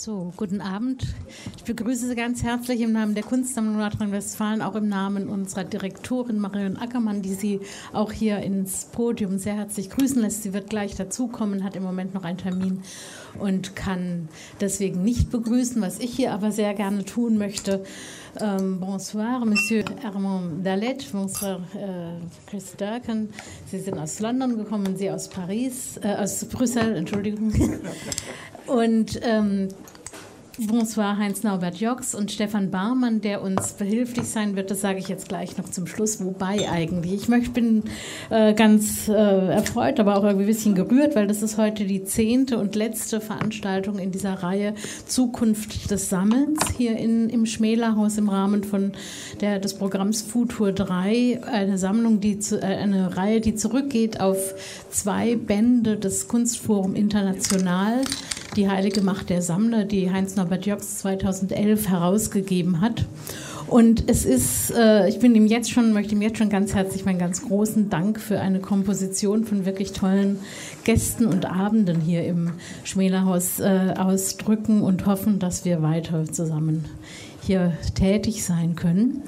So, guten Abend. Ich begrüße Sie ganz herzlich im Namen der Kunstsammlung Nordrhein-Westfalen, auch im Namen unserer Direktorin Marion Ackermann, die Sie auch hier ins Podium sehr herzlich grüßen lässt. Sie wird gleich dazukommen, hat im Moment noch einen Termin und kann deswegen nicht begrüßen, was ich hier aber sehr gerne tun möchte. Bonsoir, Monsieur Herman Daled, bonsoir, Chris Dercon. Sie sind aus London gekommen, Sie aus Paris, aus Brüssel, Entschuldigung. Und bonsoir, Heinz-Norbert Jocks und Stefan Barmann, der uns behilflich sein wird. Das sage ich jetzt gleich noch zum Schluss. Wobei eigentlich? Ich bin ganz erfreut, aber auch irgendwie ein bisschen gerührt, weil das ist heute die 10. und letzte Veranstaltung in dieser Reihe Zukunft des Sammelns hier im Schmela Haus im Rahmen des Programms Futur 3. Eine Sammlung, eine Reihe, die zurückgeht auf 2 Bände des Kunstforum International. Die heilige Macht der Sammler, die Heinz-Norbert Jocks 2011 herausgegeben hat. Und es ist, möchte ihm jetzt schon ganz herzlich meinen ganz großen Dank für eine Komposition von wirklich tollen Gästen und Abenden hier im Schmela Haus ausdrücken und hoffen, dass wir weiter zusammen hier tätig sein können.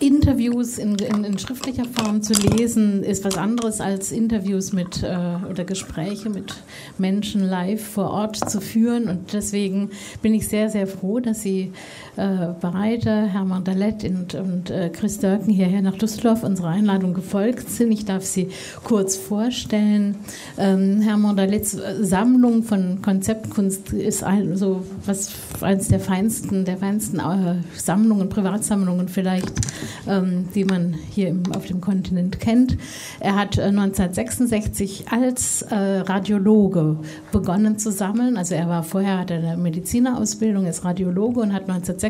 Interviews in schriftlicher Form zu lesen, ist was anderes als Interviews oder Gespräche mit Menschen live vor Ort zu führen. Und deswegen bin ich sehr, sehr froh, dass Sie beide, Herman Daled und Chris Dercon, hierher nach Düsseldorf unserer Einladung gefolgt sind. Ich darf Sie kurz vorstellen. Herman Daleds Sammlung von Konzeptkunst ist eines der feinsten Sammlungen, Privatsammlungen vielleicht, die man hier auf dem Kontinent kennt. Er hat 1966 als Radiologe begonnen zu sammeln. Also vorher hatte er eine Medizinerausbildung, ist Radiologe und hat 1966,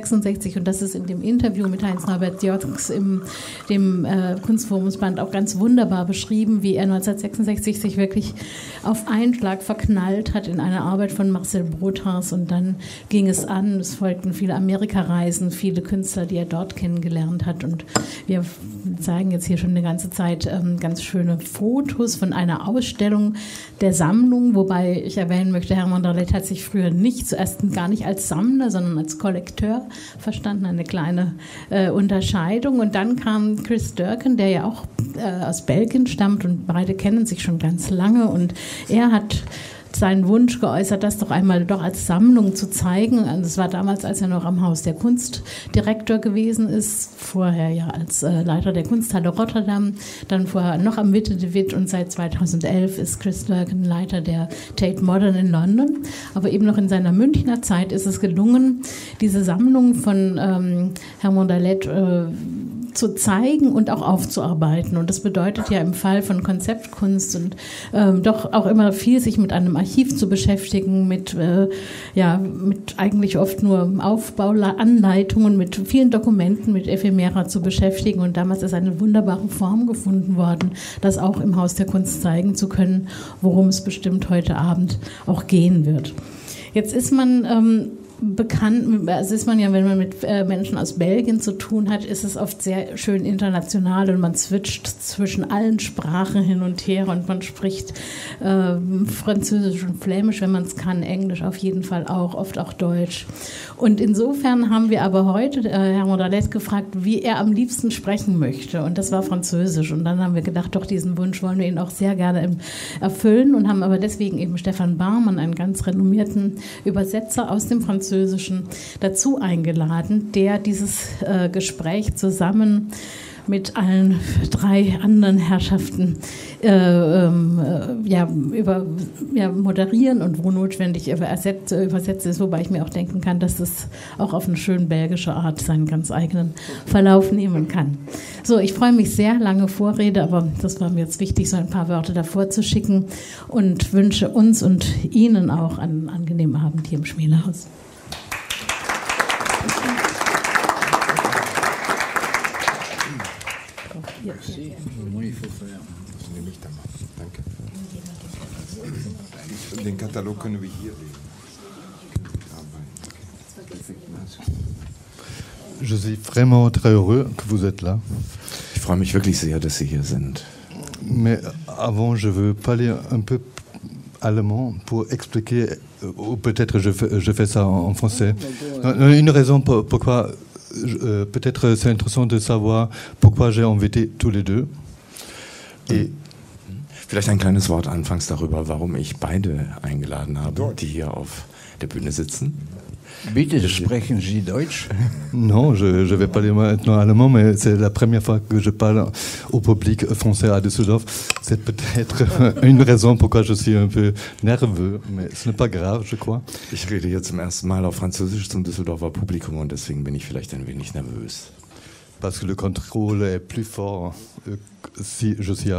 und das ist in dem Interview mit Heinz-Norbert Jocks in dem Kunstforumsband auch ganz wunderbar beschrieben, wie er 1966 sich wirklich auf einen Schlag verknallt hat in eine Arbeit von Marcel Broodthaers, und dann ging es an. Es folgten viele Amerikareisen, viele Künstler, die er dort kennengelernt hat, und wir zeigen jetzt hier schon eine ganze Zeit ganz schöne Fotos von einer Ausstellung der Sammlung, wobei ich erwähnen möchte, Herman Daled hat sich früher gar nicht als Sammler, sondern als Kollekteur verstanden, eine kleine Unterscheidung. Und dann kam Chris Dercon, der ja auch aus Belgien stammt, und beide kennen sich schon ganz lange, und er hat seinen Wunsch geäußert, das doch einmal als Sammlung zu zeigen. Das war damals, als er noch am Haus der Kunst Direktor gewesen ist, vorher ja als Leiter der Kunsthalle Rotterdam, dann vorher noch am Witte de Wit, und seit 2011 ist Chris Dercon Leiter der Tate Modern in London. Aber eben noch in seiner Münchner Zeit ist es gelungen, diese Sammlung von Herman Daled zu zeigen und auch aufzuarbeiten. Und das bedeutet ja im Fall von Konzeptkunst und doch auch immer viel, sich mit einem Archiv zu beschäftigen, mit eigentlich oft nur Aufbauanleitungen, mit vielen Dokumenten, mit Ephemera zu beschäftigen. Und damals ist eine wunderbare Form gefunden worden, das auch im Haus der Kunst zeigen zu können, worum es bestimmt heute Abend auch gehen wird. Jetzt ist man wenn man mit Menschen aus Belgien zu tun hat, ist es oft sehr schön international, und man switcht zwischen allen Sprachen hin und her, und man spricht Französisch und Flämisch, wenn man es kann, Englisch auf jeden Fall auch, oft auch Deutsch. Und insofern haben wir aber heute Herman Daled gefragt, wie er am liebsten sprechen möchte, und das war Französisch. Und dann haben wir gedacht, doch diesen Wunsch wollen wir ihn auch sehr gerne erfüllen, und haben aber deswegen eben Stefan Barmann, einen ganz renommierten Übersetzer aus dem Französischen, dazu eingeladen, der dieses Gespräch zusammen mit allen 3 anderen Herrschaften moderieren und wo notwendig übersetzt ist, wobei ich mir auch denken kann, dass das auch auf eine schön belgische Art seinen ganz eigenen Verlauf nehmen kann. So, ich freue mich sehr, lange Vorrede, aber das war mir jetzt wichtig, so ein paar Wörter davor zu schicken, und wünsche uns und Ihnen auch einen angenehmen Abend hier im Schmela Haus. Merci. Au moins, il faut faire. Je l'ai mis ta main. Danke. Den Katalog können wir hier legen. Je suis vraiment très heureux que vous êtes là. Ich freue mich wirklich sehr, dass Sie hier sind. Mais avant, je veux parler un peu allemand pour expliquer, ou peut-être je fais ça en français, une raison pourquoi, peut-être c'est intéressant de savoir pourquoi j'ai invité tous les deux. Et vielleicht ein kleines Wort anfangs darüber, warum ich beide eingeladen habe, die hier auf der Bühne sitzen. Bitte, sprechen Sie Deutsch? Non, je vais parler maintenant allemand, mais c'est la première fois que je parle au public français à Düsseldorf. C'est peut-être une raison pourquoi je suis un peu nerveux, mais ce n'est pas grave, je crois. Ich rede hier zum ersten Mal auf Französisch zum Düsseldorfer Publikum und deswegen bin ich vielleicht ein wenig nervös. Parce que le contrôle est plus fort si je suis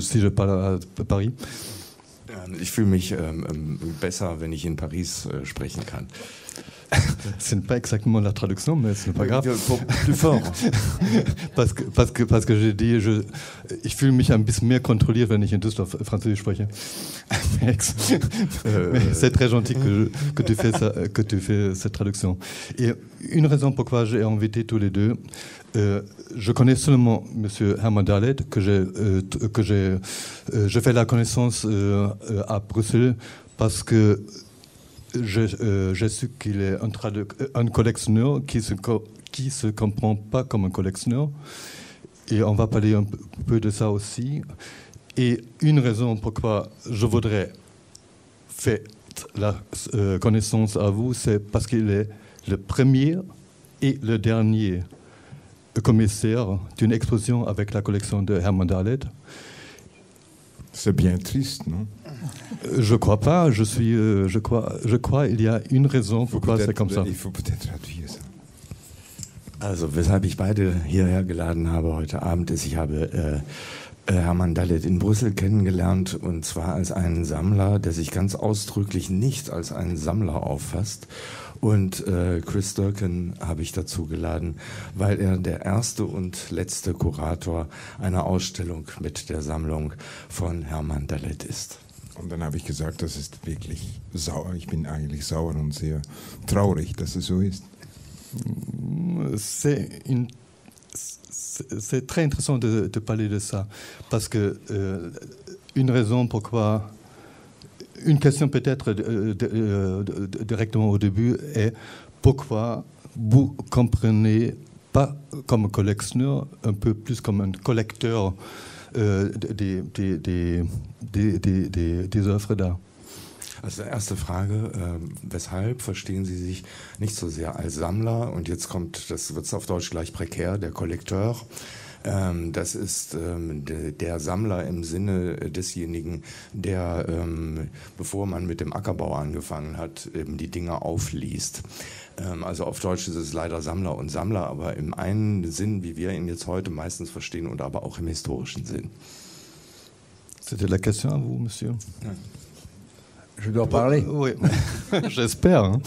si je parle à Paris. Ich fühle mich besser, wenn ich in Paris sprechen kann. Ce n'est pas exactement la traduction, mais ce n'est pas grave. Plus fort. Parce que j'ai dit, ich fühle mich ein bisschen mehr kontrolliert, wenn ich in Düsseldorf Französisch spreche. C'est très gentil que tu fais cette traduction. Et une raison pourquoi j'ai invité tous les deux, je connais seulement M. Herman Daled, je fais la connaissance à Bruxelles, parce que j'ai su qu'il est un collectionneur qui se comprend pas comme un collectionneur. Et on va parler un peu de ça aussi. Et une raison pourquoi je voudrais faire la connaissance à vous, c'est parce qu'il est le premier et le dernier commissaire d'une exposition avec la collection de Herman Daled. C'est bien triste, non? Je crois pas. Je crois. Il y a une raison pourquoi c'est comme ça. Il faut peut-être traduire ça. Also, weshalb ich beide hierher geladen habe heute Abend, ist, ich habe Herman Daled in Brüssel kennengelernt, und zwar als einen Sammler, der sich ganz ausdrücklich nicht als einen Sammler auffasst. Und Chris Dercon habe ich dazu geladen, weil er der erste und letzte Kurator einer Ausstellung mit der Sammlung von Herman Daled ist. Und dann habe ich gesagt, das ist wirklich sauer. Ich bin eigentlich sauer und sehr traurig, dass es so ist. C'est très intéressant de parler de ça, parce que une raison pourquoi. Une question peut-être directement au début est pourquoi vous comprenez pas comme collectionneur, un peu plus comme un collecteur des œuvres d'art. Also erste Frage, weshalb verstehen Sie sich nicht so sehr als Sammler? Und jetzt kommt, das wird auf Deutsch gleich prekär, der Kollekteur. Das ist der Sammler im Sinne desjenigen, der, bevor man mit dem Ackerbau angefangen hat, eben die Dinge aufliest. Also auf Deutsch ist es leider Sammler und Sammler, aber im einen Sinn, wie wir ihn jetzt heute meistens verstehen, und aber auch im historischen Sinn. C'était la question à vous, monsieur? Ja. Je dois parler? Oui, j'espère. Hein?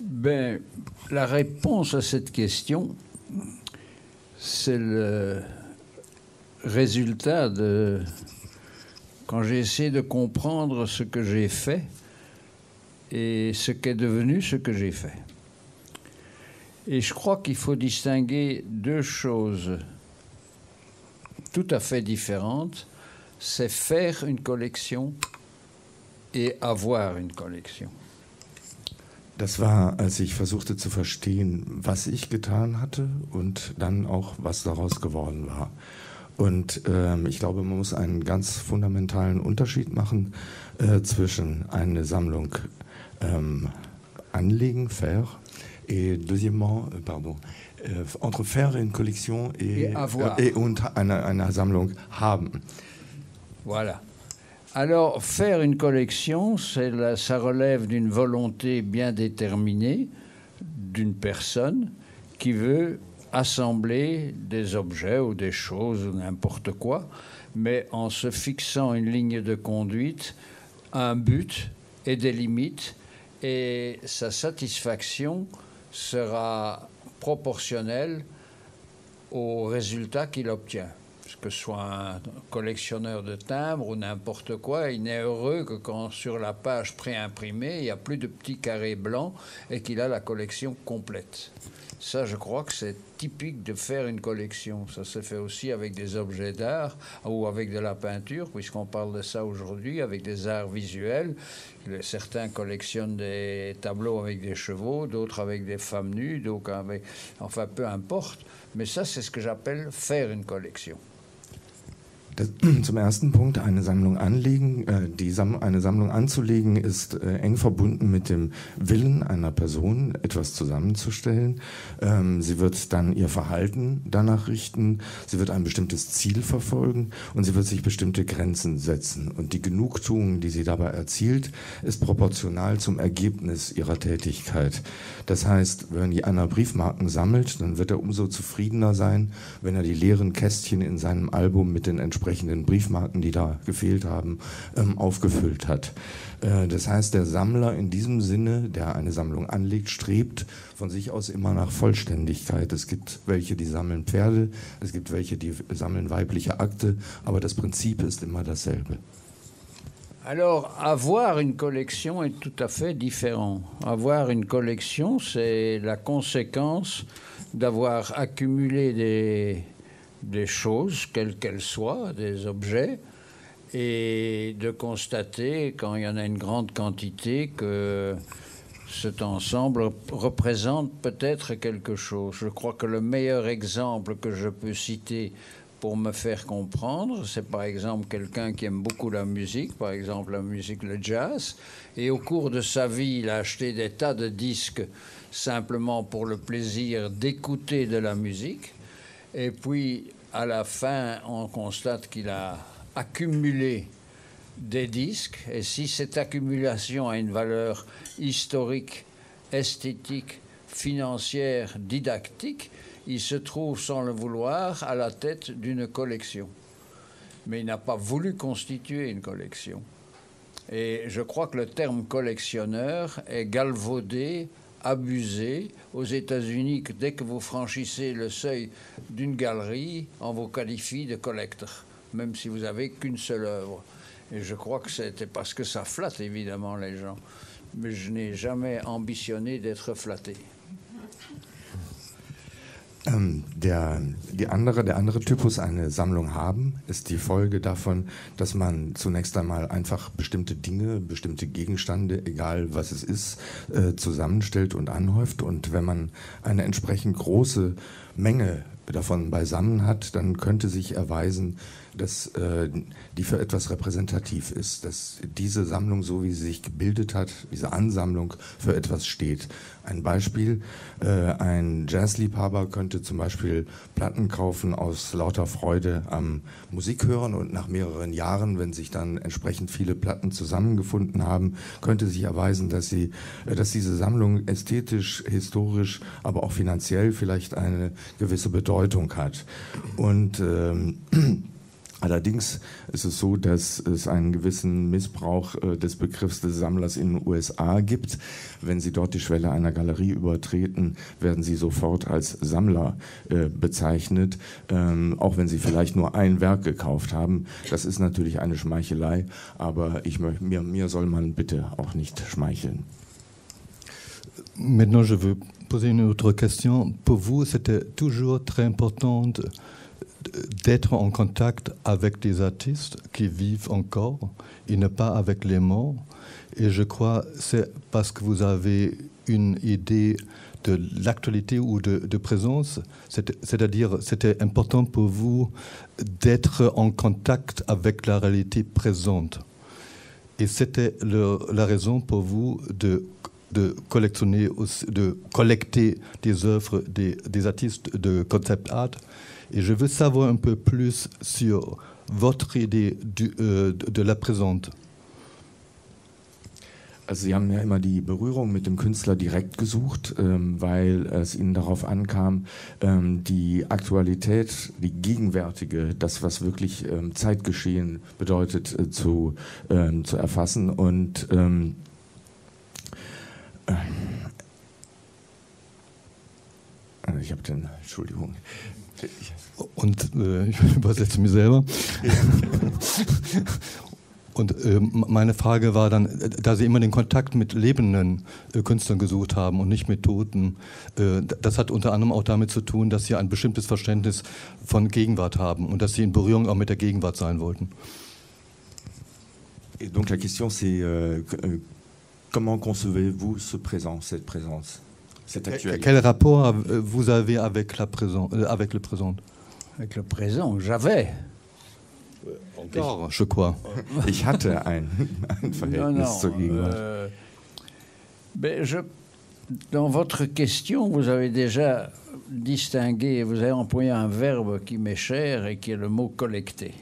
Ben, la réponse à cette question, c'est le résultat de quand j'ai essayé de comprendre ce que j'ai fait et ce qu'est devenu ce que j'ai fait. Et je crois qu'il faut distinguer deux choses tout à fait différentes. C'est faire une collection et avoir une collection. Das war, als ich versuchte zu verstehen, was ich getan hatte und dann auch, was daraus geworden war. Und ich glaube, man muss einen ganz fundamentalen Unterschied machen zwischen eine Sammlung anlegen, faire, et deuxièmement, pardon, entre faire une collection et avoir. Et eine Sammlung haben. Voilà. Alors, faire une collection, ça relève d'une volonté bien déterminée d'une personne qui veut assembler des objets ou des choses ou n'importe quoi, mais en se fixant une ligne de conduite, un but et des limites, et sa satisfaction sera proportionnelle aux résultats qu'il obtient. Que ce soit un collectionneur de timbres ou n'importe quoi, il n'est heureux que quand sur la page préimprimée, il n'y a plus de petits carrés blancs et qu'il a la collection complète. Ça, je crois que c'est typique de faire une collection. Ça se fait aussi avec des objets d'art ou avec de la peinture, puisqu'on parle de ça aujourd'hui, avec des arts visuels. Certains collectionnent des tableaux avec des chevaux, d'autres avec des femmes nues, d'autres avec... Enfin, peu importe. Mais ça, c'est ce que j'appelle faire une collection. Zum ersten Punkt, eine Sammlung anlegen. Eine Sammlung anzulegen ist eng verbunden mit dem Willen einer Person, etwas zusammenzustellen. Sie wird dann ihr Verhalten danach richten, sie wird ein bestimmtes Ziel verfolgen und sie wird sich bestimmte Grenzen setzen. Und die Genugtuung, die sie dabei erzielt, ist proportional zum Ergebnis ihrer Tätigkeit. Das heißt, wenn Jana Briefmarken sammelt, dann wird umso zufriedener sein, wenn die leeren Kästchen in seinem Album mit den entsprechenden Briefmarken, die da gefehlt haben, aufgefüllt hat. Das heißt, der Sammler in diesem Sinne, der eine Sammlung anlegt, strebt von sich aus immer nach Vollständigkeit. Es gibt welche, die sammeln Pferde, es gibt welche, die sammeln weibliche Akte, aber das Prinzip ist immer dasselbe. Alors, avoir une collection est tout à fait différent. Avoir une collection, c'est la conséquence d'avoir accumulé des choses, quelles qu'elles soient, des objets, et de constater, quand il y en a une grande quantité, que cet ensemble représente peut-être quelque chose. Je crois que le meilleur exemple que je peux citer pour me faire comprendre, c'est par exemple quelqu'un qui aime beaucoup la musique, par exemple la musique, le jazz, et au cours de sa vie, il a acheté des tas de disques simplement pour le plaisir d'écouter de la musique. Et puis, à la fin, on constate qu'il a accumulé des disques. Et si cette accumulation a une valeur historique, esthétique, financière, didactique, il se trouve, sans le vouloir, à la tête d'une collection. Mais il n'a pas voulu constituer une collection. Et je crois que le terme collectionneur est galvaudé, abusé. Aux États-Unis, dès que vous franchissez le seuil d'une galerie, on vous qualifie de collector, même si vous n'avez qu'une seule œuvre. Et je crois que c'était parce que ça flatte évidemment les gens. Mais je n'ai jamais ambitionné d'être flatté. Der andere Typus, eine Sammlung haben, ist die Folge davon, dass man zunächst einmal einfach bestimmte Dinge, bestimmte Gegenstände, egal was es ist, zusammenstellt und anhäuft. Und wenn man eine entsprechend große Menge davon beisammen hat, dann könnte sich erweisen, dass die für etwas repräsentativ ist, dass diese Sammlung, so wie sie sich gebildet hat, diese Ansammlung für etwas steht. Ein Beispiel, ein Jazzliebhaber könnte zum Beispiel Platten kaufen aus lauter Freude am Musikhören und nach mehreren Jahren, wenn sich dann entsprechend viele Platten zusammengefunden haben, könnte sich erweisen, dass diese Sammlung ästhetisch, historisch, aber auch finanziell vielleicht eine gewisse Bedeutung hat. Und allerdings ist es so, dass es einen gewissen Missbrauch des Begriffs des Sammlers in den USA gibt. Wenn Sie dort die Schwelle einer Galerie übertreten, werden Sie sofort als Sammler bezeichnet, auch wenn Sie vielleicht nur ein Werk gekauft haben. Das ist natürlich eine Schmeichelei, aber mir soll man bitte auch nicht schmeicheln. Maintenant, je veux poser une autre question. Pour vous, c'était toujours très important d'être en contact avec des artistes qui vivent encore et ne pas avec les morts. Et je crois que c'est parce que vous avez une idée de l'actualité ou de présence, c'est-à-dire c'était important pour vous d'être en contact avec la réalité présente. Et c'était la raison pour vous de collecter des œuvres des artistes de concept art. Et je veux savoir un peu plus sur votre idée de la présente. Also Sie haben ja immer die Berührung mit dem Künstler direkt gesucht, weil es Ihnen darauf ankam, die Aktualität, die gegenwärtige, das, was wirklich Zeitgeschehen bedeutet, zu erfassen. Und ich habe den, Entschuldigung. Und ich übersetze mich selber. Und meine Frage war dann, da Sie immer den Kontakt mit lebenden Künstlern gesucht haben und nicht mit Toten, das hat unter anderem auch damit zu tun, dass Sie ein bestimmtes Verständnis von Gegenwart haben und dass Sie in Berührung auch mit der Gegenwart sein wollten. Et donc la question c'est comment concevez-vous ce présent, cette présence, cette actualité? Quel rapport vous avez avec, avec le présent? Avec le présent, j'avais. Encore, je crois. Ich hatte ein Verhältnis zur Gegenwart. Dans votre question, vous avez déjà distingué, vous avez employé un verbe qui m'est cher et qui est le mot collecter.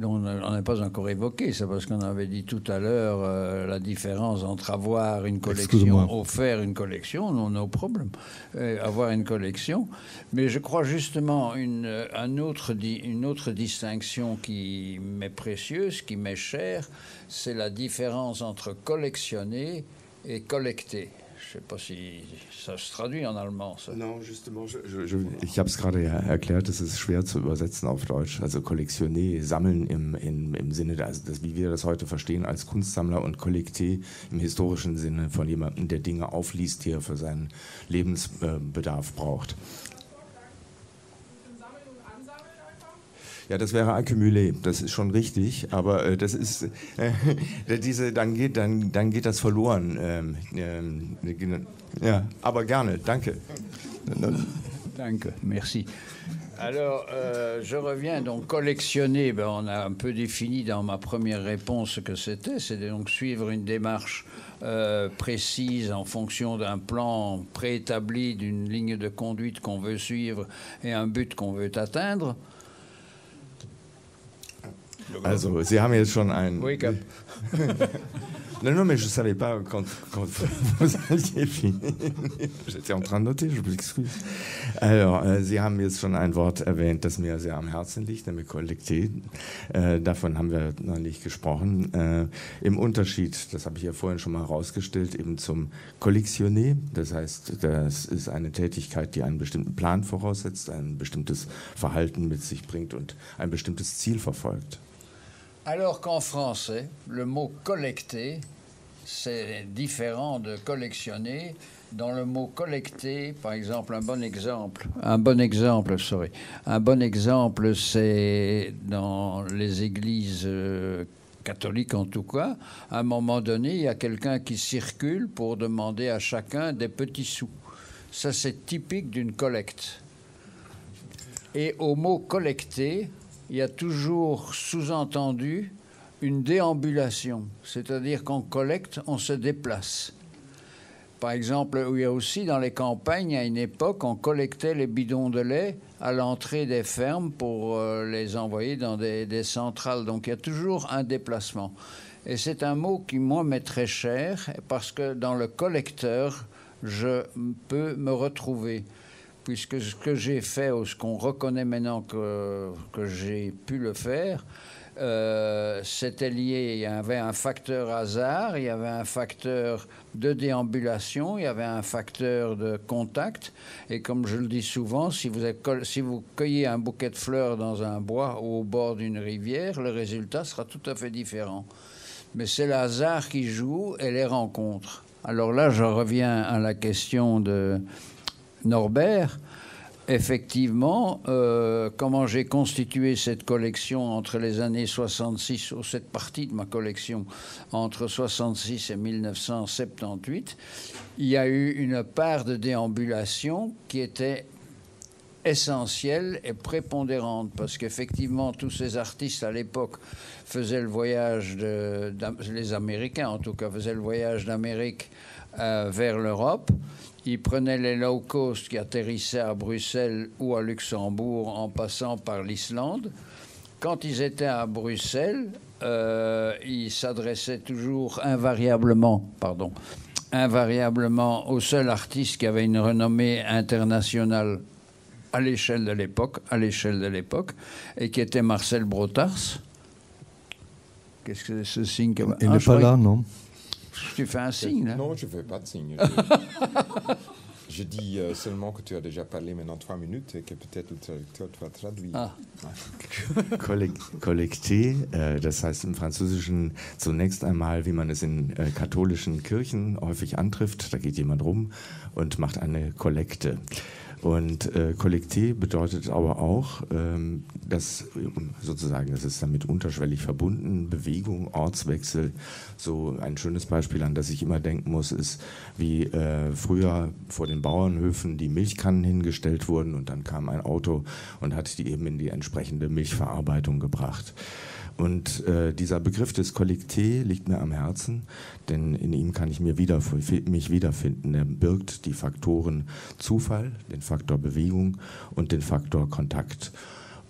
On n'a pas encore évoqué, c'est parce qu'on avait dit tout à l'heure la différence entre avoir une collection, offert une collection, non, no problem, avoir une collection. Mais je crois justement une autre distinction qui m'est précieuse, qui m'est chère, c'est la différence entre collectionner et collecter. Je ne sais pas si ça se traduit en allemand. Non, justement, ich habe es gerade erklärt, es ist schwer zu übersetzen auf Deutsch. Also Kollektionner, sammeln im Sinne, wie wir das heute verstehen, als Kunstsammler, und Kollekte im historischen Sinne von jemandem, der Dinge aufliest, die er für seinen Lebensbedarf braucht. Ja, das wäre Accumulé, das ist schon richtig, aber das ist, dann geht das verloren. Ja, aber gerne, danke. Danke, merci. Alors, je reviens donc collectionner, ben, on a un peu défini dans ma première réponse ce que c'était, c'est donc suivre une démarche précise en fonction d'un plan préétabli, d'une ligne de conduite qu'on veut suivre et un but qu'on veut atteindre. Also, Sie haben jetzt schon einen... Wake up. Non, non, mais je ne savais pas quand vous aviez fini. J'étais en train de noter, je m'excuse. Alors, Sie haben jetzt schon ein Wort erwähnt, das mir sehr am Herzen liegt, nämlich Kollektiv. Davon haben wir noch nicht gesprochen. Im Unterschied, das habe ich ja vorhin schon mal herausgestellt, eben zum Kollektionner. Das heißt, das ist eine Tätigkeit, die einen bestimmten Plan voraussetzt, ein bestimmtes Verhalten mit sich bringt und ein bestimmtes Ziel verfolgt. Alors qu'en français, le mot « collecter », c'est différent de « collectionner ». Dans le mot « collecter », par exemple, un bon exemple, c'est dans les églises catholiques en tout cas, à un moment donné, il y a quelqu'un qui circule pour demander à chacun des petits sous. Ça, c'est typique d'une collecte. Et au mot « collecter », il y a toujours sous-entendu une déambulation, c'est-à-dire qu'on collecte, on se déplace. Par exemple, il y a aussi dans les campagnes, à une époque, on collectait les bidons de lait à l'entrée des fermes pour les envoyer dans des centrales. Donc il y a toujours un déplacement. Et c'est un mot qui, moi, m'est très cher, parce que dans le collecteur, je peux me retrouver. Puisque ce que j'ai fait, ou ce qu'on reconnaît maintenant que j'ai pu le faire, c'était lié, il y avait un facteur hasard, il y avait un facteur de déambulation, il y avait un facteur de contact. Et comme je le dis souvent, si vous cueillez un bouquet de fleurs dans un bois ou au bord d'une rivière, le résultat sera tout à fait différent. Mais c'est le hasard qui joue et les rencontres. Alors là, je reviens à la question de... Norbert, effectivement, comment j'ai constitué cette collection entre les années 66, ou cette partie de ma collection, entre 66 et 1978, il y a eu une part de déambulation qui était essentielle et prépondérante, parce qu'effectivement, tous ces artistes à l'époque faisaient le voyage, les Américains en tout cas, faisaient le voyage d'Amérique vers l'Europe. Ils prenaient les low-cost qui atterrissaient à Bruxelles ou à Luxembourg en passant par l'Islande. Quand ils étaient à Bruxelles, ils s'adressaient toujours invariablement au seul artiste qui avait une renommée internationale à l'échelle de l'époque, et qui était Marcel Broodthaers. Qu'est-ce que c'est ce signe? Il n'est pas là, non? Tu fais un signe, là? Non, je ne fais pas de signe. Je dis seulement que tu as déjà parlé maintenant 3 minutes et que peut-être le traducteur va traduire. Ah. Kollektiv, das heißt im Französischen zunächst einmal, wie man es in katholischen Kirchen häufig antrifft, da geht jemand rum und macht eine Kollekte. Und Kollektiv bedeutet aber auch, dass sozusagen, das ist damit unterschwellig verbunden, Bewegung, Ortswechsel. So ein schönes Beispiel, an das ich immer denken muss, ist, wie früher vor den Bauernhöfen die Milchkannen hingestellt wurden und dann kam ein Auto und hat die eben in die entsprechende Milchverarbeitung gebracht. Und dieser Begriff des Kollektiv liegt mir am Herzen, denn in ihm kann ich mich wiederfinden. Er birgt die Faktoren Zufall, den Faktor Bewegung und den Faktor Kontakt.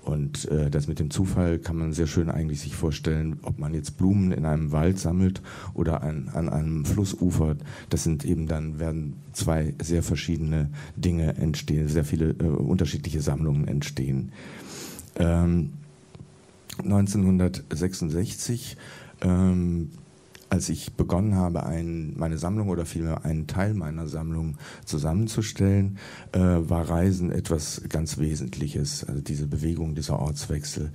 Und das mit dem Zufall kann man sehr schön eigentlich sich vorstellen, ob man jetzt Blumen in einem Wald sammelt oder an einem Flussufer. Das sind eben dann, werden zwei sehr verschiedene Dinge entstehen, sehr viele unterschiedliche Sammlungen entstehen. 1966, als ich begonnen habe, meine Sammlung oder vielmehr einen Teil meiner Sammlung zusammenzustellen, war Reisen etwas ganz Wesentliches, also diese Bewegung, dieser Ortswechsel.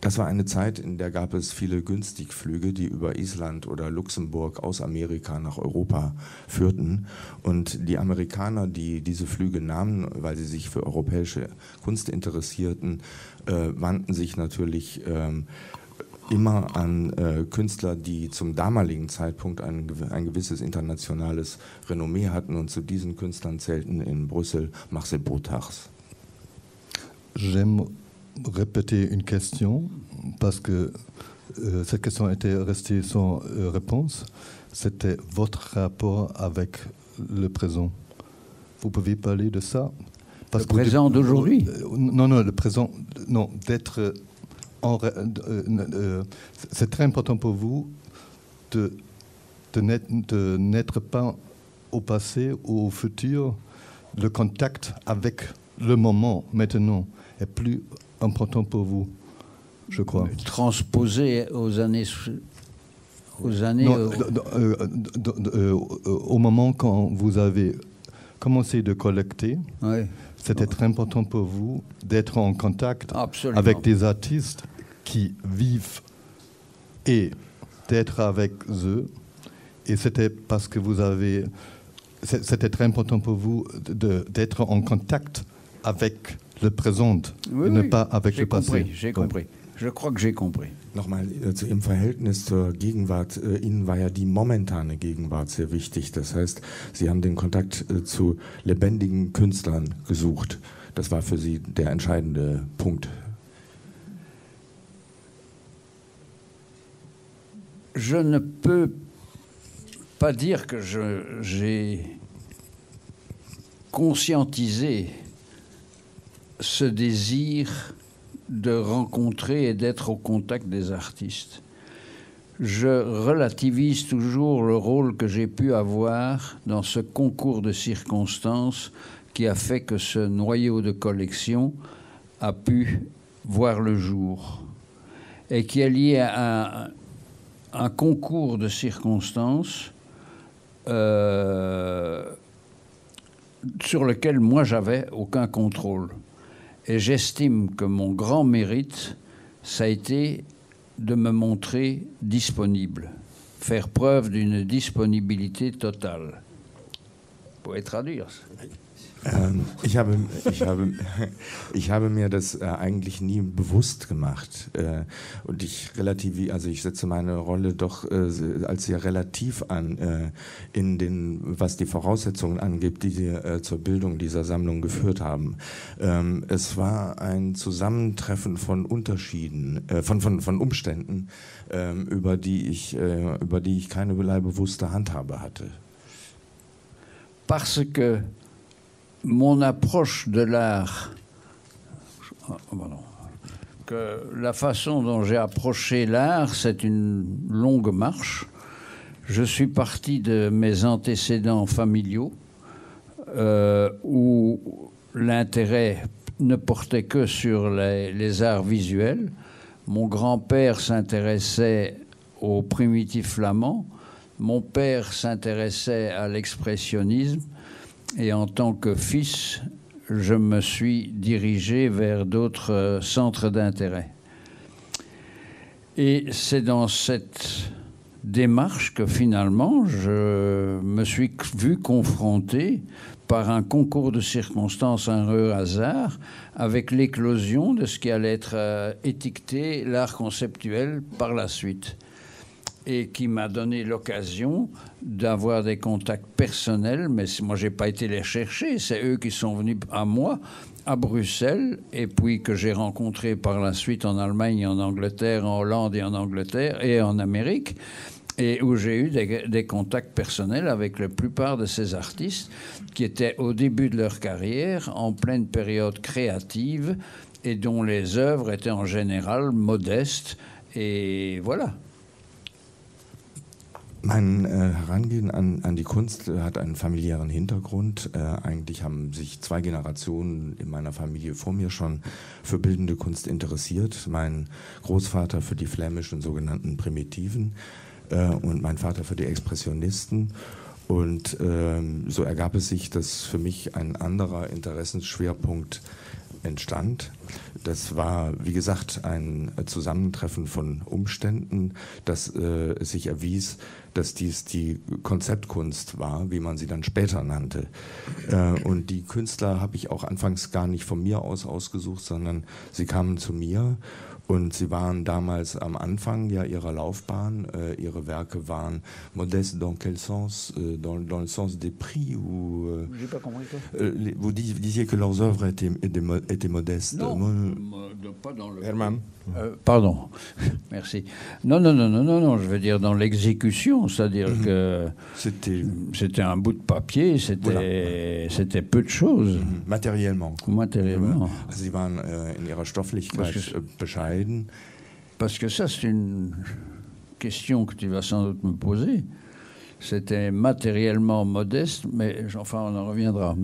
Das war eine Zeit, in der gab es viele Günstigflüge, die über Island oder Luxemburg aus Amerika nach Europa führten. Und die Amerikaner, die diese Flüge nahmen, weil sie sich für europäische Kunst interessierten, wandten sich natürlich immer an Künstler, die zum damaligen Zeitpunkt ein gewisses internationales Renommee hatten. Und zu diesen Künstlern zählten in Brüssel Marcel Broodthaers. Répéter une question, parce que cette question était restée sans réponse. C'était votre rapport avec le présent. Vous pouvez parler de ça? Parce le présent d'aujourd'hui? Non, non, le présent, non, d'être en... c'est très important pour vous de n'être pas au passé ou au futur. Le contact avec le moment, maintenant, est plus important pour vous, je crois. Transposé aux années non, au moment quand vous avez commencé de collecter, oui. C'était très important pour vous d'être en contact, absolument, avec des artistes qui vivent et d'être avec eux. Et c'était parce que vous avez... C'était très important pour vous d'être en contact avec... Le présent, oui, ne oui, pas avec le passé. J'ai compris. Je crois que j'ai compris. Nochmal im Verhältnis zur Gegenwart. Ihnen war ja die momentane Gegenwart sehr wichtig. Das heißt, Sie haben den Kontakt zu lebendigen Künstlern gesucht. Das war für Sie der entscheidende Punkt. Je ne peux pas dire que j'ai conscientisé ce désir de rencontrer et d'être au contact des artistes. Je relativise toujours le rôle que j'ai pu avoir dans ce concours de circonstances qui a fait que ce noyau de collection a pu voir le jour et qui est lié à un concours de circonstances sur lequel moi j'avais aucun contrôle. Et j'estime que mon grand mérite, ça a été de me montrer disponible, faire preuve d'une disponibilité totale. Vous pouvez traduire ça. Ich habe mir das eigentlich nie bewusst gemacht und ich setze meine Rolle doch als sehr relativ an in den, was die Voraussetzungen angibt, die zur Bildung dieser Sammlung geführt haben. Es war ein Zusammentreffen von Unterschieden, von Umständen, über die ich keinerlei bewusste Handhabe hatte. Parce que mon approche de l'art, que la façon dont j'ai approché l'art, c'est une longue marche. Je suis parti de mes antécédents familiaux où l'intérêt ne portait que sur les arts visuels. Mon grand-père s'intéressait aux primitifs flamands. Mon père s'intéressait à l'expressionnisme et en tant que fils, je me suis dirigé vers d'autres centres d'intérêt. Et c'est dans cette démarche que finalement, je me suis vu confronté par un concours de circonstances, un heureux hasard, avec l'éclosion de ce qui allait être étiqueté l'art conceptuel par la suite, et qui m'a donné l'occasion d'avoir des contacts personnels, mais moi, je n'ai pas été les chercher, c'est eux qui sont venus à moi, à Bruxelles, et puis que j'ai rencontré par la suite en Allemagne, en Angleterre, en Hollande et en Angleterre, et en Amérique, et où j'ai eu des contacts personnels avec la plupart de ces artistes qui étaient au début de leur carrière, en pleine période créative, et dont les œuvres étaient en général modestes, et voilà. Mein Herangehen an die Kunst hat einen familiären Hintergrund. Eigentlich haben sich zwei Generationen in meiner Familie vor mir schon für bildende Kunst interessiert. Mein Großvater für die flämischen sogenannten Primitiven und mein Vater für die Expressionisten. Und so ergab es sich, dass für mich ein anderer Interessensschwerpunkt entstand. Das war, wie gesagt, ein Zusammentreffen von Umständen, dass es sich erwies, dass dies die Konzeptkunst war, wie man sie dann später nannte. Und die Künstler habe ich auch anfangs gar nicht von mir aus ausgesucht, sondern sie kamen zu mir und sie waren damals am Anfang ja ihrer Laufbahn. Ihre Werke waren modeste dans quel sens? Dans le sens des prix? Ou, vous disiez que leurs œuvres étaient modestes. Non. Pas dans le... Herman. Pardon, merci. Non, je veux dire dans l'exécution, c'est-à-dire que c'était un bout de papier, c'était peu de choses. Matériellement. Matériellement. Sie waren in ihrer Stofflichkeit bescheiden. Parce que ça, c'est une question que tu vas sans doute me poser. C'était matériellement modeste, mais enfin, on en reviendra.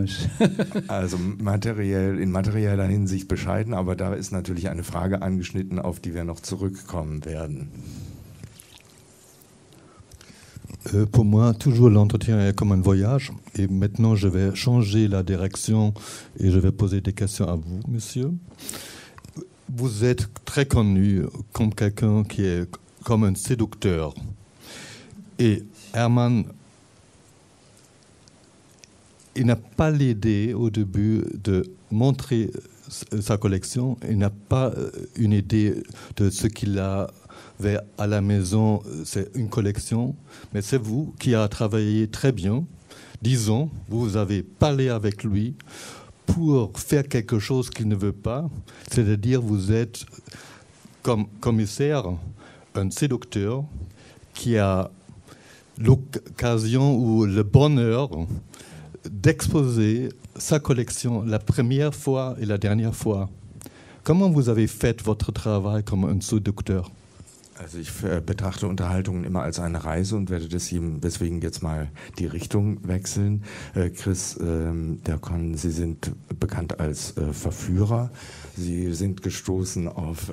Also materiell, in materieller Hinsicht bescheiden, aber da ist natürlich eine Frage angeschnitten, auf die wir noch zurückkommen werden. Pour moi, toujours l'entretien est comme un voyage. Et maintenant, je vais changer la direction et je vais poser des questions à vous, monsieur. Vous êtes très connu comme quelqu'un qui est comme un séducteur. Et Herman, il n'a pas l'idée au début de montrer sa collection, il n'a pas une idée de ce qu'il avait à la maison, c'est une collection, mais c'est vous qui avez travaillé très bien, disons, vous avez parlé avec lui pour faire quelque chose qu'il ne veut pas, c'est-à-dire vous êtes comme commissaire, un séducteur qui a l'occasion ou le bonheur d'exposer sa collection la première fois et la dernière fois. Comment vous avez fait votre travail comme un séducteur? Also ich betrachte Unterhaltungen immer als eine Reise und werde deswegen jetzt mal die Richtung wechseln. Chris Dercon, Sie sind bekannt als Verführer. Sie sind gestoßen auf...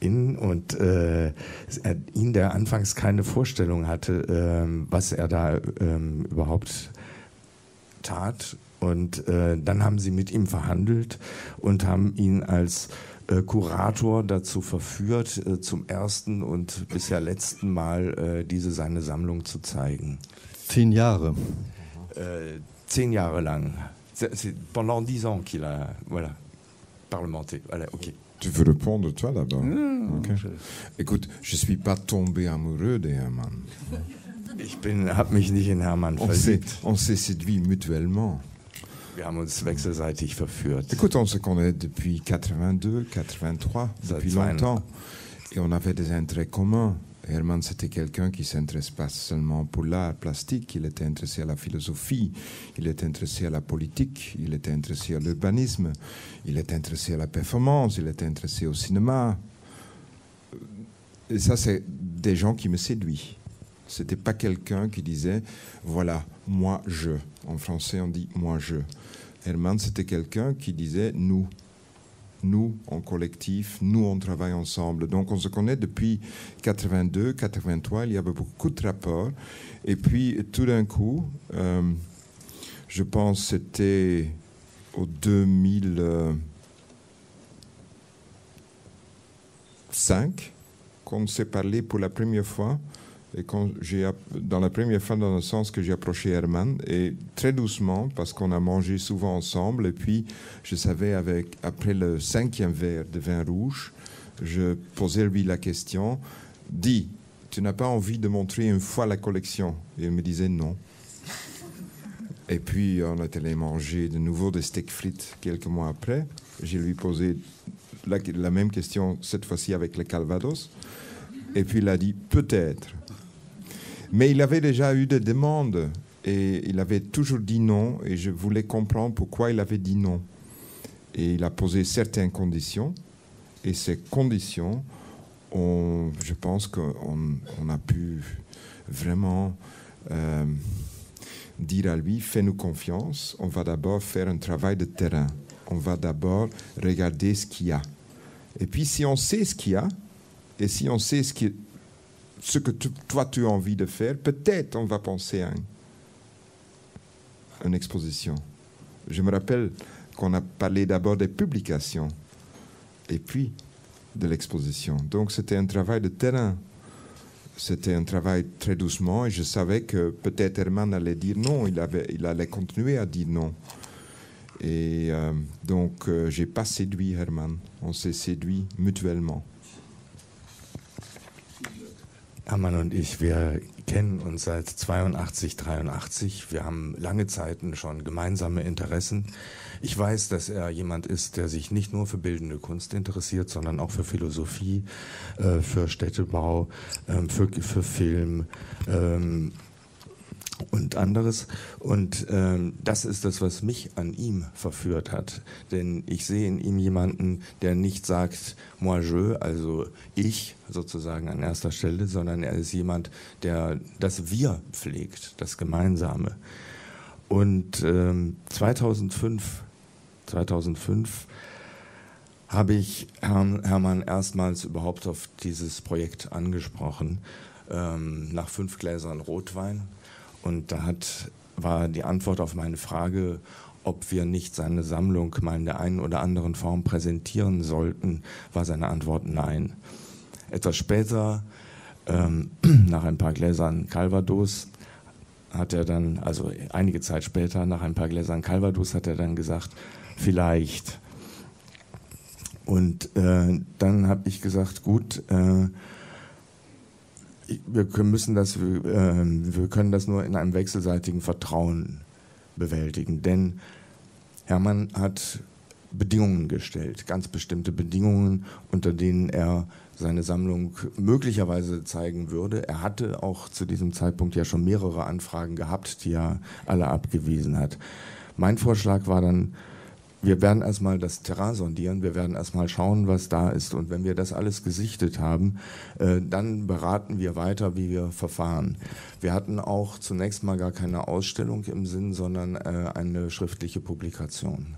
und ihn, der anfangs keine Vorstellung hatte, was er da überhaupt tat. Und dann haben sie mit ihm verhandelt und haben ihn als Kurator dazu verführt, zum ersten und bisher letzten Mal seine Sammlung zu zeigen. 10 Jahre. 10 Jahre lang. C'est pendant 10 ans qu'il a parlementé. Voilà, okay. Tu veux répondre, toi, d'abord? Okay. Écoute, je ne suis pas tombé amoureux de Herman. Je habe mich nicht in Herman verliebt. On s'est séduit mutuellement. Wir haben uns wechselseitig verführt. Écoute, on se connaît depuis 82, 83, depuis longtemps. Et on avait des intérêts communs. Herman, c'était quelqu'un qui ne s'intéresse pas seulement pour l'art plastique, il était intéressé à la philosophie, il était intéressé à la politique, il était intéressé à l'urbanisme, il était intéressé à la performance, il était intéressé au cinéma. Et ça, c'est des gens qui me séduisent. Ce n'était pas quelqu'un qui disait, voilà, moi, je. En français, on dit, moi, je. Herman, c'était quelqu'un qui disait, nous. nous en collectif, nous on travaille ensemble. Donc on se connaît depuis 82, 83, il y avait beaucoup de rapports. Et puis tout d'un coup, je pense que c'était au 2005 qu'on s'est parlé pour la première fois. Et quand j'ai, dans la première fois, dans le sens que j'ai approché Herman, et très doucement, parce qu'on a mangé souvent ensemble, et puis je savais, avec, après le 5e verre de vin rouge, je posais lui la question, « Dis, tu n'as pas envie de montrer une fois la collection ?» Et il me disait « Non. » Et puis, on est allé manger de nouveau des steaks frites quelques mois après. J'ai lui posé la même question, cette fois-ci avec le Calvados. Et puis, il a dit « Peut-être. » Mais il avait déjà eu des demandes et il avait toujours dit non, et je voulais comprendre pourquoi il avait dit non. Et il a posé certaines conditions, et ces conditions, je pense qu'on a pu vraiment dire à lui, fais-nous confiance, on va d'abord faire un travail de terrain, on va d'abord regarder ce qu'il y a. Et puis si on sait ce qu'il y a, et si on sait ce qui est ce que toi tu as envie de faire, peut-être on va penser à une exposition. Je me rappelle qu'on a parlé d'abord des publications et puis de l'exposition. Donc c'était un travail de terrain. C'était un travail très doucement, et je savais que peut-être Herman allait dire non, il allait continuer à dire non. Et donc j'ai pas séduit Herman, on s'est séduit mutuellement. Hermann und ich, wir kennen uns seit 82, 83. Wir haben lange Zeiten schon gemeinsame Interessen. Ich weiß, dass er jemand ist, der sich nicht nur für bildende Kunst interessiert, sondern auch für Philosophie, für Städtebau, für Film und anderes. Und das ist das, was mich an ihm verführt hat. Denn ich sehe in ihm jemanden, der nicht sagt, moi je, also ich sozusagen an erster Stelle, sondern er ist jemand, der das Wir pflegt, das Gemeinsame. Und 2005 habe ich Hermann erstmals überhaupt auf dieses Projekt angesprochen, nach 5 Gläsern Rotwein. Und da war die Antwort auf meine Frage, ob wir nicht seine Sammlung mal in der einen oder anderen Form präsentieren sollten, war seine Antwort nein. Etwas später, nach ein paar Gläsern Calvados, hat er dann, also einige Zeit später, nach ein paar Gläsern Calvados, hat er dann gesagt, vielleicht. Und dann habe ich gesagt, gut, wir können das nur in einem wechselseitigen Vertrauen bewältigen, denn Hermann hat Bedingungen gestellt, ganz bestimmte Bedingungen, unter denen er seine Sammlung möglicherweise zeigen würde. Er hatte auch zu diesem Zeitpunkt ja schon mehrere Anfragen gehabt, die er alle abgewiesen hat. Mein Vorschlag war dann, wir werden erstmal das Terrain sondieren, wir werden erstmal schauen, was da ist. Und wenn wir das alles gesichtet haben, dann beraten wir weiter, wie wir verfahren. Wir hatten auch zunächst mal gar keine Ausstellung im Sinn, sondern eine schriftliche Publikation.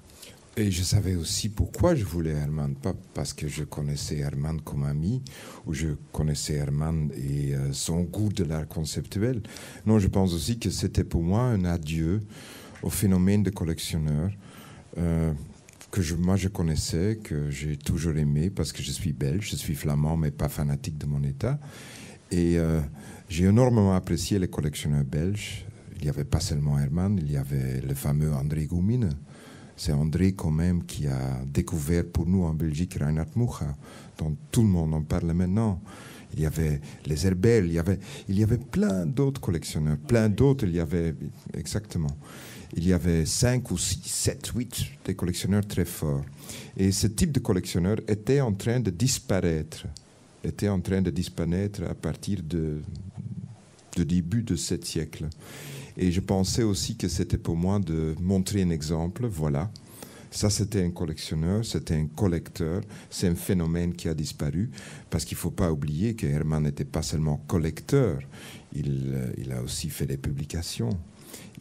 Et je savais aussi pourquoi je voulais Herman, pas parce que je connaissais Herman comme ami, ou je connaissais Herman et son goût de l'art conceptuel. Non, je pense aussi que c'était pour moi un adieu au phénomène de collectionneur, que moi je connaissais, que j'ai toujours aimé, parce que je suis belge, je suis flamand, mais pas fanatique de mon état. Et j'ai énormément apprécié les collectionneurs belges. Il n'y avait pas seulement Herman, il y avait le fameux André Goumine. C'est André quand même qui a découvert pour nous en Belgique Reinhard Mucha, dont tout le monde en parle maintenant. Il y avait les Herbel, il y avait plein d'autres collectionneurs, plein d'autres, il y avait, exactement. Il y avait 5 ou 6, 7, 8 des collectionneurs très forts. Et ce type de collectionneur était en train de disparaître. Était en train de disparaître à partir du début de ce siècle. Et je pensais aussi que c'était pour moi de montrer un exemple. Voilà, ça c'était un collectionneur, c'était un collecteur. C'est un phénomène qui a disparu. Parce qu'il ne faut pas oublier que Herman n'était pas seulement collecteur. Il a aussi fait des publications.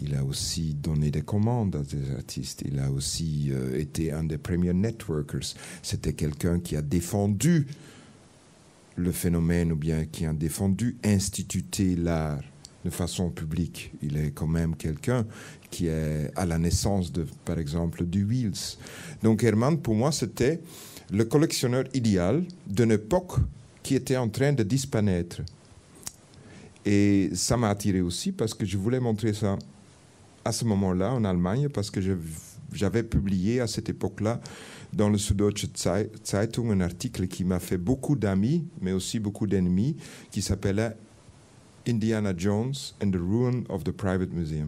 Il a aussi donné des commandes à des artistes. Il a aussi été un des premiers networkers. C'était quelqu'un qui a défendu le phénomène ou bien qui a défendu instituer l'art de façon publique. Il est quand même quelqu'un qui est à la naissance, de, par exemple, du Wills. Donc Herman, pour moi, c'était le collectionneur idéal d'une époque qui était en train de disparaître. Et ça m'a attiré aussi parce que je voulais montrer ça à ce moment-là en Allemagne, parce que j'avais publié à cette époque-là dans le Süddeutsche Zeitung un article qui m'a fait beaucoup d'amis, mais aussi beaucoup d'ennemis, qui s'appelait « Indiana Jones and the Ruin of the Private Museum ».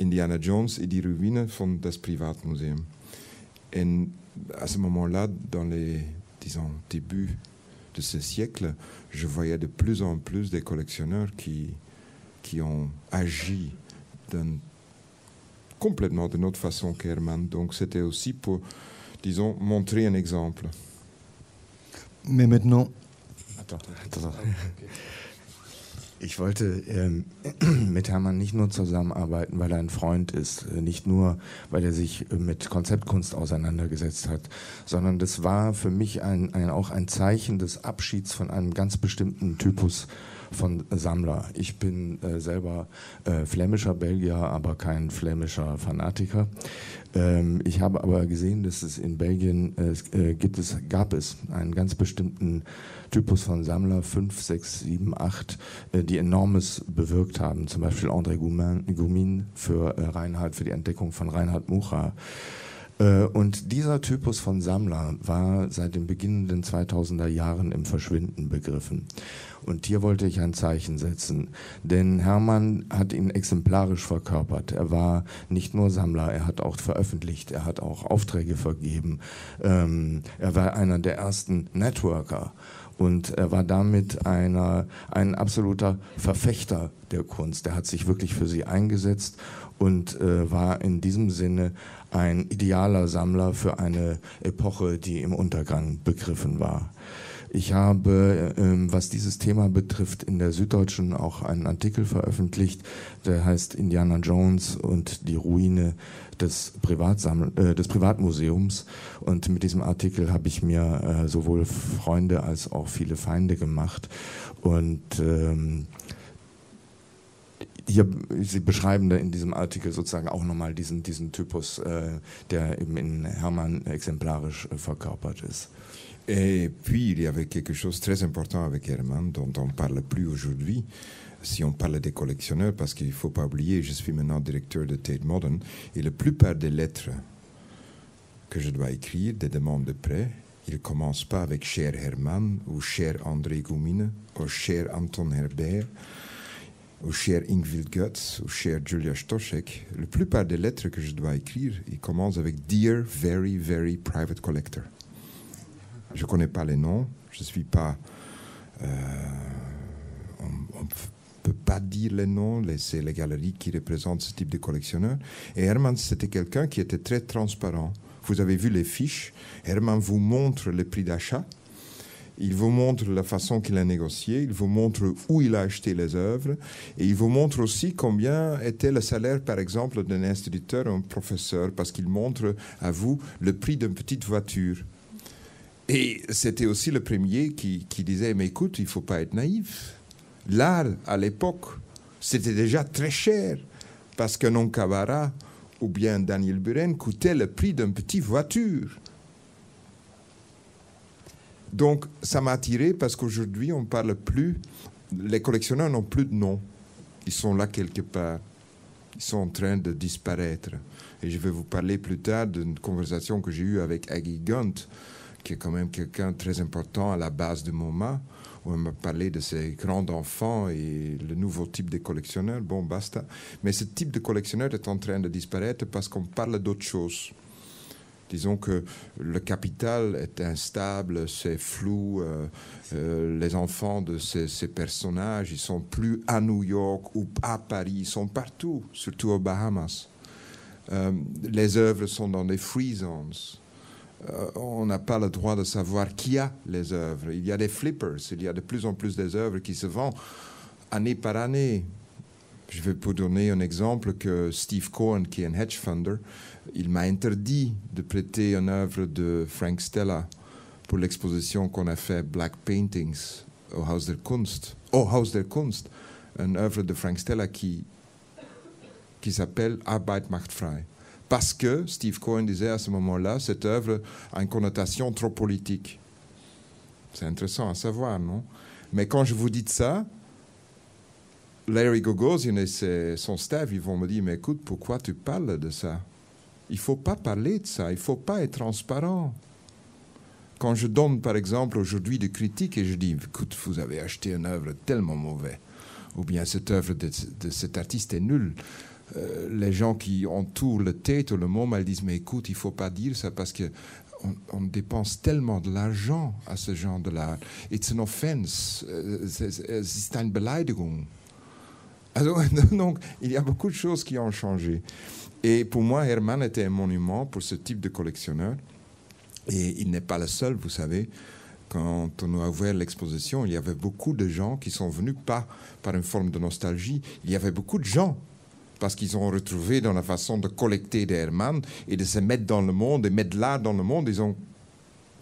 Indiana Jones et die Ruine von das Privatmuseum. Et à ce moment-là, dans les, disons, débuts de ce siècle, je voyais de plus en plus des collectionneurs qui ont agi complètement d'une autre façon qu'Herman. Donc c'était aussi pour, disons, montrer un exemple. Mais maintenant... Attends. Ich wollte mit Herman nicht nur zusammenarbeiten, weil er ein Freund ist, nicht nur, weil er sich mit Konzeptkunst auseinandergesetzt hat, sondern das war für mich auch ein Zeichen des Abschieds von einem ganz bestimmten Typus von Sammler. Ich bin selber flämischer Belgier, aber kein flämischer Fanatiker. Ich habe aber gesehen, dass es in Belgien gab es einen ganz bestimmten Typus von Sammler, 5, 6, 7, 8, die Enormes bewirkt haben. Zum Beispiel André Goumine für die Entdeckung von Reinhard Mucha. Und dieser Typus von Sammler war seit dem Beginn der 2000er Jahren im Verschwinden begriffen. Und hier wollte ich ein Zeichen setzen, denn Herman hat ihn exemplarisch verkörpert. Er war nicht nur Sammler, er hat auch veröffentlicht, er hat auch Aufträge vergeben. Er war einer der ersten Networker. Und er war damit ein absoluter Verfechter der Kunst. Er hat sich wirklich für sie eingesetzt und war in diesem Sinne ein idealer Sammler für eine Epoche, die im Untergang begriffen war. Ich habe, was dieses Thema betrifft, in der Süddeutschen auch einen Artikel veröffentlicht, der heißt Indiana Jones und die Ruine des Privatmuseums. Und mit diesem Artikel habe ich mir sowohl Freunde als auch viele Feinde gemacht. Und Sie beschreiben da in diesem Artikel sozusagen auch nochmal diesen Typus, der eben in Herman exemplarisch verkörpert ist. Et puis, il y avait quelque chose de très important avec Herman, dont on ne parle plus aujourd'hui, si on parle des collectionneurs, parce qu'il ne faut pas oublier, je suis maintenant directeur de Tate Modern, et la plupart des lettres que je dois écrire, des demandes de prêt, ils ne commencent pas avec « Cher Herman » ou « Cher André Goumine » ou « Cher Anton Herbert » ou « Cher Ingvild Götz » ou « Cher Julia Stoschek ». La plupart des lettres que je dois écrire, ils commencent avec « Dear Very Very Private Collector ». Je ne connais pas les noms, je ne suis pas... on ne peut pas dire les noms, c'est les galeries qui représentent ce type de collectionneurs. Et Herman, c'était quelqu'un qui était très transparent. Vous avez vu les fiches, Herman vous montre le prix d'achat, il vous montre la façon qu'il a négocié, il vous montre où il a acheté les œuvres, et il vous montre aussi combien était le salaire, par exemple, d'un instituteur ou un professeur, parce qu'il montre à vous le prix d'une petite voiture. Et c'était aussi le premier qui disait « Mais écoute, il ne faut pas être naïf. » L'art, à l'époque, c'était déjà très cher, parce que non Cavara ou bien Daniel Buren coûtait le prix d'une petite voiture. Donc, ça m'a attiré, parce qu'aujourd'hui, on ne parle plus... Les collectionneurs n'ont plus de nom. Ils sont là quelque part. Ils sont en train de disparaître. Et je vais vous parler plus tard d'une conversation que j'ai eue avec Aggie Gunt, qui est quand même quelqu'un de très important à la base du MoMA, où on m'a parlé de ces grands enfants et le nouveau type de collectionneur. Bon, basta. Mais ce type de collectionneur est en train de disparaître parce qu'on parle d'autre chose. Disons que le capital est instable, c'est flou. Les enfants de ces personnages, ils ne sont plus à New York ou à Paris, ils sont partout, surtout aux Bahamas. Les œuvres sont dans des free zones. On n'a pas le droit de savoir qui a les œuvres. Il y a des flippers, il y a de plus en plus des œuvres qui se vendent année par année. Je vais vous donner un exemple que Steve Cohen, qui est un hedge funder, il m'a interdit de prêter une œuvre de Frank Stella pour l'exposition qu'on a fait Black Paintings au Haus der Kunst. Au Haus der Kunst, une œuvre de Frank Stella qui s'appelle Arbeit macht frei. Parce que Steve Cohen disait à ce moment-là, cette œuvre a une connotation trop politique. C'est intéressant à savoir, non? Mais quand je vous dis ça, Larry Gogosian et son staff, ils vont me dire, mais écoute, pourquoi tu parles de ça? Il ne faut pas parler de ça, il ne faut pas être transparent. Quand je donne, par exemple, aujourd'hui des critiques et je dis, écoute, vous avez acheté une œuvre tellement mauvaise, ou bien cette œuvre de cet artiste est nulle, les gens qui entourent le Tate ou le MoMA, ils disent, mais écoute, il ne faut pas dire ça parce que on dépense tellement de l'argent à ce genre de l'art. It's an offense, c'est une beleidigung. Alors, donc, il y a beaucoup de choses qui ont changé. Et pour moi, Herman était un monument pour ce type de collectionneur. Et il n'est pas le seul, vous savez. Quand on a ouvert l'exposition, il y avait beaucoup de gens qui sont venus, pas par une forme de nostalgie, il y avait beaucoup de gens, parce qu'ils ont retrouvé dans la façon de collecter des Herman et de se mettre dans le monde, et mettre l'art dans le monde, ils ont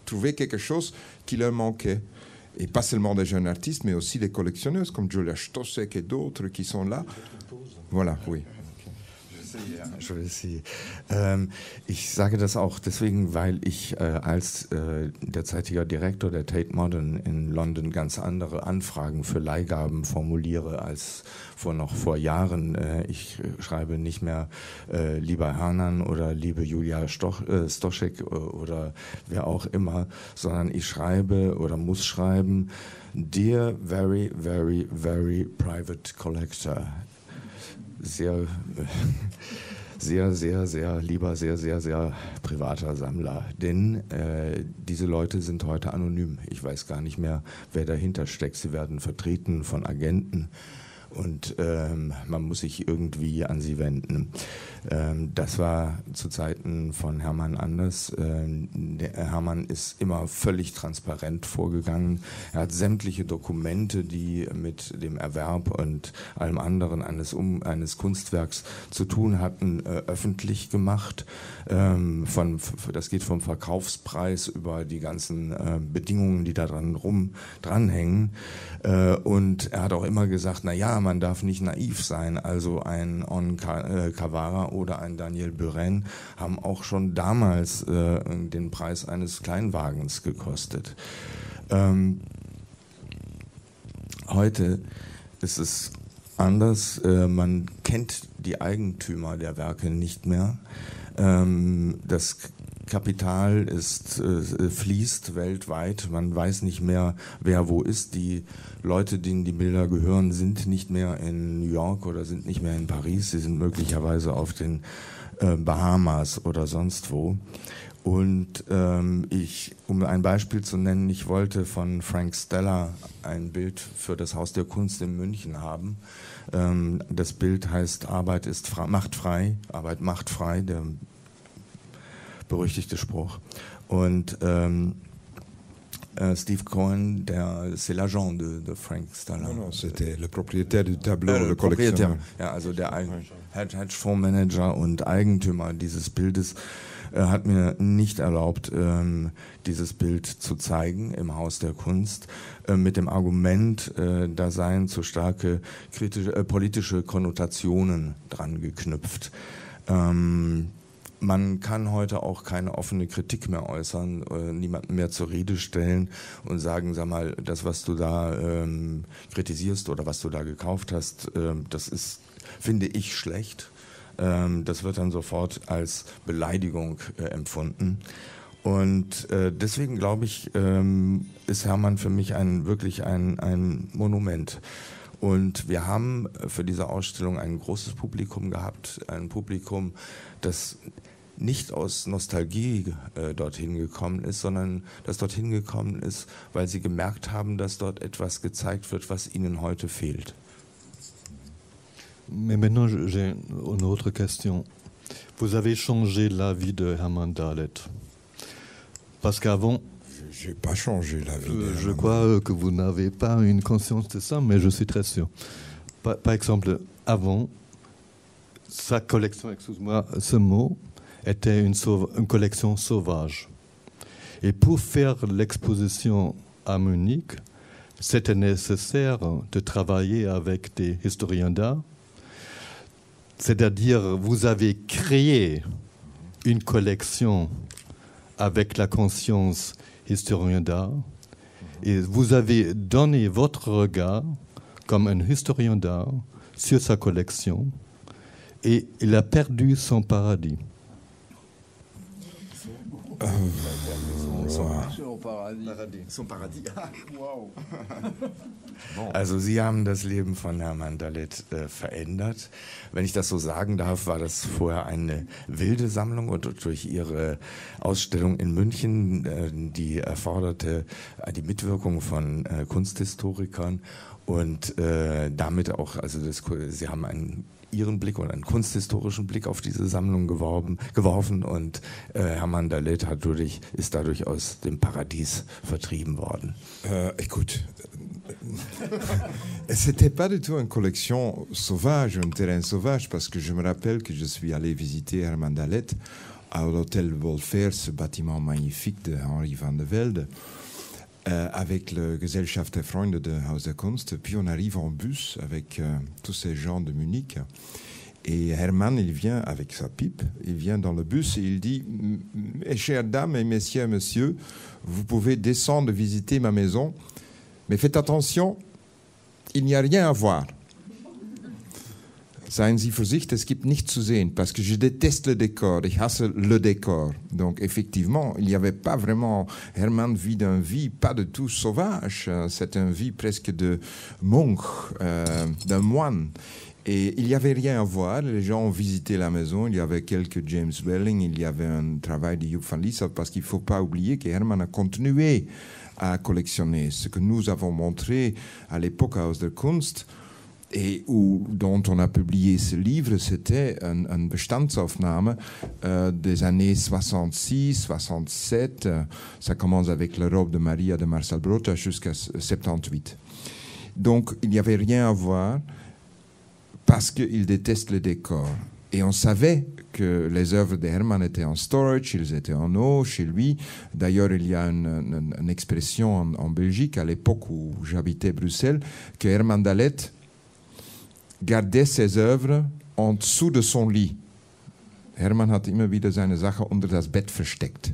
trouvé quelque chose qui leur manquait. Et pas seulement des jeunes artistes, mais aussi des collectionneuses comme Julia Stoschek et d'autres qui sont là. Voilà, oui. Ja, ich will Sie. Ich sage das auch deswegen, weil ich als derzeitiger Direktor der Tate Modern in London ganz andere Anfragen für Leihgaben formuliere als noch vor Jahren. Ich schreibe nicht mehr lieber Hernan oder liebe Julia Stoschek oder wer auch immer, sondern ich schreibe oder muss schreiben, Dear Very, Very, Very Private Collector. Sehr, sehr, sehr, sehr lieber, sehr, sehr, sehr privater Sammler. Denn diese Leute sind heute anonym. Ich weiß gar nicht mehr, wer dahinter steckt. Sie werden vertreten von Agenten und man muss sich irgendwie an sie wenden. Das war zu Zeiten von Herman anders. Der Herman ist immer völlig transparent vorgegangen. Er hat sämtliche Dokumente, die mit dem Erwerb und allem anderen eines Kunstwerks zu tun hatten, öffentlich gemacht. Das geht vom Verkaufspreis über die ganzen Bedingungen, die da dranhängen. Und er hat auch immer gesagt, na ja, man darf nicht naiv sein. Also ein On Cavara oder ein Daniel Buren haben auch schon damals den Preis eines Kleinwagens gekostet. Heute ist es anders. Man kennt die Eigentümer der Werke nicht mehr. Das Kapital fließt weltweit. Man weiß nicht mehr, wer wo ist. Die Leute, denen die Bilder gehören, sind nicht mehr in New York oder sind nicht mehr in Paris. Sie sind möglicherweise auf den Bahamas oder sonst wo. Und um ein Beispiel zu nennen, ich wollte von Frank Stella ein Bild für das Haus der Kunst in München haben. Das Bild heißt Arbeit macht frei, der berüchtigte Spruch. Und Steve Cohen, c'est l'agent de Frank Stella. Non, c'était le propriétaire du tableau, le collectionneur. Ja, also der Hedgefondsmanager und Eigentümer dieses Bildes hat mir nicht erlaubt, dieses Bild zu zeigen im Haus der Kunst, mit dem Argument, da seien zu starke politische Konnotationen dran geknüpft. Man kann heute auch keine offene Kritik mehr äußern, niemanden mehr zur Rede stellen und sagen, sag mal, das, was du da kritisierst oder was du da gekauft hast, das ist, finde ich, schlecht. Das wird dann sofort als Beleidigung empfunden. Und deswegen, glaube ich, ist Herman für mich wirklich ein Monument. Und wir haben für diese Ausstellung ein großes Publikum gehabt, ein Publikum, das nicht aus Nostalgie dorthin gekommen ist, sondern das dorthin gekommen ist, weil sie gemerkt haben, dass dort etwas gezeigt wird, was ihnen heute fehlt. Mais maintenant, j'ai une autre question. Vous avez changé la vie de Herman Daled. Parce qu'avant... Je n'ai pas changé la vie de Herman. Je crois que vous n'avez pas une conscience de ça, mais je suis très sûr. Par exemple, avant, sa collection, excuse-moi ce mot, était une collection sauvage. Et pour faire l'exposition à Munich, c'était nécessaire de travailler avec des historiens d'art. C'est-à-dire, vous avez créé une collection avec la conscience historien d'art et vous avez donné votre regard comme un historien d'art sur sa collection et il a perdu son paradis. Son Paradies. Wow. Also Sie haben das Leben von Herman Daled verändert. Wenn ich das so sagen darf, war das vorher eine wilde Sammlung und durch Ihre Ausstellung in München, die erforderte die Mitwirkung von Kunsthistorikern und damit auch, also das, Sie haben einen Ihren Blick und einen kunsthistorischen Blick auf diese Sammlung geworfen und Herman Daled ist dadurch aus dem Paradies vertrieben worden. Écoute, c'était pas du tout une collection sauvage, un terrain sauvage, parce que je me rappelle que je suis allé visiter Herman Daled à l'hôtel Wolfer, ce bâtiment magnifique de Henri van de Velde, avec le Gesellschaft der Freunde de Haus der Kunst. Puis on arrive en bus avec tous ces gens de Munich. Et Herman, il vient avec sa pipe, il vient dans le bus et il dit « Mes chères dames et messieurs, monsieur, vous pouvez descendre visiter ma maison, mais faites attention, il n'y a rien à voir. Seien Sie vorsichtig, es gibt nichts zu sehen, parce que je déteste le décor, ich hasse le décor. » Donc effectivement, il n'y avait pas vraiment... Herman vit d'une vie pas du tout sauvage, c'est une vie presque de monk, d'un moine. Et il n'y avait rien à voir, les gens ont visité la maison, il y avait quelques James Welling, il y avait un travail de Joop van Lieshout, parce qu'il ne faut pas oublier que Herman a continué à collectionner ce que nous avons montré à l'époque à Haus der Kunst, et dont on a publié ce livre, c'était une Bestandsaufnahme des années 66, 67. Ça commence avec la robe de Maria de Marcel Broodthaers jusqu'à 78. Donc, il n'y avait rien à voir parce qu'il déteste le décor. Et on savait que les œuvres de Herman étaient en storage, ils étaient en eau chez lui. D'ailleurs, il y a une expression en Belgique, à l'époque où j'habitais Bruxelles, que Herman Daled gardait ses œuvres en dessous de son lit. Herman hat immer wieder seine Sachen unter das Bett versteckt.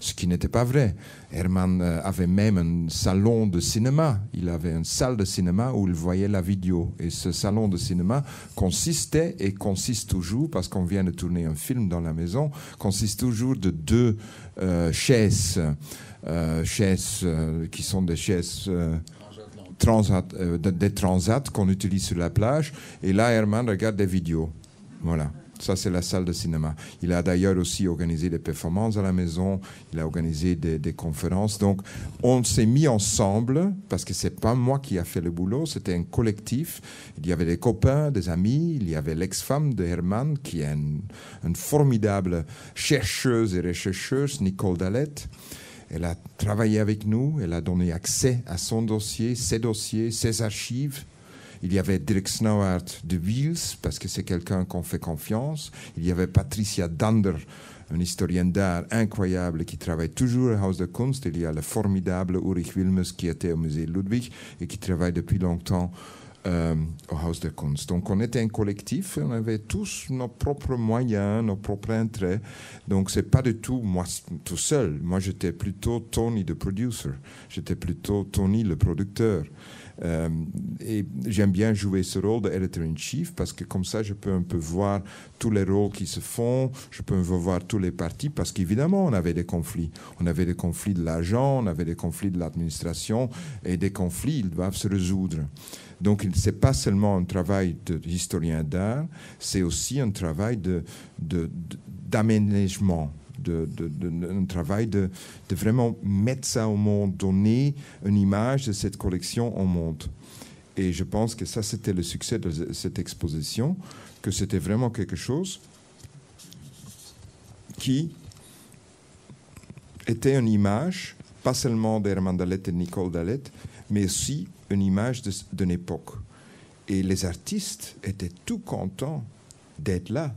Ce qui n'était pas vrai. Herman avait même un salon de cinéma. Il avait une salle de cinéma où il voyait la vidéo. Et ce salon de cinéma consistait, et consiste toujours, parce qu'on vient de tourner un film dans la maison, consiste toujours de deux chaises. Chaises qui sont des chaises... des transats qu'on utilise sur la plage. Et là, Herman regarde des vidéos. Voilà, ça c'est la salle de cinéma. Il a d'ailleurs aussi organisé des performances à la maison, il a organisé des conférences. Donc, on s'est mis ensemble, parce que c'est pas moi qui a fait le boulot, c'était un collectif. Il y avait des copains, des amis, il y avait l'ex-femme de Herman, qui est une formidable chercheuse et rechercheuse, Nicole Daled. Elle a travaillé avec nous, elle a donné accès à son dossier, ses archives. Il y avait Dirk Snauwaert de Wiels, parce que c'est quelqu'un qu'on fait confiance. Il y avait Patricia Dander, une historienne d'art incroyable qui travaille toujours à Haus der Kunst. Il y a le formidable Ulrich Wilmes qui était au musée Ludwig et qui travaille depuis longtemps au Haus der Kunst. Donc on était un collectif, on avait tous nos propres moyens, nos propres intérêts. Donc c'est pas du tout moi tout seul. Moi j'étais plutôt Tony the producer, j'étais plutôt Tony le producteur. Et j'aime bien jouer ce rôle d'editor-in-chief parce que comme ça je peux un peu voir tous les rôles qui se font, je peux voir tous les partis, parce qu'évidemment on avait des conflits. On avait des conflits de l'argent, on avait des conflits de l'administration, et des conflits ils doivent se résoudre. Donc ce n'est pas seulement un travail d'historien d'art, c'est aussi un travail d'aménagement, un travail de vraiment mettre ça au monde, donner une image de cette collection au monde. Et je pense que ça, c'était le succès de cette exposition, que c'était vraiment quelque chose qui était une image, pas seulement d'Herman Daled et Nicole Daled, mais aussi une image d'une époque. Et les artistes étaient tout contents d'être là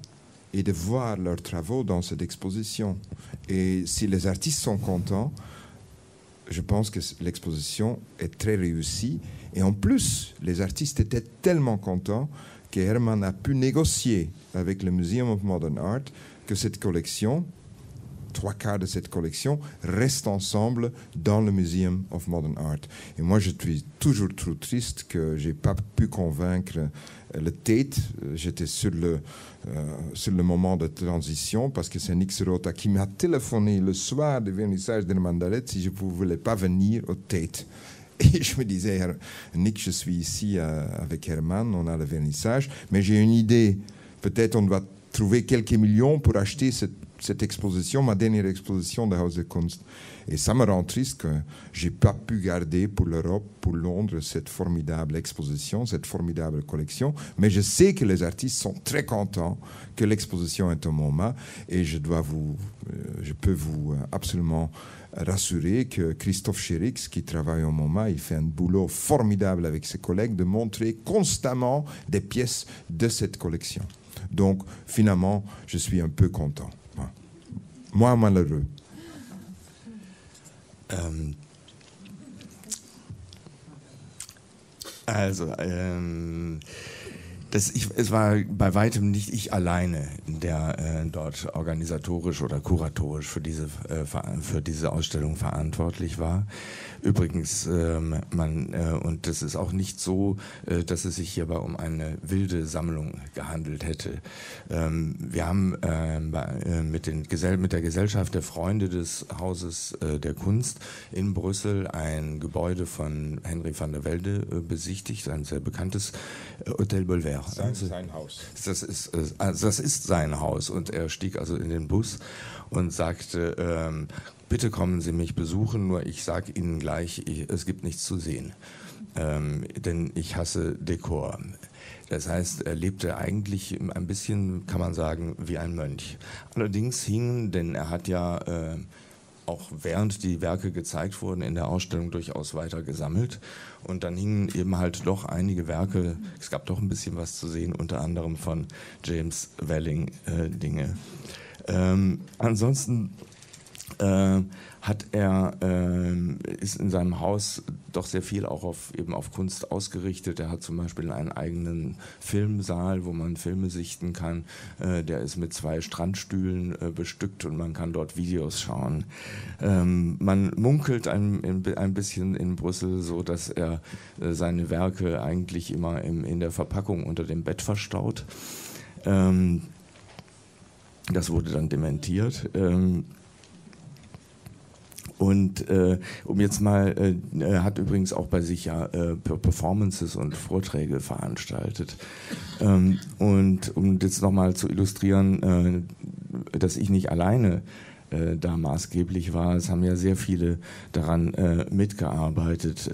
et de voir leurs travaux dans cette exposition. Et si les artistes sont contents, je pense que l'exposition est très réussie. Et en plus, les artistes étaient tellement contents que Herman a pu négocier avec le Museum of Modern Art que cette collection, 3/4 de cette collection, restent ensemble dans le Museum of Modern Art. Et moi, je suis toujours trop triste que je n'ai pas pu convaincre le Tate. J'étais sur le moment de transition parce que c'est Nick Serota qui m'a téléphoné le soir du vernissage d'Herman Daled si je ne voulais pas venir au Tate. Et je me disais, Nick, je suis ici avec Herman, on a le vernissage, mais j'ai une idée. Peut-être on doit trouver quelques millions pour acheter cette exposition, ma dernière exposition de Haus der Kunst. Et ça me rend triste que je n'ai pas pu garder pour l'Europe, pour Londres, cette formidable exposition, cette formidable collection. Mais je sais que les artistes sont très contents que l'exposition est au MoMA. Et je peux vous absolument rassurer que Christophe Chérix, qui travaille au MoMA, il fait un boulot formidable avec ses collègues de montrer constamment des pièces de cette collection. Donc, finalement, je suis un peu content. Moi, malheureux. Es war bei weitem nicht ich alleine, der dort organisatorisch oder kuratorisch für diese Ausstellung verantwortlich war. Übrigens, und das ist auch nicht so, dass es sich hierbei um eine wilde Sammlung gehandelt hätte. Wir haben mit der Gesellschaft der Freunde des Hauses der Kunst in Brüssel ein Gebäude von Henry van der Welde besichtigt, ein sehr bekanntes Hotel Belvedere. Sein Haus. Das ist sein Haus. Und er stieg also in den Bus und sagte, bitte kommen Sie mich besuchen, nur ich sage Ihnen gleich, es gibt nichts zu sehen, denn ich hasse Dekor. Das heißt, er lebte eigentlich ein bisschen, kann man sagen, wie ein Mönch. Allerdings hingen, denn er hat ja auch während die Werke gezeigt wurden, in der Ausstellung durchaus weiter gesammelt. Und dann hingen eben halt doch einige Werke, es gab doch ein bisschen was zu sehen, unter anderem von James Welling Dinge. Ansonsten ist in seinem Haus doch sehr viel auch auf Kunst ausgerichtet. Er hat zum Beispiel einen eigenen Filmsaal, wo man Filme sichten kann. Der ist mit 2 Strandstühlen bestückt und man kann dort Videos schauen. Man munkelt ein bisschen in Brüssel so, dass er seine Werke eigentlich immer in der Verpackung unter dem Bett verstaut. Das wurde dann dementiert. Und er hat übrigens auch bei sich ja Performances und Vorträge veranstaltet. Und um jetzt nochmal zu illustrieren, dass ich nicht alleine da maßgeblich war, es haben ja sehr viele daran mitgearbeitet.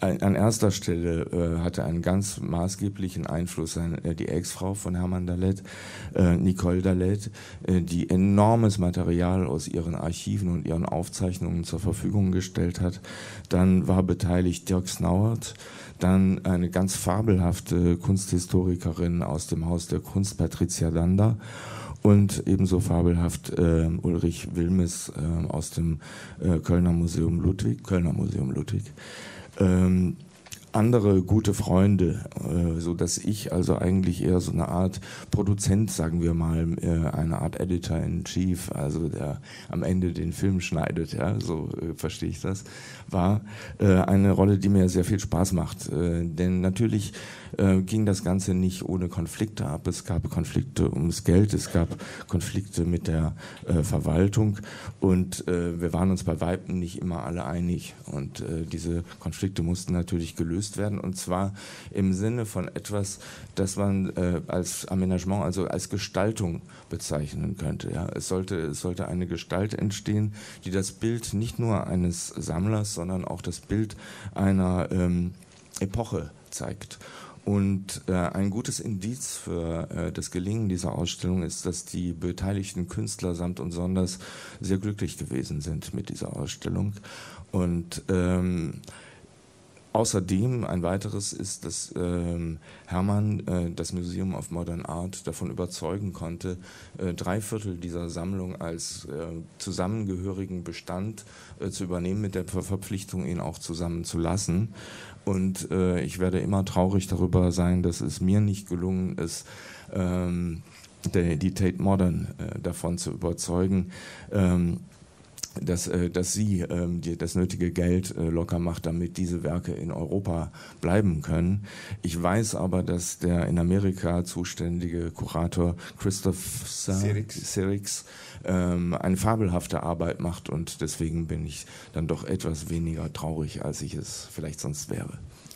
An erster Stelle hatte einen ganz maßgeblichen Einfluss die Ex-Frau von Herman Daled, Nicole Daled, die enormes Material aus ihren Archiven und ihren Aufzeichnungen zur Verfügung gestellt hat. Dann war beteiligt Dirk Snauwaert, dann eine ganz fabelhafte Kunsthistorikerin aus dem Haus der Kunst, Patricia Dander, und ebenso fabelhaft Ulrich Wilmes aus dem Kölner Museum Ludwig. Andere gute Freunde, sodass ich also eigentlich eher so eine Art Produzent, sagen wir mal, eine Art Editor in Chief, also der am Ende den Film schneidet, ja, so verstehe ich das, war eine Rolle, die mir sehr viel Spaß macht. Denn natürlich ging das Ganze nicht ohne Konflikte ab. Es gab Konflikte ums Geld, es gab Konflikte mit der Verwaltung und wir waren uns bei Weitem nicht immer alle einig. Und diese Konflikte mussten natürlich gelöst werden, und zwar im Sinne von etwas, das man als Aménagement, also als Gestaltung bezeichnen könnte. Ja. Es sollte eine Gestalt entstehen, die das Bild nicht nur eines Sammlers, sondern auch das Bild einer Epoche zeigt. Und ein gutes Indiz für das Gelingen dieser Ausstellung ist, dass die beteiligten Künstler samt und sonders sehr glücklich gewesen sind mit dieser Ausstellung. Und Außerdem ein weiteres ist, dass Herman das Museum of Modern Art davon überzeugen konnte, 3/4 dieser Sammlung als zusammengehörigen Bestand zu übernehmen, mit der Verpflichtung, ihn auch zusammenzulassen. Und ich werde immer traurig darüber sein, dass es mir nicht gelungen ist, die Tate Modern davon zu überzeugen, dass sie das nötige Geld locker macht, damit diese Werke in Europa bleiben können. Ich weiß aber, dass der in Amerika zuständige Kurator Christophe Chérix eine fabelhafte Arbeit macht, und deswegen bin ich dann doch etwas weniger traurig, als ich es vielleicht sonst wäre.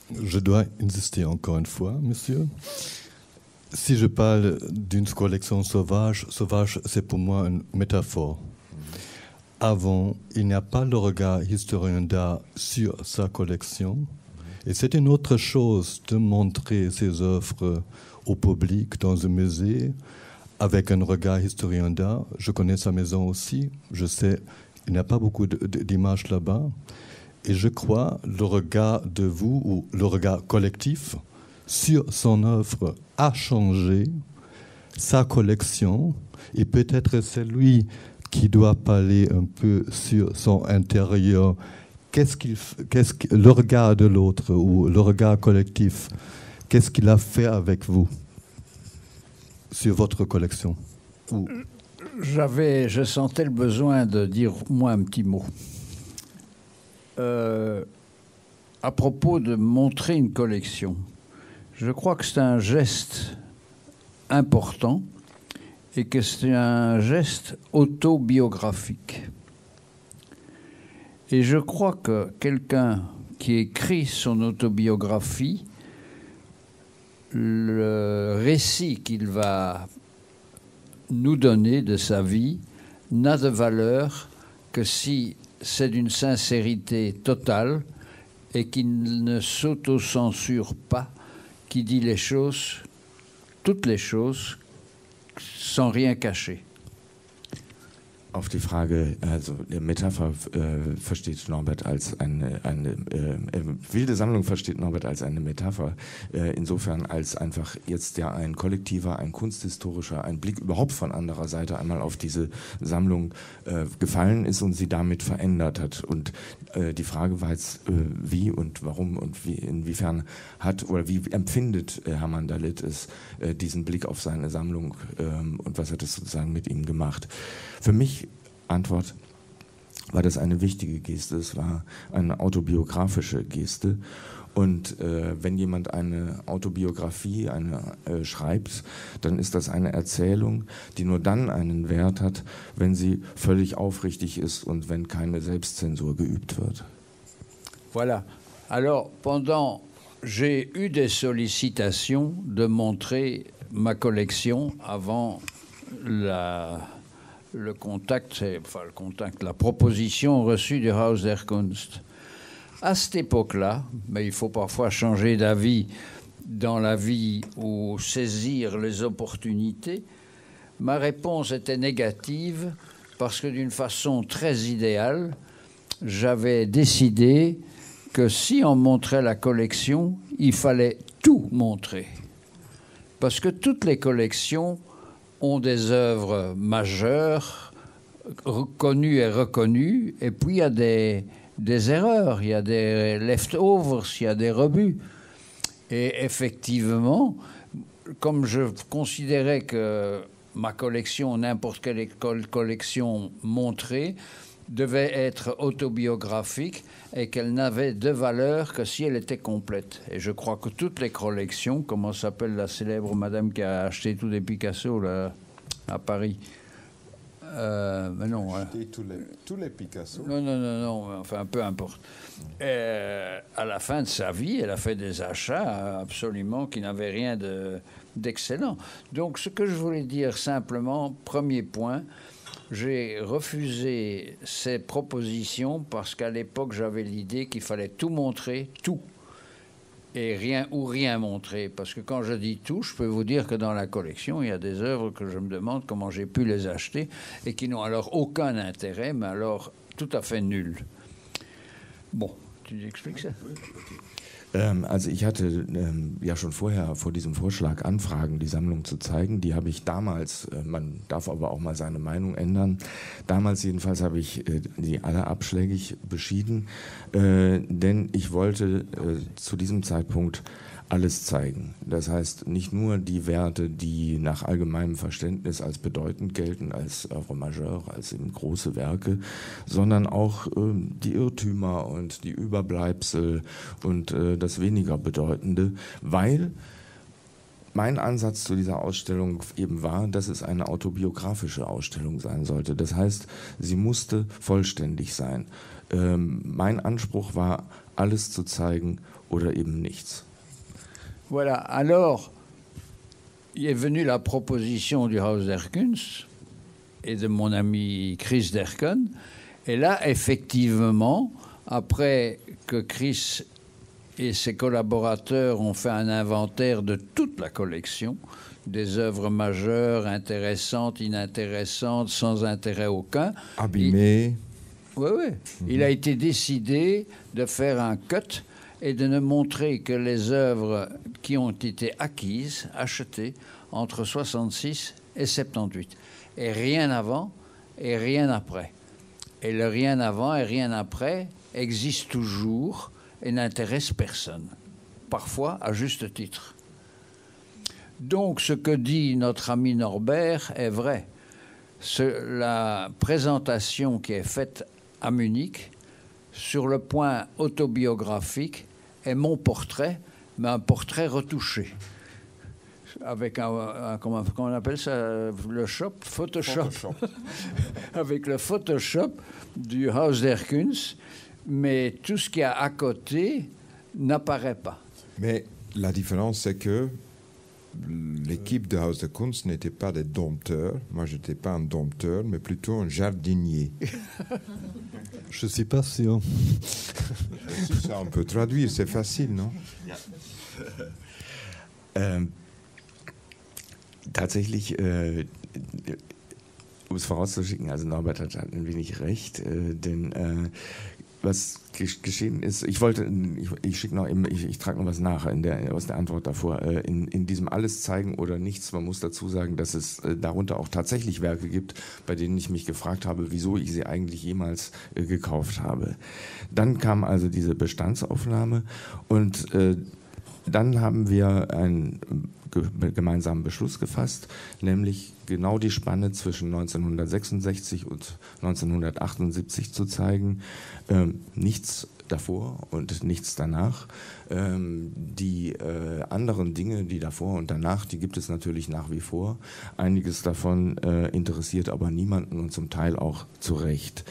Je dois insister encore une fois, monsieur. Si je parle d'une collection sauvage, sauvage c'est pour moi une métaphore. Avant, il n'y a pas le regard historien d'art sur sa collection. Et c'est une autre chose de montrer ses œuvres au public dans un musée avec un regard historien d'art. Je connais sa maison aussi, je sais, il n'y a pas beaucoup d'images là-bas. Et je crois le regard de vous, ou le regard collectif, sur son œuvre a changé, sa collection, et peut-être celui qui doit parler un peu sur son intérieur. Qu'est-ce que le regard de l'autre ou le regard collectif, qu'est-ce qu'il a fait avec vous sur votre collection? Je sentais le besoin de dire moi un petit mot. À propos de montrer une collection, je crois que c'est un geste important, et que c'est un geste autobiographique. Et je crois que quelqu'un qui écrit son autobiographie, le récit qu'il va nous donner de sa vie n'a de valeur que si c'est d'une sincérité totale et qu'il ne s'autocensure pas, qui dit les choses, toutes les choses, sans rien cacher. Auf die Frage, also der Metapher versteht Norbert als eine wilde Sammlung versteht Norbert als eine Metapher, insofern als einfach jetzt ja ein kollektiver, ein kunsthistorischer, ein Blick überhaupt von anderer Seite einmal auf diese Sammlung gefallen ist und sie damit verändert hat. Und die Frage war jetzt, wie und warum und wie, inwiefern hat oder wie empfindet Herman Daled es, diesen Blick auf seine Sammlung und was hat es sozusagen mit ihm gemacht. Für mich Antwort war das eine wichtige Geste, es war eine autobiografische Geste, und wenn jemand eine Autobiografie schreibt, dann ist das eine Erzählung, die nur dann einen Wert hat, wenn sie völlig aufrichtig ist und wenn keine Selbstzensur geübt wird. Voilà. Alors, pendant, j'ai eu des sollicitations de montrer ma collection avant la proposition reçue du Haus der Kunst. À cette époque-là, mais il faut parfois changer d'avis dans la vie ou saisir les opportunités, ma réponse était négative parce que d'une façon très idéale, j'avais décidé que si on montrait la collection, il fallait tout montrer. Parce que toutes les collections ont des œuvres majeures, connues et reconnues, et puis il y a des erreurs, il y a des leftovers, il y a des rebuts. Et effectivement, comme je considérais que ma collection, n'importe quelle collection montrée, devait être autobiographique et qu'elle n'avait de valeur que si elle était complète. Et je crois que toutes les collections, comment s'appelle la célèbre madame qui a acheté tous les Picasso là, à Paris, mais non, acheté tous les Picasso. Non, enfin peu importe. Et à la fin de sa vie, elle a fait des achats absolument qui n'avaient rien d'excellent. Donc ce que je voulais dire simplement, premier point, j'ai refusé ces propositions parce qu'à l'époque, j'avais l'idée qu'il fallait tout montrer, tout, et rien ou rien montrer. Parce que quand je dis tout, je peux vous dire que dans la collection, il y a des œuvres que je me demande comment j'ai pu les acheter et qui n'ont alors aucun intérêt, mais alors tout à fait nul. Bon, tu expliques ça ? Also ich hatte ja schon vorher vor diesem Vorschlag Anfragen, die Sammlung zu zeigen. Die habe ich damals, man darf aber auch mal seine Meinung ändern, damals jedenfalls habe ich die alle abschlägig beschieden, denn ich wollte zu diesem Zeitpunkt alles zeigen. Das heißt, nicht nur die Werte, die nach allgemeinem Verständnis als bedeutend gelten, als Œuvre majeure, als eben große Werke, sondern auch die Irrtümer und die Überbleibsel und das weniger Bedeutende, weil mein Ansatz zu dieser Ausstellung eben war, dass es eine autobiografische Ausstellung sein sollte. Das heißt, sie musste vollständig sein. Mein Anspruch war, alles zu zeigen oder eben nichts. Voilà, alors, est venue la proposition du Haus der Kunst et de mon ami Chris Dercon. Et là, effectivement, après que Chris et ses collaborateurs ont fait un inventaire de toute la collection, des œuvres majeures, intéressantes, inintéressantes, sans intérêt aucun. Abîmées. Oui, oui. Mmh. Il a été décidé de faire un cut et de ne montrer que les œuvres qui ont été acquises, achetées, entre 66 et 78. Et rien avant et rien après. Et le rien avant et rien après existe toujours et n'intéresse personne, parfois à juste titre. Donc ce que dit notre ami Norbert est vrai. La présentation qui est faite à Munich, sur le point autobiographique, est mon portrait, mais un portrait retouché. Avec un comment on appelle ça, le shop, Photoshop. Avec le Photoshop du Haus der Kunst, mais tout ce qu'il y a à côté n'apparaît pas. Mais la différence, c'est que l'équipe de Haus der Kunst n'était pas des dompteurs. Moi, je n'étais pas un dompteur, mais plutôt un jardinier. Je ne sais pas si on... Ça, on peut traduire, c'est facile, non? Ja. Tatsächlich, um es vorauszuschicken, also Norbert hat ein wenig recht, denn was geschehen ist, ich trage noch was nach aus der Antwort davor, in diesem alles zeigen oder nichts, man muss dazu sagen, dass es darunter auch tatsächlich Werke gibt, bei denen ich mich gefragt habe, wieso ich sie eigentlich jemals gekauft habe. Dann kam also diese Bestandsaufnahme und dann haben wir einen gemeinsamen Beschluss gefasst, nämlich genau die Spanne zwischen 1966 und 1978 zu zeigen, nichts davor und nichts danach. Die anderen Dinge, die davor und danach, die gibt es natürlich nach wie vor. Einiges davon interessiert aber niemanden und zum Teil auch zu Recht.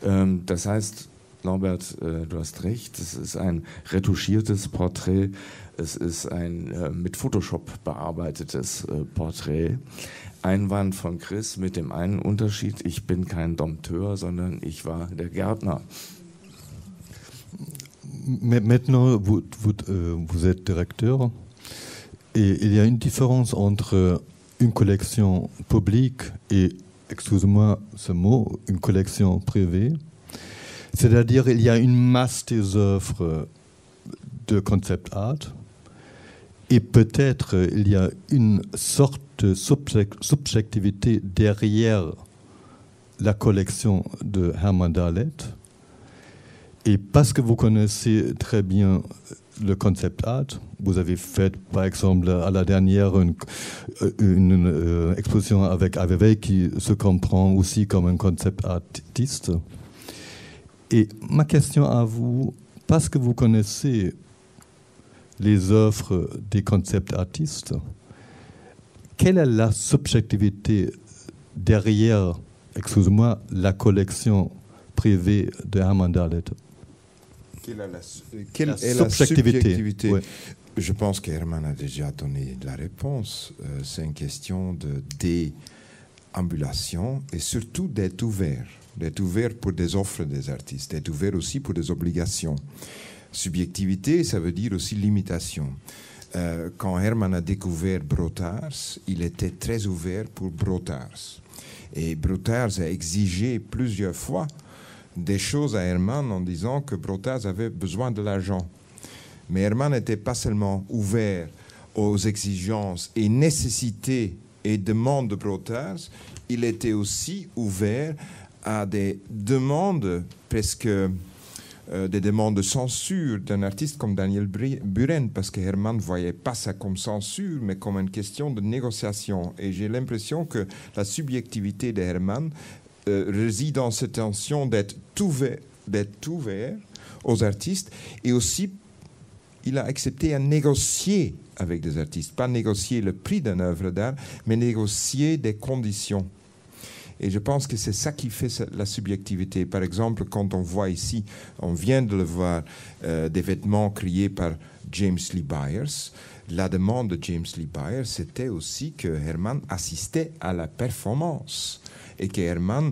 Das heißt, Norbert, du hast recht, es ist ein retuschiertes Porträt, es ist ein mit Photoshop bearbeitetes Porträt. Einwand von Chris mit dem einen Unterschied, ich bin kein Dompteur, sondern ich war der Gärtner. Maintenant, vous êtes directeur et il y a une différence entre une collection publique et, excusez-moi ce mot, une collection privée. C'est-à-dire il y a une masse des œuvres de concept art et peut-être il y a une sorte de subjectivité derrière la collection de Herman Daled. Et parce que vous connaissez très bien le concept art, vous avez fait par exemple à la dernière une exposition avec Avevey qui se comprend aussi comme un concept artiste. Et ma question à vous, parce que vous connaissez les œuvres des concept artistes, quelle est la subjectivité derrière, excusez-moi, la collection privée de Herman Daled? Quelle est la subjectivité? Oui. Je pense qu'Herman a déjà donné la réponse. C'est une question de déambulation et surtout d'être ouvert. D'être ouvert pour des offres des artistes, d'être ouvert aussi pour des obligations. Subjectivité, ça veut dire aussi limitation. Quand Herman a découvert Broodthaers, il était très ouvert pour Broodthaers. Et Broodthaers a exigé plusieurs fois des choses à Herman en disant que Broodthaers avait besoin de l'argent. Mais Herman n'était pas seulement ouvert aux exigences et nécessités et demandes de Broodthaers, il était aussi ouvert à des demandes presque... des demandes de censure d'un artiste comme Daniel Buren, parce que Herman ne voyait pas ça comme censure, mais comme une question de négociation. Et j'ai l'impression que la subjectivité de Herman réside dans cette tension d'être ouvert aux artistes, et aussi, il a accepté à négocier avec des artistes, pas négocier le prix d'une œuvre d'art, mais négocier des conditions. Et je pense que c'est ça qui fait la subjectivité. Par exemple, quand on voit ici, on vient de le voir, des vêtements créés par James Lee Byars. La demande de James Lee Byars, c'était aussi que Herman assistait à la performance et que Herman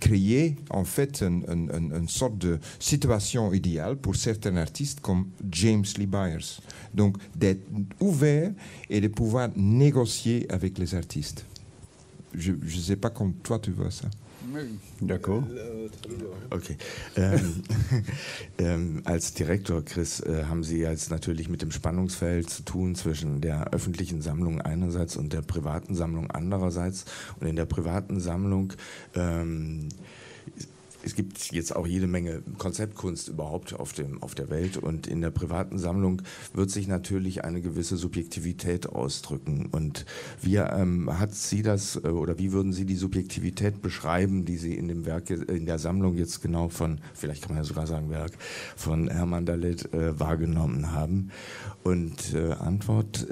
créait en fait une sorte de situation idéale pour certains artistes comme James Lee Byars. Donc d'être ouvert et de pouvoir négocier avec les artistes. Je ne sais pas comment toi tu vois ça. D'accord. Okay. Als Direktor, Chris, haben Sie jetzt natürlich mit dem Spannungsfeld zu tun zwischen der öffentlichen Sammlung einerseits und der privaten Sammlung andererseits. Und in der privaten Sammlung... Es gibt jetzt auch jede Menge Konzeptkunst überhaupt auf der Welt und in der privaten Sammlung wird sich natürlich eine gewisse Subjektivität ausdrücken. Und wie hat Sie das oder wie würden Sie die Subjektivität beschreiben, die Sie in dem Werk, in der Sammlung jetzt genau von, vielleicht kann man ja sogar sagen Werk, von Herman Daled wahrgenommen haben? Und Antwort,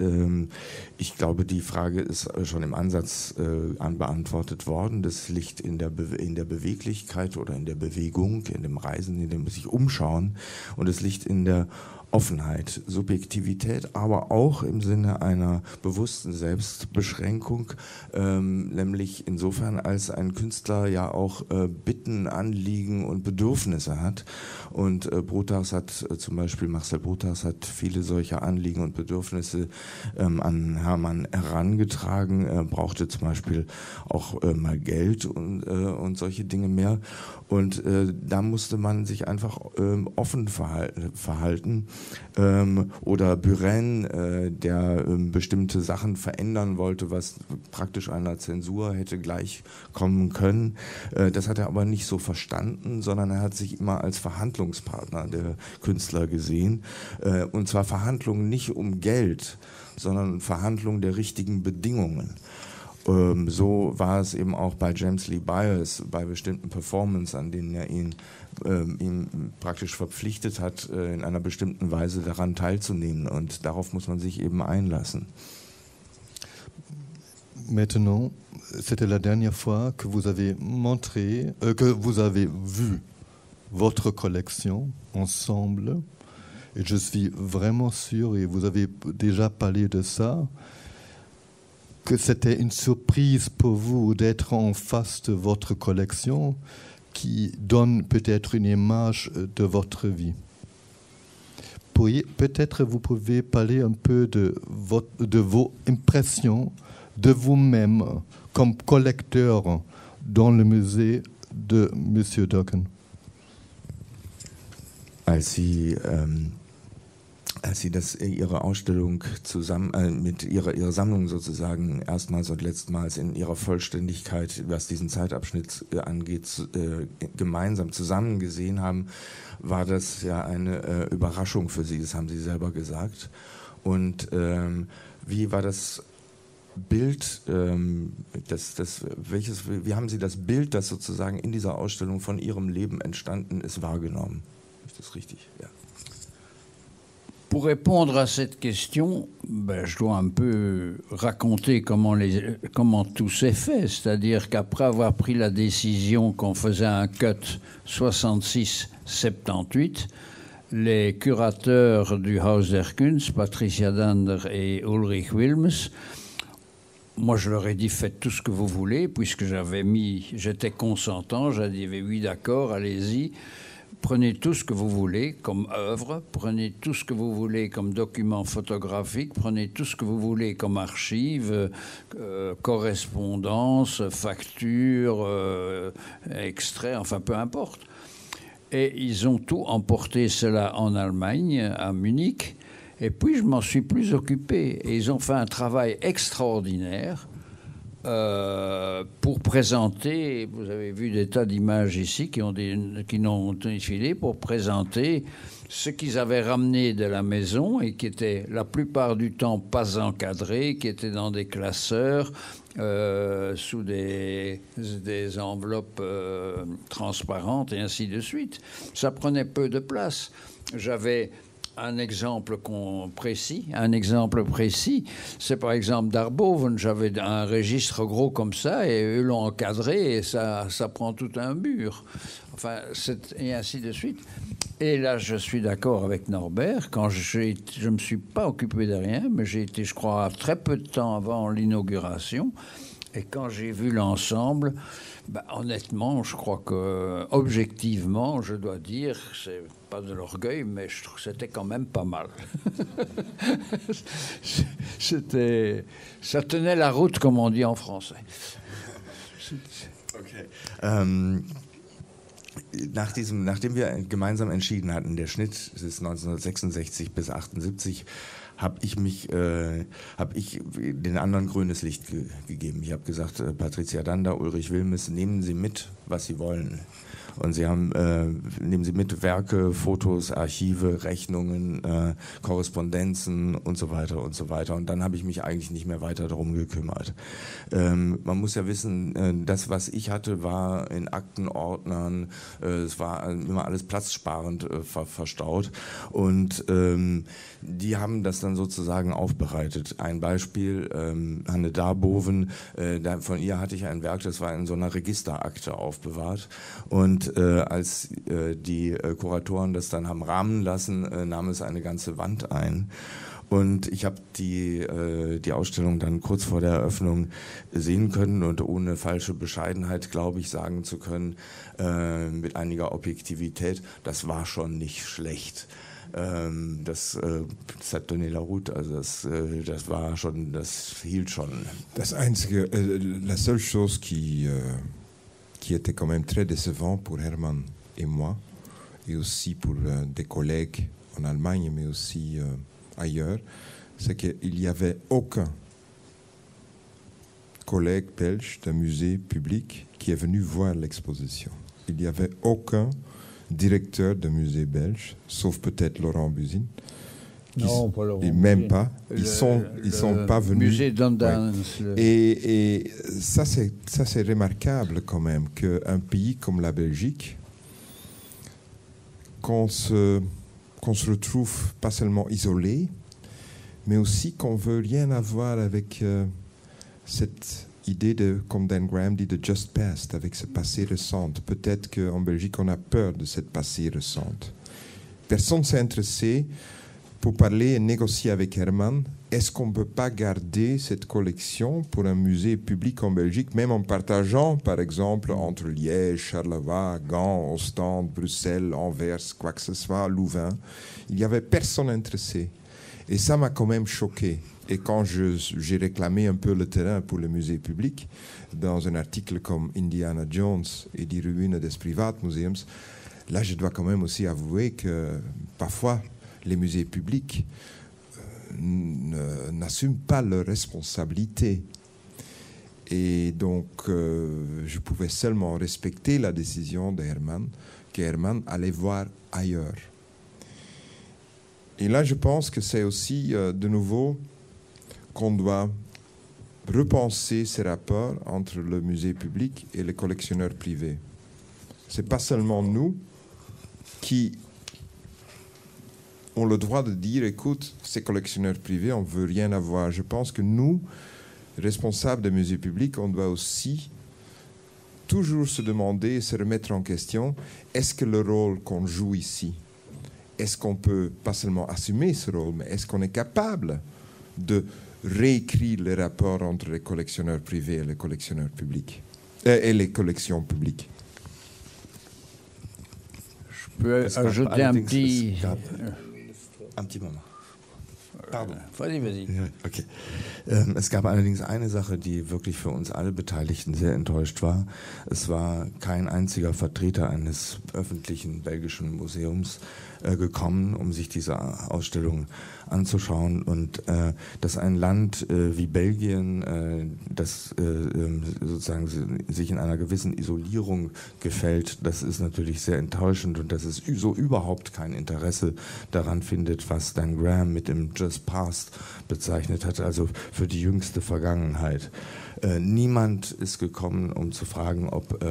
ich glaube, die Frage ist schon im Ansatz beantwortet worden. Das liegt in der Beweglichkeit oder in der Bewegung, in dem Reisen, in dem sich umschauen. Und es liegt in der Offenheit, Subjektivität, aber auch im Sinne einer bewussten Selbstbeschränkung, nämlich insofern, als ein Künstler ja auch Bitten, Anliegen und Bedürfnisse hat. Und Broodthaers hat zum Beispiel, Marcel Broodthaers hat viele solcher Anliegen und Bedürfnisse an Herman herangetragen, brauchte zum Beispiel auch mal Geld und solche Dinge mehr. Und da musste man sich einfach offen verhalten. Oder Buren, der bestimmte Sachen verändern wollte, was praktisch einer Zensur hätte gleichkommen können. Das hat er aber nicht so verstanden, sondern er hat sich immer als Verhandlungspartner der Künstler gesehen. Und zwar Verhandlungen nicht um Geld, sondern Verhandlungen der richtigen Bedingungen. So war es eben auch bei James Lee Byars, bei bestimmten Performances, an denen er ihn praktisch verpflichtet hat, in einer bestimmten Weise daran teilzunehmen. Und darauf muss man sich eben einlassen. Maintenant, c'était la dernière fois que vous avez montré, que vous avez vu votre collection ensemble. Et je suis vraiment sûr, et vous avez déjà parlé de ça, que c'était une surprise pour vous d'être en face de votre collection qui donne peut-être une image de votre vie. Peut-être vous pouvez parler un peu de vos impressions de vous-même comme collecteur dans le musée de M. Dercon. Als Sie Ihre Ausstellung zusammen mit Ihrer Sammlung sozusagen erstmals und letztmals in ihrer Vollständigkeit, was diesen Zeitabschnitt angeht, gemeinsam zusammen gesehen haben, war das ja eine Überraschung für Sie, das haben Sie selber gesagt. Und wie war das Bild, wie haben Sie das Bild, das sozusagen in dieser Ausstellung von Ihrem Leben entstanden ist, wahrgenommen? Ist das richtig? Ja. Pour répondre à cette question, je dois un peu raconter comment tout s'est fait. C'est-à-dire qu'après avoir pris la décision qu'on faisait un cut 66-78, les curateurs du Haus der Kunst, Patricia Dander et Ulrich Wilmes, moi je leur ai dit faites tout ce que vous voulez, puisque j'étais consentant, j'avais dit oui d'accord, allez-y. Prenez tout ce que vous voulez comme œuvre, prenez tout ce que vous voulez comme document photographique, prenez tout ce que vous voulez comme archive, correspondance, facture, extrait, enfin peu importe. Et ils ont tout emporté cela en Allemagne, à Munich. Et puis, je m'en suis plus occupé. Et ils ont fait un travail extraordinaire pour présenter... Vous avez vu des tas d'images ici qui n'ont défilé pour présenter ce qu'ils avaient ramené de la maison et qui était la plupart du temps pas encadré, qui était dans des classeurs, sous des enveloppes transparentes et ainsi de suite. Ça prenait peu de place. J'avais... Un exemple précis, c'est par exemple Darboven. J'avais un registre gros comme ça et eux l'ont encadré et ça prend tout un mur. Enfin, et ainsi de suite. Et là, je suis d'accord avec Norbert. Quand je me suis pas occupé de rien, mais j'ai été, je crois, très peu de temps avant l'inauguration. Et quand j'ai vu l'ensemble, bah, honnêtement, je crois que, objectivement, je dois dire, c'est pas de l'orgueil, mais je trouve que c'était quand même pas mal. Ça tenait la route, comme on dit en français. Okay. Nachdem wir gemeinsam entschieden hatten, der Schnitt ist 1966 bis 1978, habe ich den anderen grünes Licht gegeben. Ich habe gesagt, Patricia Dander, Ulrich Wilmes, nehmen Sie mit, was Sie wollen. Und Sie haben, nehmen Sie mit Werke, Fotos, Archive, Rechnungen, Korrespondenzen und so weiter und so weiter. Und dann habe ich mich eigentlich nicht mehr weiter darum gekümmert. Man muss ja wissen, das, was ich hatte, war in Aktenordnern, es war immer alles platzsparend verstaut. Und die haben das dann sozusagen aufbereitet. Ein Beispiel, Hanne Darboven, von ihr hatte ich ein Werk, das war in so einer Registerakte aufbewahrt. Und als die Kuratoren das dann haben rahmen lassen, nahm es eine ganze Wand ein. Und ich habe die Ausstellung dann kurz vor der Eröffnung sehen können und ohne falsche Bescheidenheit, glaube ich, sagen zu können, mit einiger Objektivität, das war schon nicht schlecht. Das hat Donné la route, also das war schon, das hielt schon. Das einzige, la seule chose qui était quand même très décevant pour Herman et moi, et aussi pour des collègues en Allemagne, mais aussi ailleurs, c'est qu'il n'y avait aucun collègue belge d'un musée public qui est venu voir l'exposition. Il n'y avait aucun directeur de musée belge, sauf peut-être Laurent Busine. Non, pas Laurent Busine. Même pas. Ils sont pas venus. Musée d'Andans. Ouais. Et ça c'est remarquable quand même qu'un pays comme la Belgique, qu'on se retrouve pas seulement isolé, mais aussi qu'on veut rien avoir avec cette idée de, comme Dan Graham dit, de just past, avec ce passé récent. Peut-être qu'en Belgique on a peur de ce passé récent. Personne s'est intéressé pour parler et négocier avec Herman. Est-ce qu'on ne peut pas garder cette collection pour un musée public en Belgique, même en partageant, par exemple, entre Liège, Charleroi, Gand, Ostende, Bruxelles, Anvers, quoi que ce soit, Louvain. Il n'y avait personne intéressé. Et ça m'a quand même choqué. Et quand j'ai réclamé un peu le terrain pour le musée public, dans un article comme Indiana Jones et die Ruine des Privatmuseums, là, je dois quand même aussi avouer que parfois, les musées publics n'assument pas leurs responsabilités. Et donc, je pouvais seulement respecter la décision de Herman, que Herman allait voir ailleurs. Et là, je pense que c'est aussi, de nouveau, qu'on doit repenser ces rapports entre le musée public et les collectionneurs privés. C'est pas seulement nous qui ont le droit de dire, écoute, ces collectionneurs privés, on ne veut rien avoir. Je pense que nous, responsables des musées publics, on doit aussi toujours se demander et se remettre en question, est-ce que le rôle qu'on joue ici, est-ce qu'on peut pas seulement assumer ce rôle, mais est-ce qu'on est capable de réécrire les rapports entre les collectionneurs privés et les collectionneurs publics, et les collections publiques? Je peux ajouter un petit moment. Pardon. Vas-y. Ja, okay. Es gab allerdings eine Sache, die wirklich für uns alle Beteiligten sehr enttäuscht war. Es war kein einziger Vertreter eines öffentlichen belgischen Museums gekommen, um sich diese Ausstellung anzuschauen. Und dass ein Land wie Belgien, das sozusagen sich in einer gewissen Isolierung gefällt, das ist natürlich sehr enttäuschend. Und dass es so überhaupt kein Interesse daran findet, was Dan Graham mit dem Just Past bezeichnet hat, also für die jüngste Vergangenheit. Niemand ist gekommen, um zu fragen, ob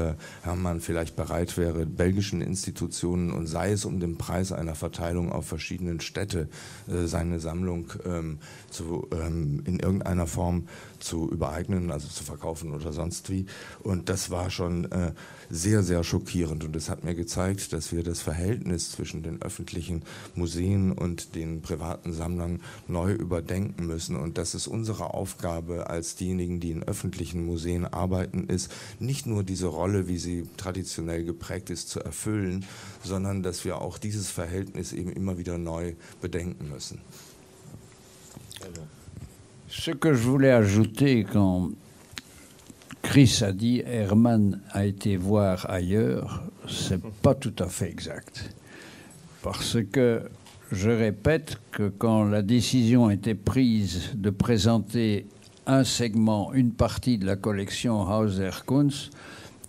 Hermann vielleicht bereit wäre, belgischen Institutionen, und sei es um den Preis einer Verteilung auf verschiedenen Städte, seine Sammlung in irgendeiner Form zu übereignen, also zu verkaufen oder sonst wie. Und das war schon sehr, sehr schockierend. Und es hat mir gezeigt, dass wir das Verhältnis zwischen den öffentlichen Museen und den privaten Sammlern neu überdenken müssen. Und das ist unsere Aufgabe als diejenigen, die in öffentlichen Museen arbeiten, ist, nicht nur diese Rolle, wie sie traditionell geprägt ist, zu erfüllen, sondern dass wir auch dieses Verhältnis eben immer wieder neu bedenken müssen. Ce que je voulais ajouter quand Chris a dit Herman a été voir ailleurs, c'est pas tout à fait exact. Parce que je répète que quand la décision était prise de présenter un segment, une partie de la collection Haus der Kunst,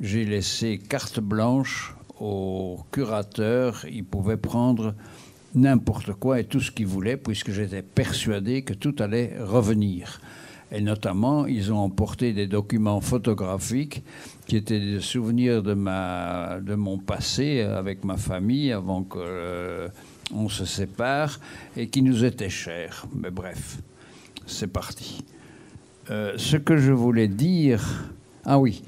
j'ai laissé carte blanche au curateur. Il pouvait prendre n'importe quoi et tout ce qu'il voulait, puisque j'étais persuadé que tout allait revenir. Et notamment, ils ont emporté des documents photographiques qui étaient des souvenirs de mon passé avec ma famille avant qu'on se sépare et qui nous étaient chers. Mais bref, c'est parti. Ce que je voulais dire, ah oui,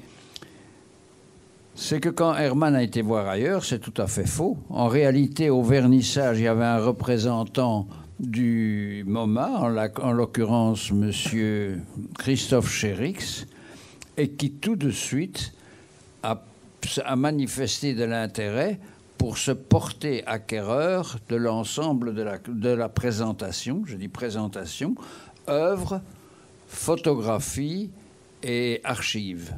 c'est que quand Herman a été voir ailleurs, c'est tout à fait faux. En réalité, au vernissage, il y avait un représentant du MoMA, en l'occurrence monsieur Christophe Chérix, et qui tout de suite a manifesté de l'intérêt pour se porter acquéreur de l'ensemble de la présentation, je dis présentation, œuvre, photographie et archives.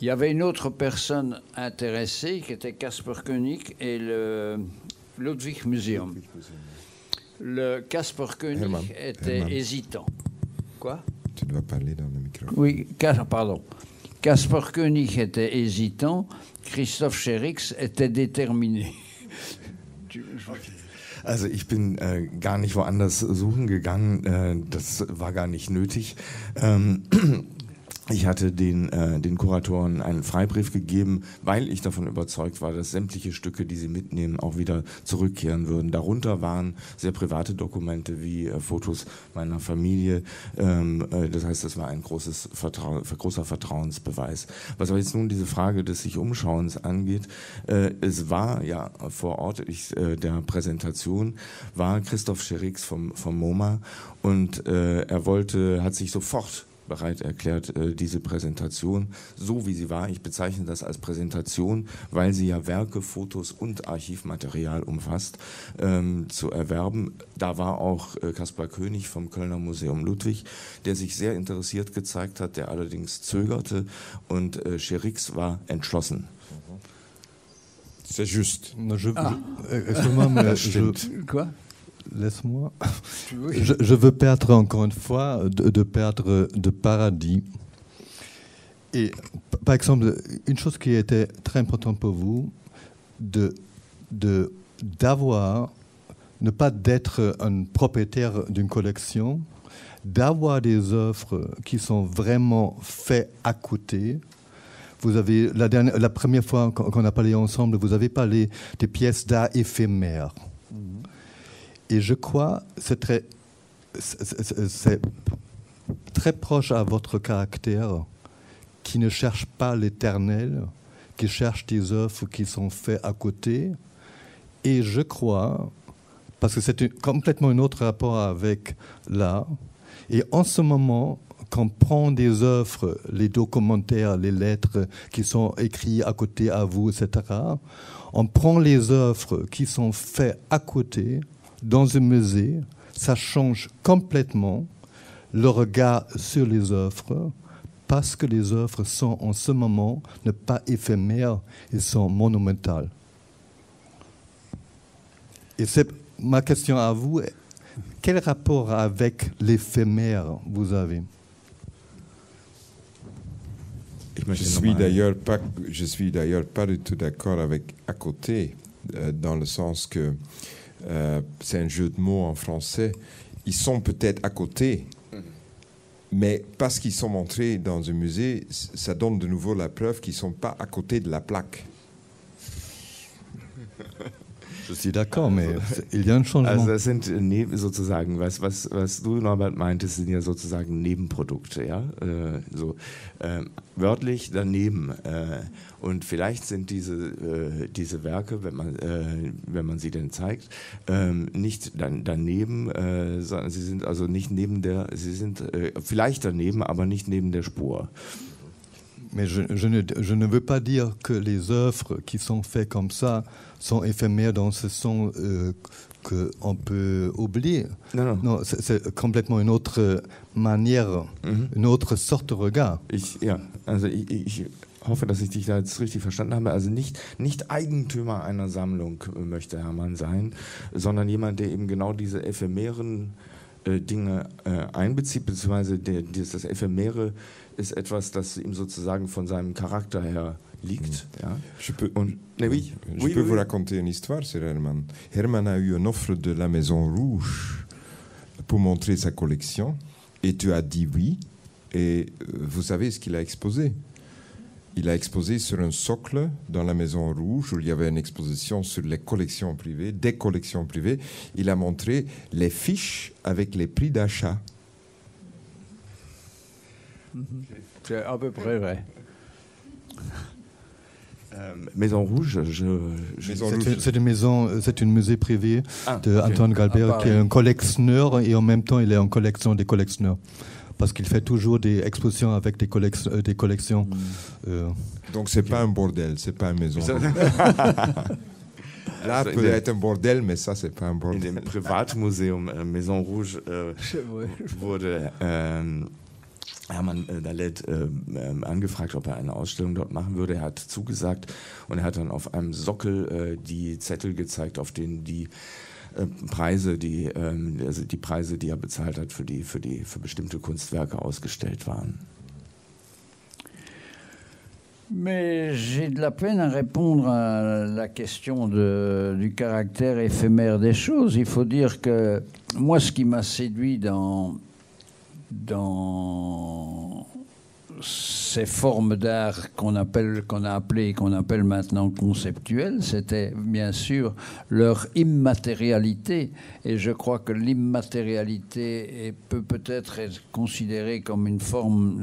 Il y avait une autre personne intéressée qui était Kasper Koenig et le Ludwig Museum. Le Kasper Koenig était hésitant. Quoi ? Tu dois parler dans le micro. Oui, pardon. Kasper Koenig était hésitant, Christophe Chérix était déterminé. Also ich bin gar nicht woanders suchen gegangen, das war gar nicht nötig. Ich hatte den Kuratoren einen Freibrief gegeben, weil ich davon überzeugt war, dass sämtliche Stücke, die sie mitnehmen, auch wieder zurückkehren würden. Darunter waren sehr private Dokumente wie Fotos meiner Familie. Das heißt, das war ein großer Vertrauensbeweis. Was aber jetzt nun diese Frage des sich Umschauens angeht, es war ja vor Ort der Präsentation, war Christophe Chérix vom MoMA, und hat sich sofort bereit erklärt, diese Präsentation, so wie sie war, ich bezeichne das als Präsentation, weil sie ja Werke, Fotos und Archivmaterial umfasst, zu erwerben. Da war auch Kasper Koenig vom Kölner Museum Ludwig, der sich sehr interessiert gezeigt hat, der allerdings zögerte, und Chérix war entschlossen. C'est juste. Quoi? Laisse-moi. Je veux perdre encore une fois, de perdre de paradis. Et par exemple, une chose qui était très importante pour vous, ne pas d'être un propriétaire d'une collection, d'avoir des œuvres qui sont vraiment faites à côté. Vous avez, la première fois qu'on a parlé ensemble, vous avez parlé des pièces d'art éphémères. Et je crois que c'est très proche à votre caractère, qui ne cherche pas l'éternel, qui cherche des œuvres qui sont faites à côté. Et je crois, parce que c'est complètement un autre rapport avec l'art, et en ce moment, quand on prend des œuvres, les documentaires, les lettres qui sont écrites à côté à vous, etc., on prend les œuvres qui sont faites à côté dans un musée, ça change complètement le regard sur les œuvres, parce que les œuvres sont en ce moment ne pas éphémères, elles sont monumentales. Et c'est ma question à vous, quel rapport avec l'éphémère vous avez? Je suis d'ailleurs pas du tout d'accord avec à côté, dans le sens que c'est un jeu de mots en français. Ils sont peut-être à côté, mais parce qu'ils sont montrés dans un musée, ça donne de nouveau la preuve qu'ils ne sont pas à côté de la plaque. Je suis d'accord, mais il y a un changement. Also das sind sozusagen, was du, Norbert, meintest, sind ja sozusagen Nebenprodukte, ja? So, wörtlich daneben. Und vielleicht sind diese Werke, wenn man sie denn zeigt, nicht daneben, sondern sie sind also nicht neben der, sie sind vielleicht daneben, aber nicht neben der Spur. Mais je ne veux pas dire que les œuvres qui sont faites comme ça sont éphémères dans ce sens qu'on peut oublier. Non, c'est complètement une autre manière, une autre sorte de regard. Ich hoffe, dass ich dich da jetzt richtig verstanden habe. Also nicht Eigentümer einer Sammlung möchte Hermann sein, sondern jemand, der eben genau diese ephemeren Dinge einbezieht, beziehungsweise das Ephemere ist etwas, das ihm sozusagen von seinem Charakter her liegt. Ja. Je peux vous raconter une histoire sur Herman. Herman a eu une offre de la Maison Rouge pour montrer sa collection, et tu as dit oui, et vous savez ce qu'il a exposé. Il a exposé sur un socle dans la Maison Rouge, où il y avait une exposition sur les collections privées, des collections privées. Il a montré les fiches avec les prix d'achat. C'est à peu près vrai. Maison Rouge, c'est une musée privée d'Antoine Galbert, qui est un collectionneur, et en même temps, il est en collection des collectionneurs. Parce qu'il fait toujours des expositions avec des collections. Donc c'est pas un bordel, c'est pas une maison. Là peut-être un bordel, mais ça c'est pas un bordel. In dem Privatmuseum Maison Rouge wurde Herman Daled angefragt, ob er eine Ausstellung dort machen würde. Er hat zugesagt, und er hat dann auf einem Sockel die Zettel gezeigt, auf denen die Preise, die Preise, die er bezahlt hat, für bestimmte Kunstwerke ausgestellt waren. Mais j'ai de la peine à répondre à la question du caractère éphémère des choses. Il faut dire que moi, ce qui m'a séduit dans ces formes d'art qu'on a appelées maintenant conceptuelles, c'était bien sûr leur immatérialité. Et je crois que l'immatérialité peut peut-être être considérée comme une forme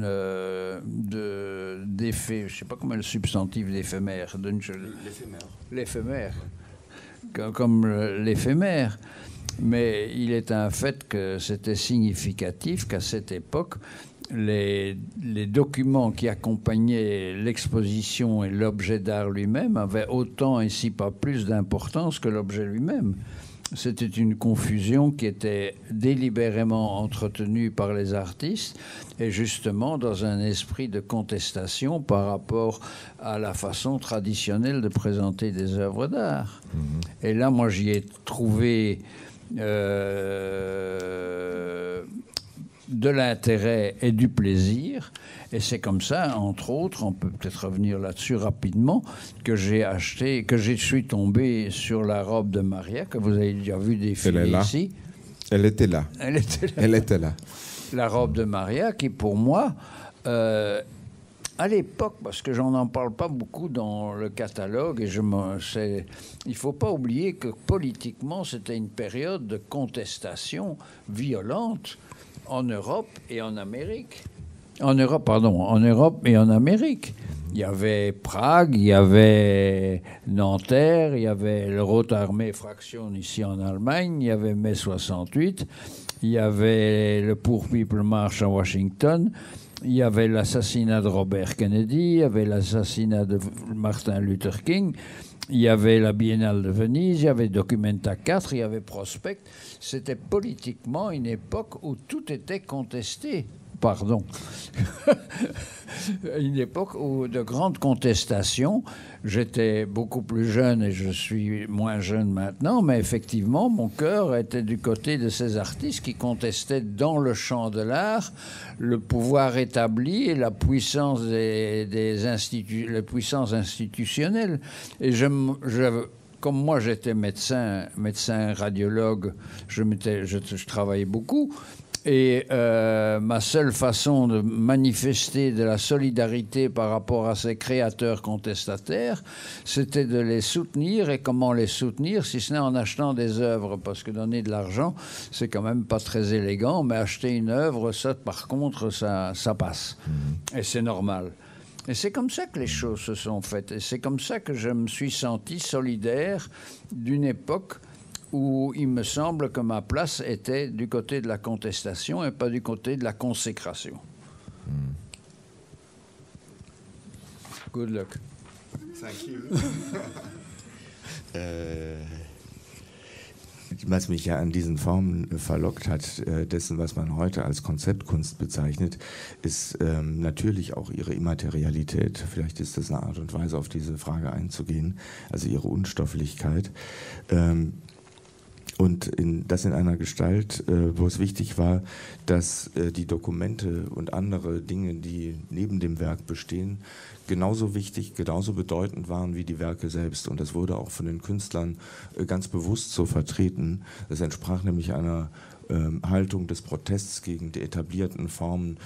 d'effet, je ne sais pas comment est le substantif d'éphémère. L'éphémère. Comme l'éphémère. Mais il est un fait que c'était significatif qu'à cette époque, les documents qui accompagnaient l'exposition et l'objet d'art lui-même avaient autant, et si pas plus, d'importance que l'objet lui-même. C'était une confusion qui était délibérément entretenue par les artistes, et justement dans un esprit de contestation par rapport à la façon traditionnelle de présenter des œuvres d'art. Et là, moi, j'y ai trouvé de l'intérêt et du plaisir. Et c'est comme ça, entre autres, on peut peut-être revenir là-dessus rapidement, que j'ai acheté, que je suis tombé sur la robe de Maria, que vous avez déjà vu défiler ici. Elle était là. La robe de Maria qui, pour moi, à l'époque, parce que j'en parle pas beaucoup dans le catalogue, et il faut pas oublier que politiquement, c'était une période de contestation violente en Europe et en Amérique. En Europe et en Amérique. Il y avait Prague, il y avait Nanterre, il y avait le Rotarmee Fraktion ici en Allemagne, il y avait mai 68, il y avait le Poor People March à Washington, il y avait l'assassinat de Robert Kennedy, il y avait l'assassinat de Martin Luther King, Il y avait la Biennale de Venise, il y avait Documenta 4, il y avait Prospect. C'était politiquement une époque où tout était contesté. Pardon. Une époque où de grandes contestations. J'étais beaucoup plus jeune et je suis moins jeune maintenant, mais effectivement, mon cœur était du côté de ces artistes qui contestaient dans le champ de l'art le pouvoir établi et la puissance, la puissance institutionnelle. Et comme moi, j'étais médecin radiologue, je travaillais beaucoup. Et ma seule façon de manifester de la solidarité par rapport à ces créateurs contestataires, c'était de les soutenir. Et comment les soutenir, si ce n'est en achetant des œuvres? Parce que donner de l'argent, c'est quand même pas très élégant. Mais acheter une œuvre, ça, par contre, ça passe. Et c'est normal. Et c'est comme ça que les choses se sont faites. Et c'est comme ça que je me suis senti solidaire d'une époque où il me semble que ma place était du côté de la contestation et pas du côté de la consécration. Good luck. Thank you. Was mich ja an diesen Formen verlockt hat, dessen, was man heute als Konzeptkunst bezeichnet, ist natürlich auch ihre Immaterialität. Vielleicht ist das eine Art und Weise, auf diese Frage einzugehen, also ihre Unstofflichkeit. Und das in einer Gestalt, wo es wichtig war, dass die Dokumente und andere Dinge, die neben dem Werk bestehen, genauso wichtig, genauso bedeutend waren wie die Werke selbst. Und das wurde auch von den Künstlern ganz bewusst so vertreten. Das entsprach nämlich einer Haltung des Protests gegen die etablierten Formen,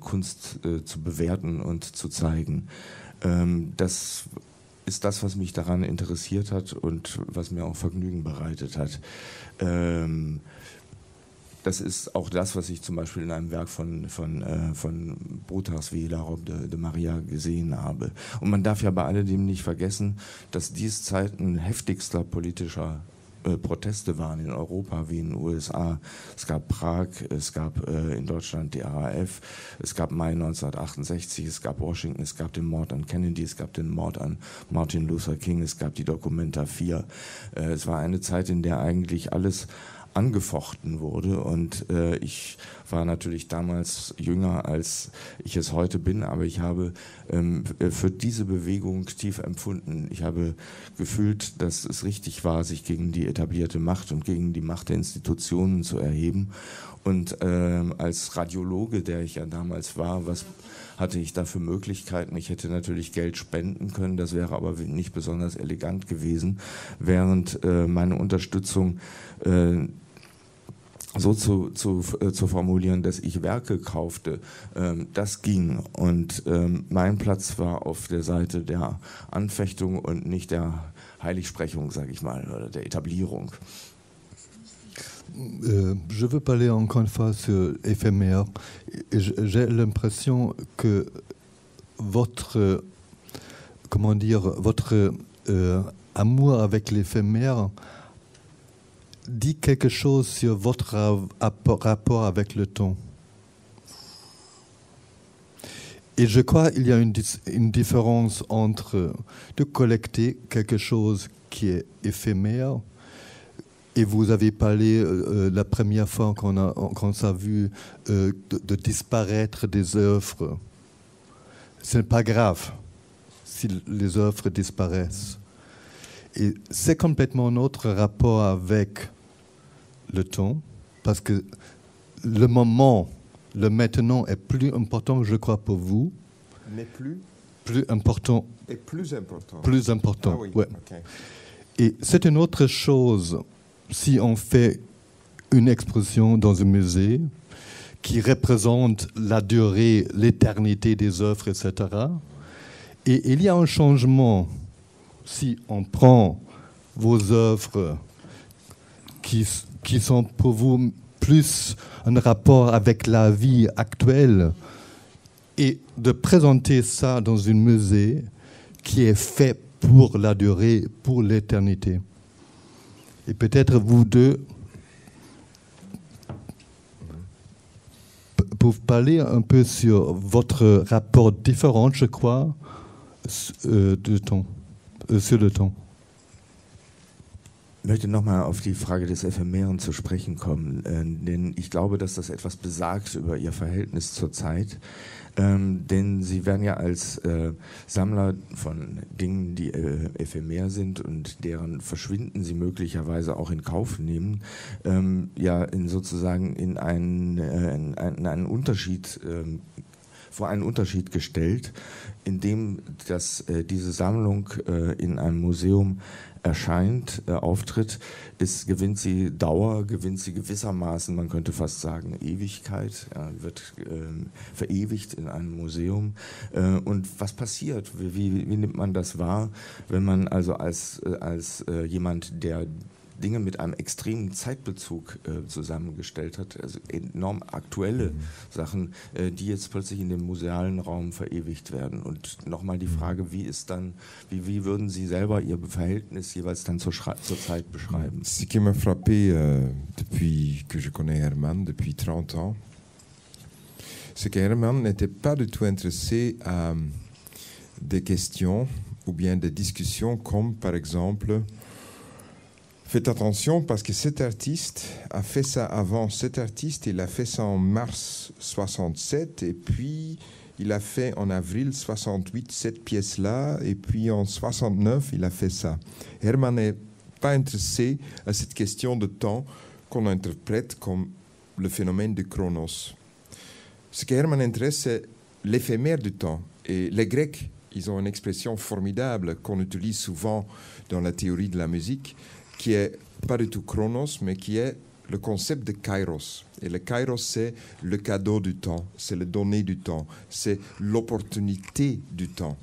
Kunst zu bewerten und zu zeigen. Das ist das, was mich daran interessiert hat und was mir auch Vergnügen bereitet hat. Das ist auch das, was ich zum Beispiel in einem Werk von Broodthaers wie La Robe de Maria gesehen habe. Und man darf ja bei alledem nicht vergessen, dass dies Zeiten heftigster politischer Proteste waren in Europa wie in den USA. Es gab Prag, es gab in Deutschland die RAF, es gab Mai 1968, es gab Washington, es gab den Mord an Kennedy, es gab den Mord an Martin Luther King, es gab die Documenta 4. Es war eine Zeit, in der eigentlich alles angefochten wurde und ich war natürlich damals jünger, als ich es heute bin, aber ich habe für diese Bewegung tief empfunden. Ich habe gefühlt, dass es richtig war, sich gegen die etablierte Macht und gegen die Macht der Institutionen zu erheben und als Radiologe, der ich ja damals war, was hatte ich dafür Möglichkeiten. Ich hätte natürlich Geld spenden können, das wäre aber nicht besonders elegant gewesen, während meine Unterstützung so zu formulieren, dass ich Werke kaufte, das ging. Und mein Platz war auf der Seite der Anfechtung und nicht der Heiligsprechung, sage ich mal, oder der Etablierung. Je veux parler encore une fois sur éphémère. J'ai l'impression que votre, comment dire, votre amour avec l'éphémère dit quelque chose sur votre rapport avec le temps. Et je crois qu'il y a une différence entre de collecter quelque chose qui est éphémère. Et vous avez parlé la première fois qu'on s'est vu de disparaître des œuvres. Ce n'est pas grave si les œuvres disparaissent. Et c'est complètement notre rapport avec le temps, parce que le moment, le maintenant est plus important, je crois, pour vous. Mais plus important. Et plus important. Plus important, ah oui, ouais. Okay. Et c'est une autre chose. Si on fait une exposition dans un musée qui représente la durée, l'éternité des œuvres, etc., et il y a un changement si on prend vos œuvres qui sont pour vous plus un rapport avec la vie actuelle et de présenter ça dans un musée qui est fait pour la durée, pour l'éternité. Et peut-être vous deux pouvez parler un peu sur votre rapport différent, je crois, sur le temps. möchte nochmal auf die Frage des Ephemeren zu sprechen kommen, denn ich glaube, dass das etwas besagt über Ihr Verhältnis zur Zeit. Denn Sie werden ja als Sammler von Dingen, die ephemer sind und deren Verschwinden Sie möglicherweise auch in Kauf nehmen, ja vor einen Unterschied gestellt, indem diese Sammlung in einem Museum erscheint, auftritt, gewinnt sie Dauer, gewinnt sie gewissermaßen, man könnte fast sagen Ewigkeit, ja, wird verewigt in einem Museum. Und was passiert? Wie nimmt man das wahr, wenn man also als jemand, der Dinge mit einem extremen Zeitbezug zusammengestellt hat, also enorm aktuelle Sachen, die jetzt plötzlich in dem musealen Raum verewigt werden. Und nochmal die Frage, wie würden Sie selber Ihr Verhältnis jeweils dann zur Zeit beschreiben? Ce qui m'a frappé depuis que je connais Herman, depuis 30 ans, c'est que Herman n'était pas du tout intéressé à des questions ou bien des discussions comme par exemple: faites attention parce que cet artiste a fait ça avant. Cet artiste, il a fait ça en mars 67 et puis il a fait en avril 68 cette pièce-là et puis en 69, il a fait ça. Herman n'est pas intéressé à cette question de temps qu'on interprète comme le phénomène du chronos. Ce que Herman intéresse, c'est l'éphémère du temps. Et les Grecs, ils ont une expression formidable qu'on utilise souvent dans la théorie de la musique, qui est pas du tout chronos, mais qui est le concept de kairos. Et le kairos, c'est le cadeau du temps, c'est le donné du temps, c'est l'opportunité du temps.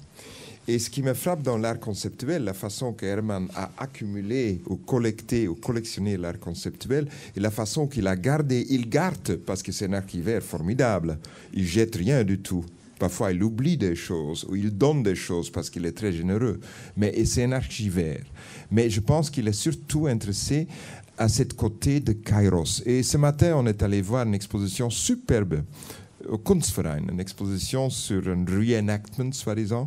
Et ce qui me frappe dans l'art conceptuel, la façon que Herman a accumulé ou collecté ou collectionné l'art conceptuel, et la façon qu'il a gardé, il garde, parce que c'est un archivaire formidable, il jette rien du tout. Parfois, il oublie des choses ou il donne des choses parce qu'il est très généreux. Mais c'est un archivaire. Mais je pense qu'il est surtout intéressé à cette côté de Kairos. Et ce matin, on est allé voir une exposition superbe au Kunstverein, une exposition sur un reenactment, soi-disant,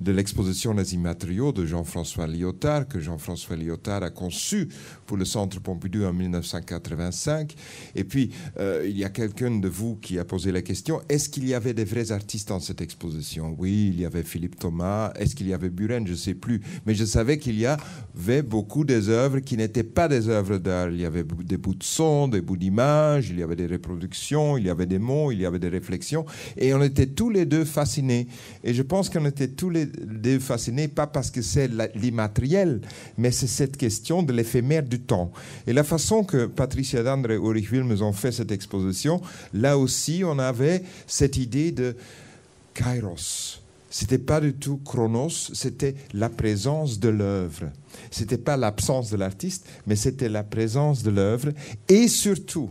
de l'exposition Nazi Matériaux de Jean-François Lyotard, que Jean-François Lyotard a conçu pour le Centre Pompidou en 1985. Et puis, il y a quelqu'un de vous qui a posé la question, est-ce qu'il y avait des vrais artistes dans cette exposition? Oui, il y avait Philippe Thomas. Est-ce qu'il y avait Buren? Je ne sais plus. Mais je savais qu'il y avait beaucoup des œuvres qui n'étaient pas des œuvres d'art. Il y avait des bouts de son, des bouts d'images, il y avait des reproductions, il y avait des mots, il y avait des réflexions. Et on était tous les deux fascinés. Et je pense qu'on était tous les deux fascinés, pas parce que c'est l'immatériel, mais c'est cette question de l'éphémère du temps. Et la façon que Patricia Dander et Ulrich Wilmes ont fait cette exposition, là aussi, on avait cette idée de kairos. C'était pas du tout chronos, c'était la présence de l'œuvre. C'était pas l'absence de l'artiste, mais c'était la présence de l'œuvre. Et surtout,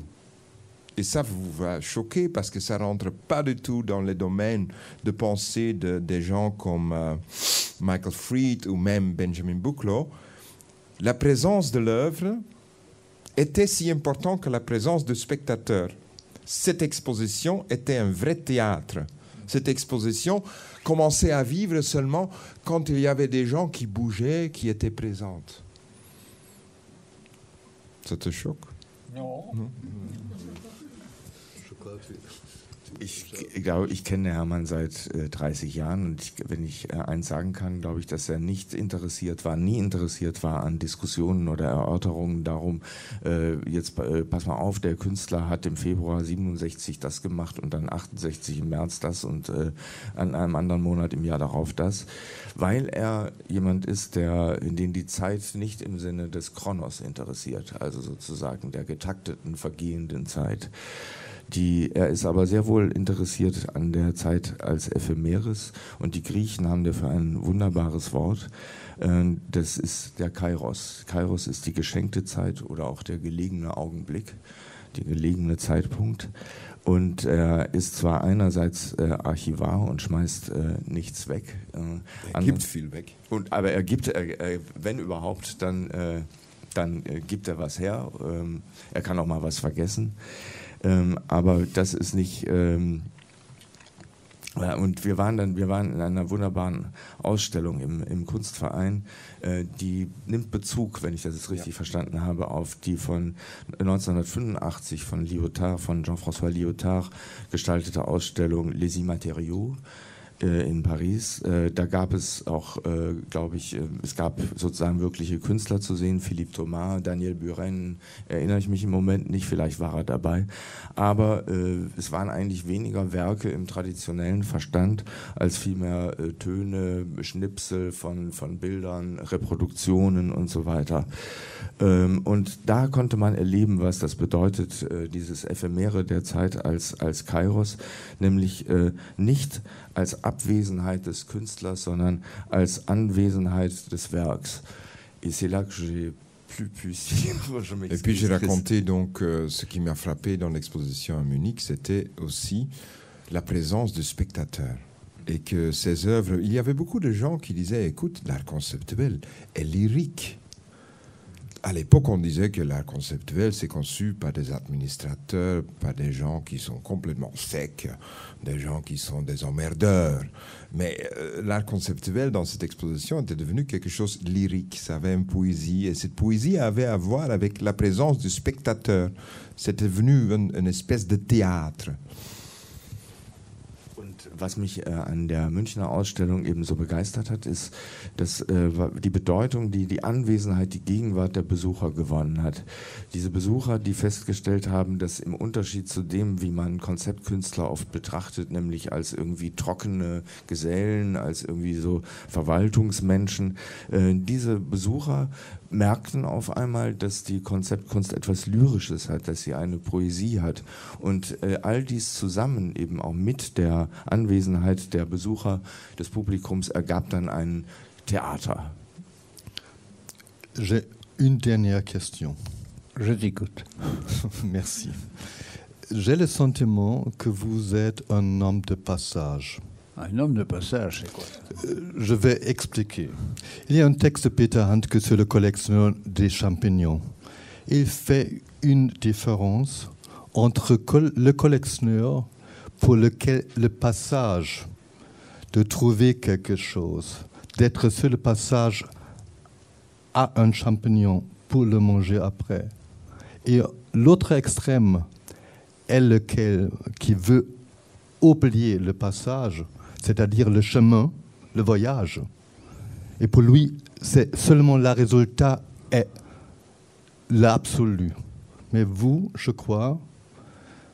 et ça vous va choquer parce que ça ne rentre pas du tout dans les domaines de pensée des gens comme Michael Fried ou même Benjamin Buklow. La présence de l'œuvre était si importante que la présence du spectateur. Cette exposition était un vrai théâtre. Cette exposition commençait à vivre seulement quand il y avait des gens qui bougeaient, qui étaient présents. Ça te choque? Non. Non. Ich glaube, ich kenne Herman seit 30 Jahren und wenn ich eins sagen kann, glaube ich, dass er nicht interessiert war, nie interessiert war an Diskussionen oder Erörterungen darum, jetzt pass mal auf, der Künstler hat im Februar 67 das gemacht und dann 68 im März das und an einem anderen Monat im Jahr darauf das, weil er jemand ist, den die Zeit nicht im Sinne des Chronos interessiert, also sozusagen der getakteten, vergehenden Zeit. Er ist aber sehr wohl interessiert an der Zeit als Ephemeres und die Griechen haben dafür ein wunderbares Wort. Das ist der Kairos. Kairos ist die geschenkte Zeit oder auch der gelegene Augenblick, der gelegene Zeitpunkt. Und er ist zwar einerseits Archivar und schmeißt nichts weg. Er gibt viel weg. Aber er gibt, wenn überhaupt, dann gibt er was her. Er kann auch mal was vergessen. Aber das ist nicht Und wir waren in einer wunderbaren Ausstellung im Kunstverein, die nimmt Bezug, wenn ich das jetzt richtig verstanden habe, auf die von 1985 von Jean-François Lyotard gestaltete Ausstellung Les Immatériaux in Paris. Da gab es auch, glaube ich, es gab sozusagen wirkliche Künstler zu sehen, Philippe Thomas, Daniel Buren, erinnere ich mich im Moment nicht, vielleicht war er dabei, aber es waren eigentlich weniger Werke im traditionellen Verstand, als vielmehr Töne, Schnipsel von Bildern, Reproduktionen und so weiter. Und da konnte man erleben, was das bedeutet, dieses Ephemere der Zeit als Kairos, nämlich nicht als Abwesenheit des Künstlers, sondern als Anwesenheit des Werks. Et c'est là que j'ai plus pu Et puis j'ai raconté donc ce qui m'a frappé dans l'exposition à Munich, c'était aussi la présence du spectateur. Et que ces œuvres, il y avait beaucoup de gens qui disaient, écoute, l'art conceptuel est lyrique. À l'époque, on disait que l'art conceptuel, c'est conçu par des administrateurs, par des gens qui sont complètement secs, des gens qui sont des emmerdeurs. Mais l'art conceptuel, dans cette exposition, était devenu quelque chose de lyrique. Ça avait une poésie, et cette poésie avait à voir avec la présence du spectateur. C'était devenu une espèce de théâtre. Was mich an der Münchner Ausstellung eben so begeistert hat, ist, dass die Bedeutung, die die Anwesenheit, die Gegenwart der Besucher gewonnen hat. Diese Besucher, die festgestellt haben, dass im Unterschied zu dem, wie man Konzeptkünstler oft betrachtet, nämlich als irgendwie trockene Gesellen, als irgendwie so Verwaltungsmenschen, diese Besucher merkten auf einmal, dass die Konzeptkunst etwas Lyrisches hat, dass sie eine Poesie hat. Und all dies zusammen eben auch mit der Anwesenheit der Besucher, des Publikums, ergab dann ein Theater. J'ai une dernière question. Je t'écoute. Merci. J'ai le sentiment que vous êtes un homme de passage. Un homme de passage, c'est quoi? Je vais expliquer. Il y a un texte de Peter Handke sur le collectionneur des champignons. Il fait une différence entre le collectionneur pour lequel le passage de trouver quelque chose, d'être sur le passage à un champignon pour le manger après. Et l'autre extrême est lequel qui veut oublier le passage, c'est-à-dire le chemin, le voyage. Et pour lui, c'est seulement le résultat est l'absolu. Mais vous, je crois,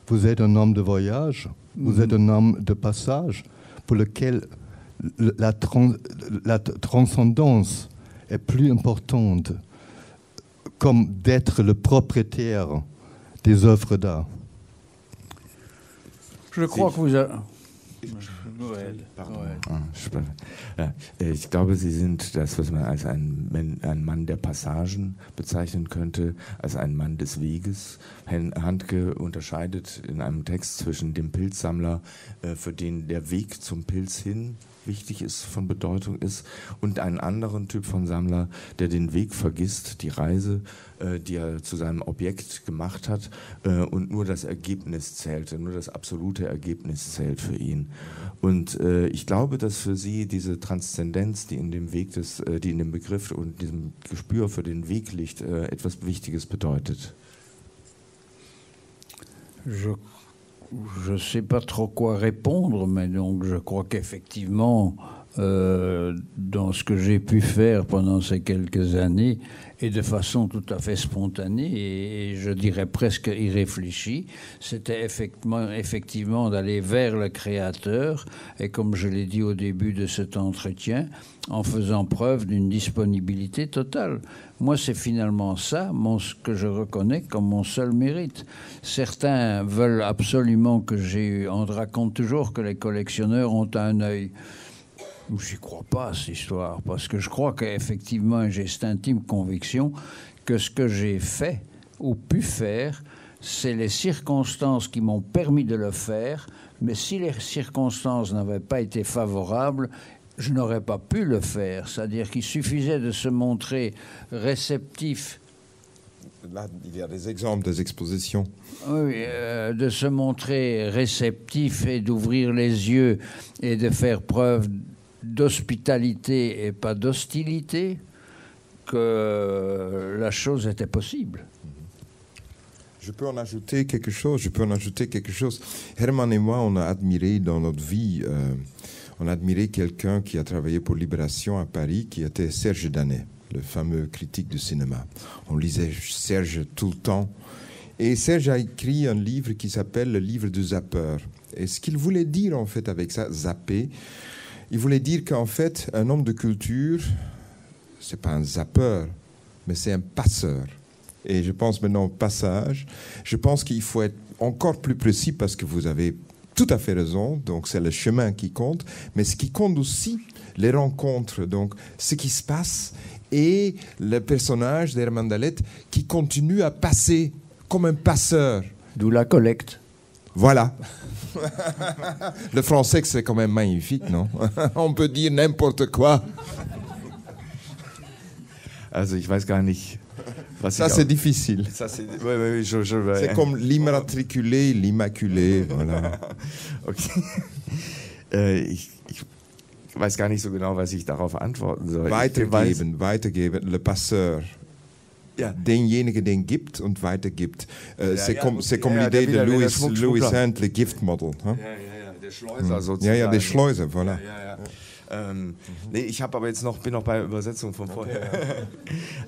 vous êtes un homme de voyage, vous êtes un homme de passage pour lequel la transcendance est plus importante comme d'être le propriétaire des œuvres d'art. Je crois que vous avez... Ich glaube, Sie sind das, was man als ein Mann der Passagen bezeichnen könnte, als ein Mann des Weges. Handke unterscheidet in einem Text zwischen dem Pilzsammler, für den der Weg zum Pilz hin wichtig ist, von Bedeutung ist, und einen anderen Typ von Sammler, der den Weg vergisst, die Reise, die er zu seinem Objekt gemacht hat, und nur das Ergebnis zählte, nur das absolute Ergebnis zählt für ihn. Und ich glaube, dass für Sie diese Transzendenz, die in dem Weg die in dem Begriff und diesem Gespür für den Weg liegt, etwas Wichtiges bedeutet. Je ne sais pas trop quoi répondre, mais donc je crois qu'effectivement, dans ce que j'ai pu faire pendant ces quelques années, et de façon tout à fait spontanée, et je dirais presque irréfléchie, c'était effectivement d'aller vers le créateur, et comme je l'ai dit au début de cet entretien, en faisant preuve d'une disponibilité totale. Moi, c'est finalement ça, ce que je reconnais comme mon seul mérite. Certains veulent absolument que j'ai eu... On raconte toujours que les collectionneurs ont un œil. Je n'y crois pas, cette histoire, parce que je crois qu'effectivement, j'ai cette intime conviction que ce que j'ai fait ou pu faire, c'est les circonstances qui m'ont permis de le faire, mais si les circonstances n'avaient pas été favorables, je n'aurais pas pu le faire. C'est-à-dire qu'il suffisait de se montrer réceptif là, il y a des exemples, des expositions. Oui, de se montrer réceptif et d'ouvrir les yeux et de faire preuve d'hospitalité et pas d'hostilité, que la chose était possible. Je peux en ajouter quelque chose. Herman et moi, on a admiré dans notre vie, on a admiré quelqu'un qui a travaillé pour Libération à Paris, qui était Serge Daney, le fameux critique du cinéma. On lisait Serge tout le temps. Et Serge a écrit un livre qui s'appelle « Le livre du zappeur ». Et ce qu'il voulait dire, en fait, avec ça, zapper, il voulait dire qu'en fait, un homme de culture, c'est pas un zappeur, mais c'est un passeur. Et je pense maintenant au passage. Je pense qu'il faut être encore plus précis parce que vous avez tout à fait raison. Donc, c'est le chemin qui compte. Mais ce qui compte aussi, les rencontres. Donc, ce qui se passe et le personnage d'Herman Daled qui continue à passer comme un passeur. D'où la collecte. Voilà. Le français, c'est quand même magnifique, non? On peut dire n'importe quoi. Also, ich weiß gar nicht. Ça, c'est difficile. Oui, c'est comme l'immatriculé, l'immaculé. Voilà. Okay. Ich weiß gar nicht so genau, was ich darauf antworten soll. Weitergeben, le passeur. Ja. Denjenigen, den gibt und weitergibt. C'est comme l'idée de Lewis Hyde, le gift model. Huh? Ja, der Schleuser sozusagen. Ja, der Schleuser, voilà. Ja. Nee, ich habe aber jetzt noch, bin noch bei Übersetzung von vorher.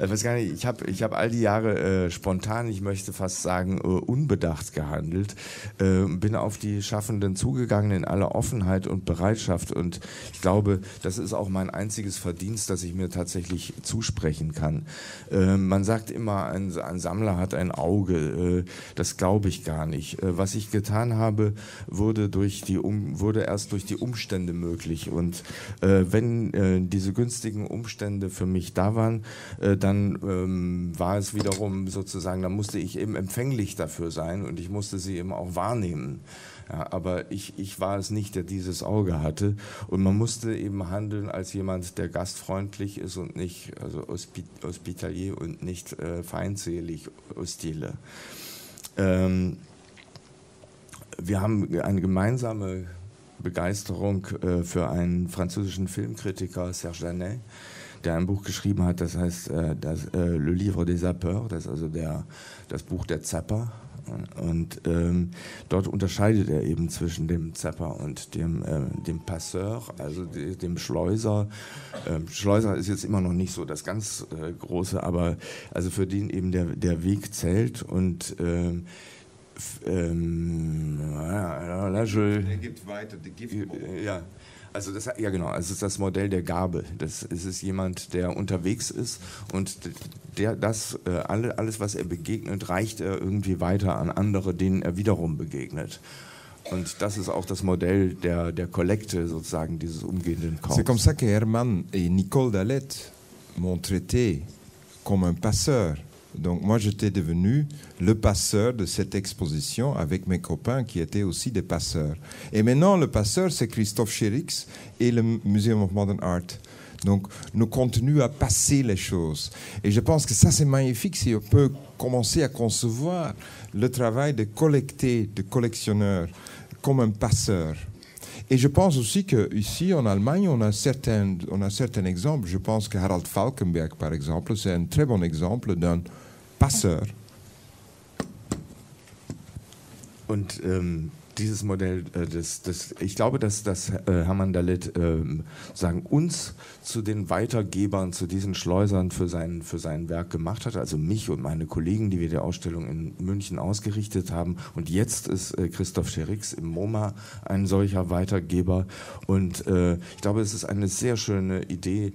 Okay. Weiß gar nicht, ich hab all die Jahre spontan, ich möchte fast sagen, unbedacht gehandelt. Bin auf die Schaffenden zugegangen in aller Offenheit und Bereitschaft. Und ich glaube, das ist auch mein einziges Verdienst, das ich mir tatsächlich zusprechen kann. Man sagt immer, ein Sammler hat ein Auge. Das glaube ich gar nicht. Was ich getan habe, wurde erst durch die Umstände möglich. Und wenn diese günstigen Umstände für mich da waren, dann war es wiederum sozusagen, da musste ich eben empfänglich dafür sein und ich musste sie eben auch wahrnehmen. Ja, aber ich war es nicht, der dieses Auge hatte. Und man musste eben handeln als jemand, der gastfreundlich ist und nicht, also hospitalier und nicht feindselig, hostile. Wir haben eine gemeinsame Begeisterung für einen französischen Filmkritiker, Serge Daney, der ein Buch geschrieben hat, das heißt Le Livre des Zappeurs, das ist also das Buch der Zapper. Und dort unterscheidet er eben zwischen dem Zapper und dem Passeur, also dem Schleuser. Schleuser ist jetzt immer noch nicht so das ganz Große, aber also für den eben der Weg zählt und der gibt weiter, der gibt. Ja, also das, ja genau, also das Modell der Gabe. Das ist es jemand, der unterwegs ist und der das alles, was er begegnet, reicht er irgendwie weiter an andere, denen er wiederum begegnet. Und das ist auch das Modell der Kollekte sozusagen dieses umgehenden Kaufs. C'est comme ça que Herman et Nicole Daled m'ont traité comme un passeur. Donc moi, j'étais devenu le passeur de cette exposition avec mes copains qui étaient aussi des passeurs. Et maintenant, le passeur, c'est Christophe Chérix et le Museum of Modern Art. Donc, nous continuons à passer les choses. Et je pense que ça, c'est magnifique si on peut commencer à concevoir le travail de collecter, de collectionneur, comme un passeur. Et je pense aussi qu'ici, en Allemagne, on a certains exemples. Je pense que Harald Falkenberg, par exemple, c'est un très bon exemple d'un passeur. Und dieses Modell, ich glaube, dass Herman Daled sagen, uns zu den Weitergebern, zu diesen Schleusern für sein Werk gemacht hat, also mich und meine Kollegen, die wir die Ausstellung in München ausgerichtet haben. Und jetzt ist Christophe Chérix im MoMA ein solcher Weitergeber. Und ich glaube, es ist eine sehr schöne Idee,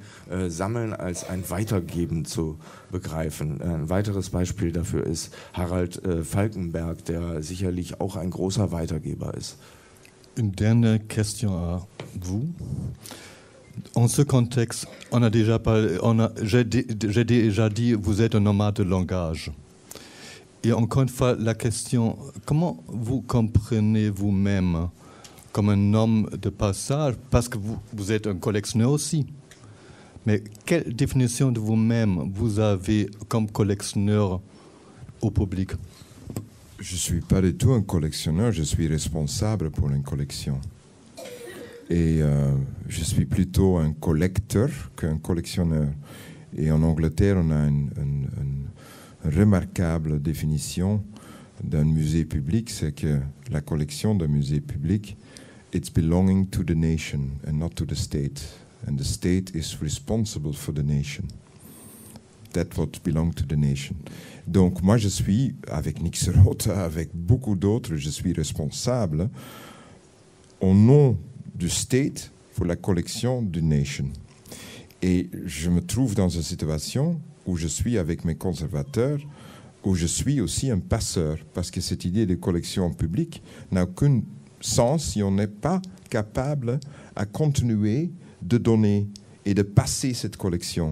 Sammeln als ein Weitergeben zu begreifen. Ein weiteres Beispiel dafür ist Harald Falkenberg, der sicherlich auch ein großer Weitergeber ist. Une dernière question à vous. En ce contexte, j'ai déjà dit, vous êtes un nomade de langage. Et encore une fois, la question, comment vous comprenez vous-même comme un homme de passage, parce que vous êtes un collectionneur aussi. Mais quelle définition de vous-même vous avez comme collectionneur au public? Je ne suis pas du tout un collectionneur, je suis responsable pour une collection. Et je suis plutôt un collecteur qu'un collectionneur. Et en Angleterre, on a une remarquable définition d'un musée public, c'est que la collection d'un musée public, it's belonging to the nation and not to the state. And the state is responsible for the nation. That what belongs to the nation. Donc moi je suis, avec Nick Serota, avec beaucoup d'autres, je suis responsable au nom du state pour la collection du nation. Et je me trouve dans une situation où je suis avec mes conservateurs, où je suis aussi un passeur, parce que cette idée de collection publique n'a aucun sens si on n'est pas capable à continuer de donner et de passer cette collection.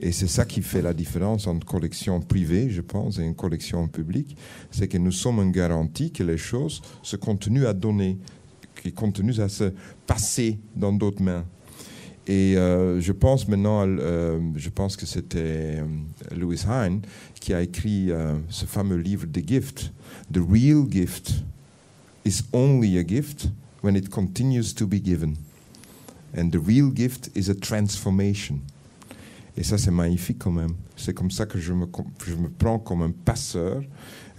Et c'est ça qui fait la différence entre collection privée, je pense, et une collection publique, c'est que nous sommes une garantie que les choses se continuent à donner, qui continuent à se passer dans d'autres mains. Et je pense maintenant, je pense que c'était Lewis Hyde qui a écrit ce fameux livre The Gift. The real gift is only a gift when it continues to be given. And the real gift is a transformation. Et ça, c'est magnifique quand même. C'est comme ça que je me prends comme un passeur,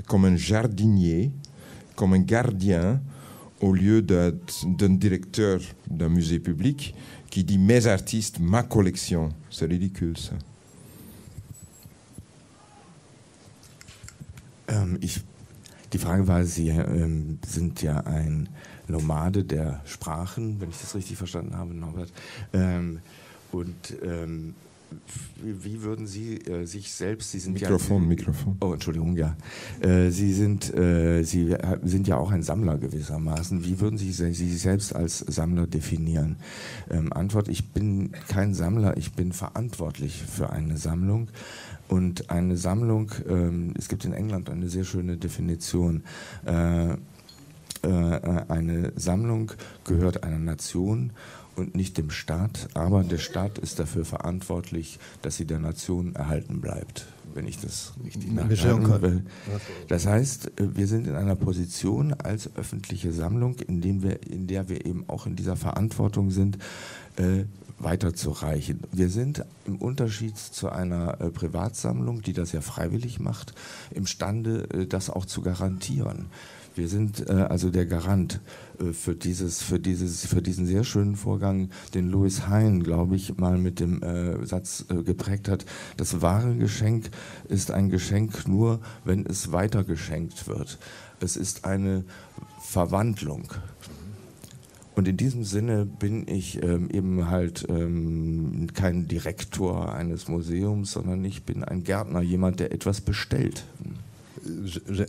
comme un jardinier, comme un gardien, au lieu d'un directeur d'un musée public qui dit « mes artistes, ma collection ». C'est ridicule, ça. Die Frage war, Sie sind ja ein Nomade der Sprachen, wenn ich das richtig verstanden habe, Norbert. Wie würden Sie sich selbst, Sie sind Mikrofon, ja, Mikrofon. Oh, Entschuldigung, ja. Sie sind ja auch ein Sammler gewissermaßen. Wie würden Sie sich selbst als Sammler definieren? Antwort, ich bin kein Sammler, ich bin verantwortlich für eine Sammlung. Und eine Sammlung, es gibt in England eine sehr schöne Definition, eine Sammlung gehört einer Nation und nicht dem Staat, aber der Staat ist dafür verantwortlich, dass sie der Nation erhalten bleibt, wenn ich das richtig nachschaue. Das heißt, wir sind in einer Position als öffentliche Sammlung, in der wir eben auch in dieser Verantwortung sind, weiterzureichen. Wir sind im Unterschied zu einer Privatsammlung, die das ja freiwillig macht, imstande, das auch zu garantieren. Wir sind also der Garant für diesen sehr schönen Vorgang, den Lewis Hyde, glaube ich, mal mit dem Satz geprägt hat. Das wahre Geschenk ist ein Geschenk nur, wenn es weitergeschenkt wird. Es ist eine Verwandlung. Und in diesem Sinne bin ich eben halt kein Direktor eines Museums, sondern ich bin ein Gärtner, jemand, der etwas bestellt.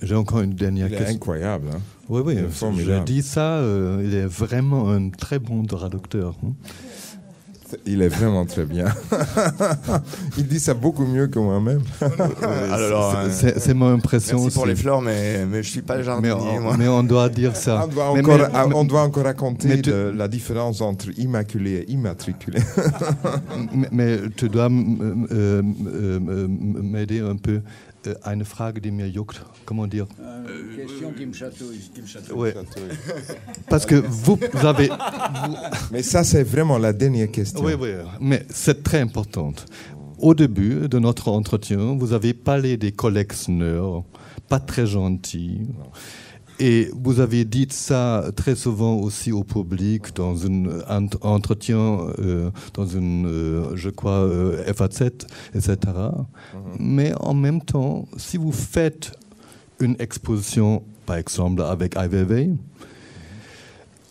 J'ai encore une dernière question. Il est incroyable. Hein? Oui, oui, je dis ça, il est vraiment un très bon traducteur. Hein? Il est vraiment très bien. Il dit ça beaucoup mieux que moi-même. C'est mon impression. Merci pour les fleurs, mais je ne suis pas le jardinier. Mais on doit dire ça. On doit encore raconter la différence entre immaculé et immatriculé. Mais tu dois m'aider un peu. Eine Frage, die mir juckt. Comment dire? Une question qui me chatouille. Ouais. Parce que vous avez... Mais ça, c'est vraiment la dernière question. Oui, oui. Mais c'est très important. Au début de notre entretien, vous avez parlé des collectionneurs, pas très gentils. Et vous avez dit ça très souvent aussi au public, dans un entretien, dans une, je crois, FAZ, etc. Mais en même temps, si vous faites une exposition, par exemple avec IVV,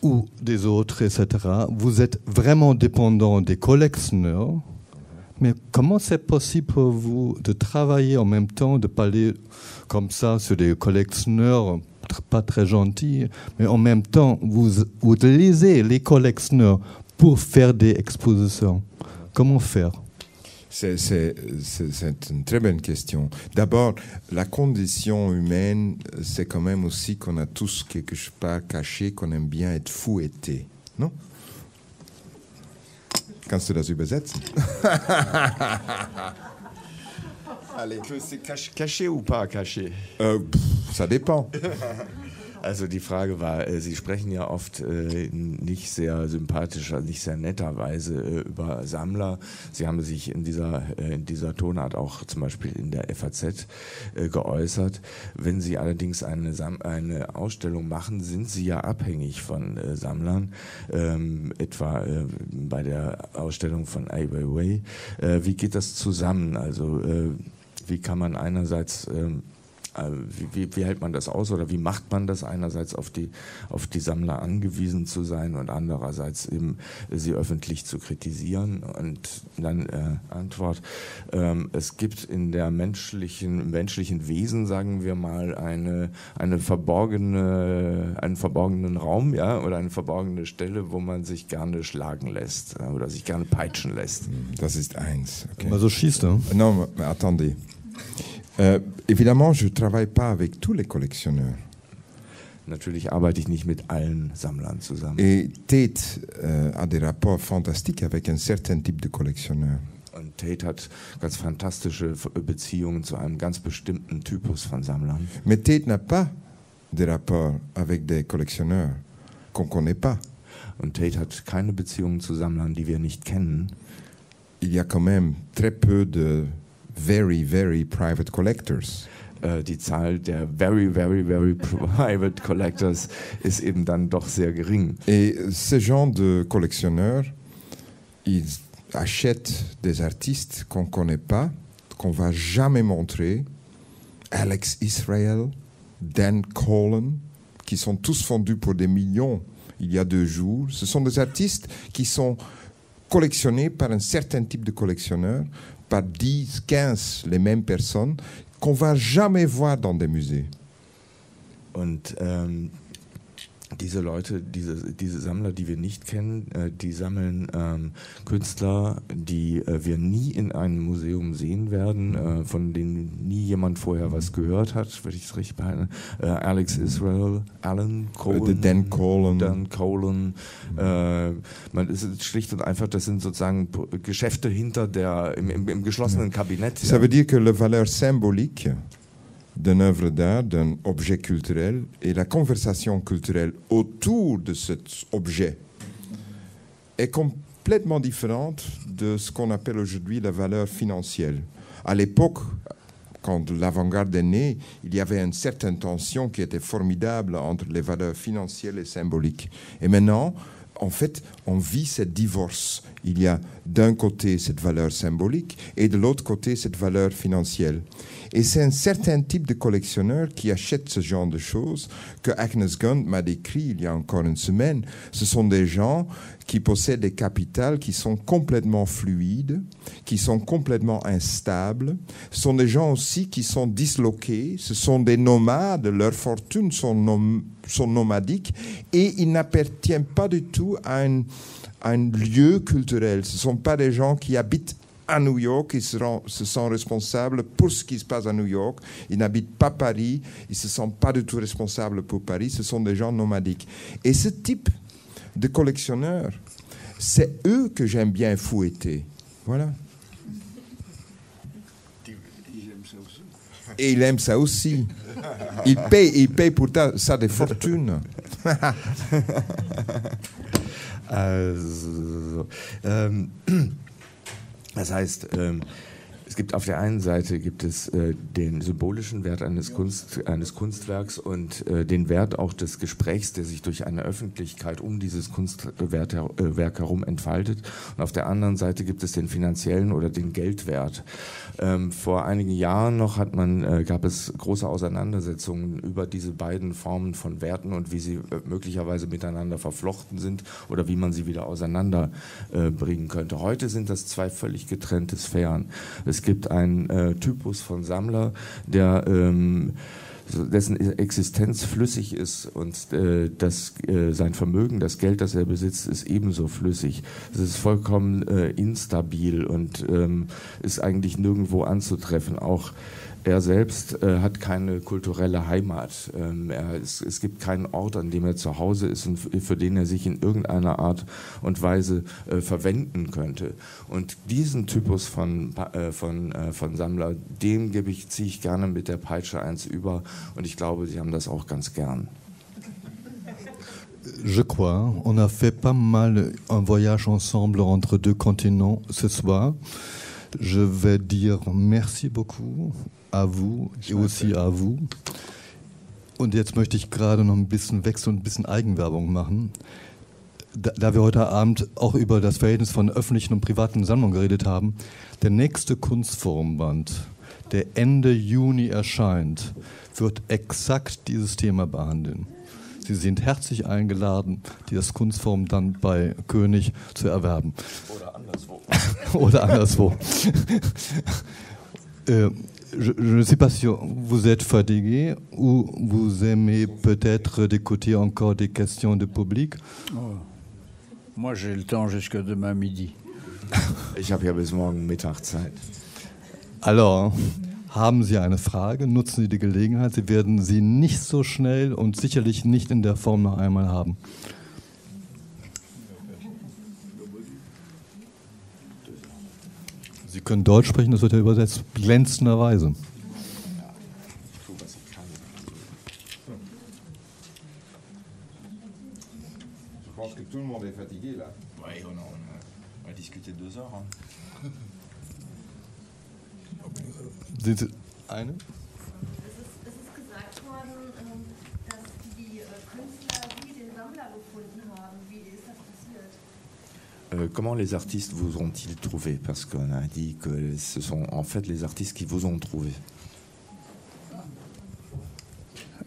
ou des autres, etc., vous êtes vraiment dépendant des collectionneurs. Mais comment c'est possible pour vous de travailler en même temps, de parler comme ça sur des collectionneurs pas très gentils, mais en même temps, vous utilisez les collectionneurs pour faire des expositions? Comment faire? C'est une très bonne question. D'abord, la condition humaine, c'est quand même aussi qu'on a tous quelque chose pas caché, qu'on aime bien être fouetté, non? Kannst du das übersetzen? Allez. Que c'est caché ou pas caché? Ça dépend. Also die Frage war, Sie sprechen ja oft nicht sehr sympathischer, nicht sehr netterweise über Sammler. Sie haben sich in dieser Tonart auch zum Beispiel in der FAZ geäußert. Wenn Sie allerdings eine Ausstellung machen, sind Sie ja abhängig von Sammlern, etwa bei der Ausstellung von Ai Weiwei. Wie geht das zusammen? Also wie kann man einerseits... Wie hält man das aus oder wie macht man das, einerseits auf die Sammler angewiesen zu sein und andererseits eben sie öffentlich zu kritisieren? Und dann Antwort, es gibt in der menschlichen Wesen, sagen wir mal, einen verborgenen Raum, ja, oder eine verborgene Stelle, wo man sich gerne schlagen lässt oder sich gerne peitschen lässt. Das ist eins. Okay. Also schießt er. Non, mais attendez. Évidemment, je ne travaille pas avec tous les collectionneurs. Natürlich arbeite ich nicht mit allen Sammlern zusammen. Et Tate a des rapports fantastiques avec un certain type de collectionneur. Und Tate hat ganz fantastische Beziehungen zu einem ganz bestimmten Typus von Sammlern. Mais Tate n'a pas de rapports avec des collectionneurs qu'on ne connaît pas. Und Tate hat keine Beziehungen zu Sammlern, die wir nicht kennen. Il y a quand même très peu de very, very private collectors. Die Zahl der very, very, very private collectors ist eben dann doch sehr gering. Et ce genre de collectionneurs, ils achètent des artistes qu'on ne connaît pas, qu'on ne va jamais montrer. Alex Israel, Dan Collen, qui sont tous vendus pour des millions il y a 2 jours. Ce sont des artistes qui sont collectionnés par un certain type de collectionneurs, par 10, 15 les mêmes personnes qu'on va jamais voir dans des musées. Und diese Leute, diese Sammler, die wir nicht kennen, die sammeln Künstler, die wir nie in einem Museum sehen werden, von denen nie jemand vorher was gehört hat, wenn ich es richtig meine. Alex Israel, Alan Cohen, Dan Collen. Man ist schlicht und einfach, das sind sozusagen Geschäfte hinter im geschlossenen Kabinett. Ça veut dire que la valeur symbolique d'une œuvre d'art, d'un objet culturel, et la conversation culturelle autour de cet objet est complètement différente de ce qu'on appelle aujourd'hui la valeur financière. À l'époque, quand l'avant-garde est née, il y avait une certaine tension qui était formidable entre les valeurs financières et symboliques. Et maintenant, en fait, on vit ce divorce. Il y a d'un côté cette valeur symbolique et de l'autre côté cette valeur financière. Et c'est un certain type de collectionneur qui achète ce genre de choses que Agnes Gund m'a décrit il y a encore une semaine. Ce sont des gens qui possèdent des capitales qui sont complètement fluides, qui sont complètement instables. Ce sont des gens aussi qui sont disloqués. Ce sont des nomades. Leurs fortunes sont nomadiques et ils n'appartiennent pas du tout à un lieu culturel. Ce ne sont pas des gens qui habitent à New York, ils se sentent responsables pour ce qui se passe à New York. Ils n'habitent pas Paris, ils ne se sentent pas du tout responsables pour Paris. Ce sont des gens nomadiques. Et ce type de collectionneurs, c'est eux que j'aime bien fouetter. Voilà. Et il aime ça aussi. Il paye pour ça des fortunes. Also, das heißt, es gibt auf der einen Seite den symbolischen Wert eines Kunstwerks und den Wert auch des Gesprächs, der sich durch eine Öffentlichkeit um dieses Kunstwerk herum entfaltet. Und auf der anderen Seite gibt es den finanziellen oder den Geldwert. Vor einigen Jahren noch gab es große Auseinandersetzungen über diese beiden Formen von Werten und wie sie möglicherweise miteinander verflochten sind oder wie man sie wieder auseinanderbringen könnte. Heute sind das zwei völlig getrennte Sphären. Es gibt einen Typus von Sammler, dessen Existenz flüssig ist und sein Vermögen, das Geld, das er besitzt, ist ebenso flüssig. Es ist vollkommen instabil und ist eigentlich nirgendwo anzutreffen. Auch Er selbst hat keine kulturelle Heimat. Es gibt keinen Ort, an dem er zu Hause ist und für den er sich in irgendeiner Art und Weise verwenden könnte. Und diesen Typus von Sammler, dem ziehe ich gerne mit der Peitsche eins über. Und ich glaube, sie haben das auch ganz gern. Je crois. On a fait pas mal un voyage ensemble entre deux continents ce soir. Je vais dire merci beaucoup à vous, aussi à vous. Und jetzt möchte ich gerade noch ein bisschen wechseln und ein bisschen Eigenwerbung machen. Da wir heute Abend auch über das Verhältnis von öffentlichen und privaten Sammlungen geredet haben, der nächste Kunstforumband, der Ende Juni erscheint, wird exakt dieses Thema behandeln. Sie sind herzlich eingeladen, das Kunstforum dann bei König zu erwerben. Oder anderswo. Oder anderswo. Je ne sais pas si vous êtes fatigué ou vous aimez peut-être d'écouter encore des questions de public. Oh. Moi, j'ai le temps jusqu'à demain midi. Ich habe ja bis morgen Mittag Zeit. Alors, haben Sie eine Frage? Nutzen Sie die Gelegenheit. Sie werden sie nicht so schnell und sicherlich nicht in der Form noch einmal haben. Sie können Deutsch sprechen, das wird ja übersetzt, glänzenderweise. Eine? Es ist gesagt worden, dass die Künstler wie den Sammler gefunden haben. Wie ist das passiert? Comment les artistes vous ont-ils trouvé? Parce qu'on a dit que ce sont en fait les artistes qui vous ont trouvé.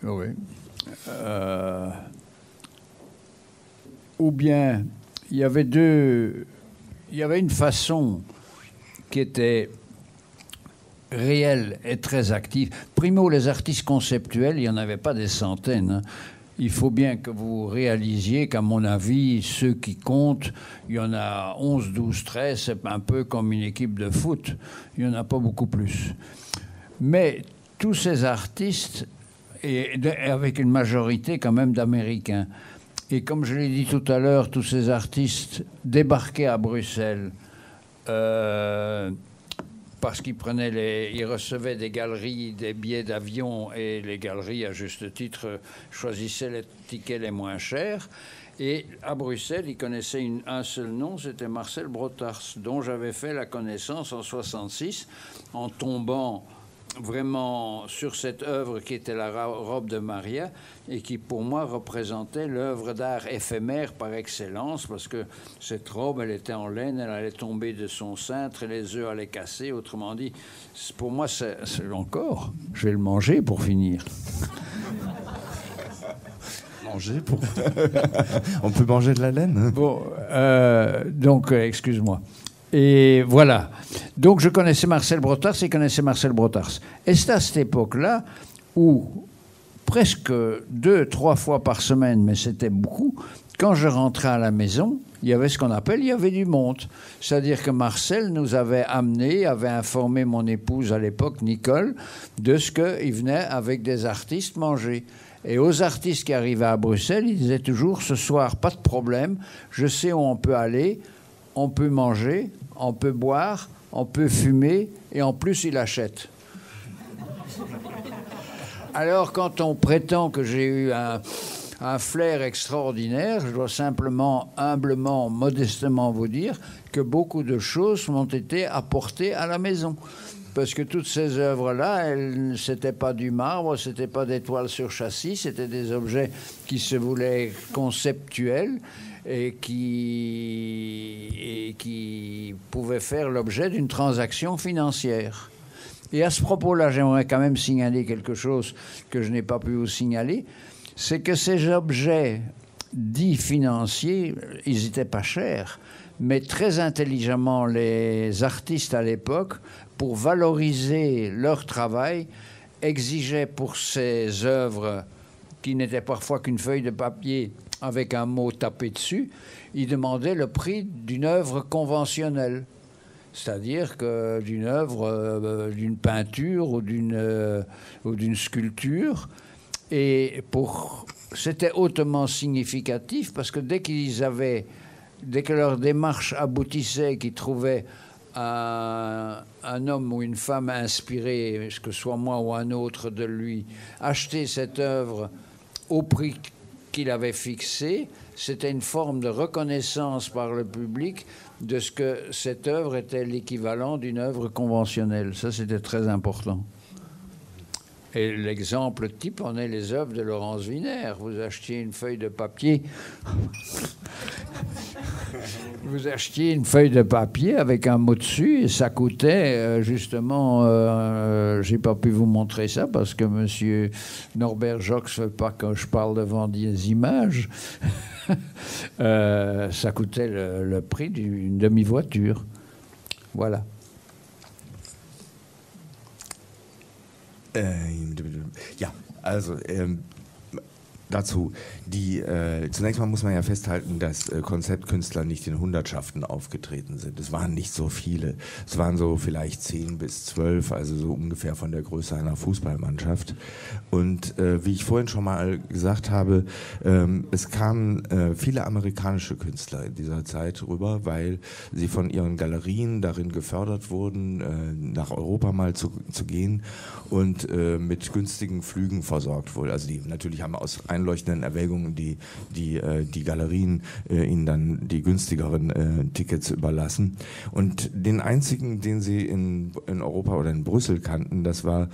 Oui. Ou bien, il y avait une façon qui était réelle et très active. Primo, les artistes conceptuels, il n'y en avait pas des centaines, hein. Il faut bien que vous réalisiez qu'à mon avis, ceux qui comptent, il y en a 11, 12, 13, c'est un peu comme une équipe de foot, il n'y en a pas beaucoup plus. Mais tous ces artistes, et avec une majorité quand même d'Américains, et comme je l'ai dit tout à l'heure, tous ces artistes débarquaient à Bruxelles, parce qu'ils recevaient des galeries, des billets d'avion, et les galeries, à juste titre, choisissaient les tickets les moins chers. Et à Bruxelles, ils connaissaient un seul nom, c'était Marcel Broodthaers, dont j'avais fait la connaissance en 1966, en tombant vraiment sur cette œuvre qui était la robe de Maria et qui, pour moi, représentait l'œuvre d'art éphémère par excellence, parce que cette robe, elle était en laine, elle allait tomber de son cintre et les œufs allaient casser. Autrement dit, pour moi, c'est encore. Je vais le manger pour finir. Manger pour... On peut manger de la laine, hein? Bon, donc, excuse-moi. Et voilà. Donc je connaissais Marcel Broodthaers, il connaissait Marcel Broodthaers. Et c'est à cette époque-là où presque 2-3 fois par semaine, mais c'était beaucoup, quand je rentrais à la maison, il y avait ce qu'on appelle, il y avait du monde. C'est-à-dire que Marcel nous avait amené, avait informé mon épouse à l'époque, Nicole, de ce qu'il venait avec des artistes manger. Et aux artistes qui arrivaient à Bruxelles, ils disaient toujours, ce soir, pas de problème, je sais où on peut aller, on peut manger, on peut boire, on peut fumer, et en plus, il achète. Alors, quand on prétend que j'ai eu un flair extraordinaire, je dois simplement, humblement, modestement vous dire que beaucoup de choses m'ont été apportées à la maison. Parce que toutes ces œuvres-là, c'était pas du marbre, c'était pas des toiles sur châssis, c'était des objets qui se voulaient conceptuels, et qui pouvait faire l'objet d'une transaction financière. Et à ce propos-là, j'aimerais quand même signaler quelque chose que je n'ai pas pu vous signaler, c'est que ces objets dits financiers, ils n'étaient pas chers, mais très intelligemment, les artistes à l'époque, pour valoriser leur travail, exigeaient pour ces œuvres, qui n'étaient parfois qu'une feuille de papier avec un mot tapé dessus, il demandait le prix d'une œuvre conventionnelle. C'est-à-dire que d'une œuvre, d'une peinture ou d'une sculpture. Et c'était hautement significatif parce que dès que leur démarche aboutissait, qu'ils trouvaient un homme ou une femme inspirée, que ce soit moi ou un autre de lui, acheter cette œuvre au prix qu'il avait fixé, c'était une forme de reconnaissance par le public de ce que cette œuvre était l'équivalent d'une œuvre conventionnelle. Ça, c'était très important. Et l'exemple type en est les œuvres de Laurence Wiener. Vous achetiez une feuille de papier. Vous achetiez une feuille de papier avec un mot dessus et ça coûtait justement... j'ai pas pu vous montrer ça parce que M. Norbert Jocks ne veut pas que je parle devant des images. Ça coûtait le prix d'une demi-voiture. Voilà. Ja, also dazu, zunächst mal muss man ja festhalten, dass Konzeptkünstler nicht in Hundertschaften aufgetreten sind. Es waren nicht so viele. Es waren so vielleicht 10 bis 12, also so ungefähr von der Größe einer Fußballmannschaft. Und wie ich vorhin schon mal gesagt habe, es kamen viele amerikanische Künstler in dieser Zeit rüber, weil sie von ihren Galerien darin gefördert wurden, nach Europa mal zu gehen und mit günstigen Flügen versorgt wurde. Also die natürlich haben aus einleuchtenden Erwägungen, die Galerien ihnen dann die günstigeren Tickets überlassen. Und den einzigen, den sie in Europa oder in Brüssel kannten, das war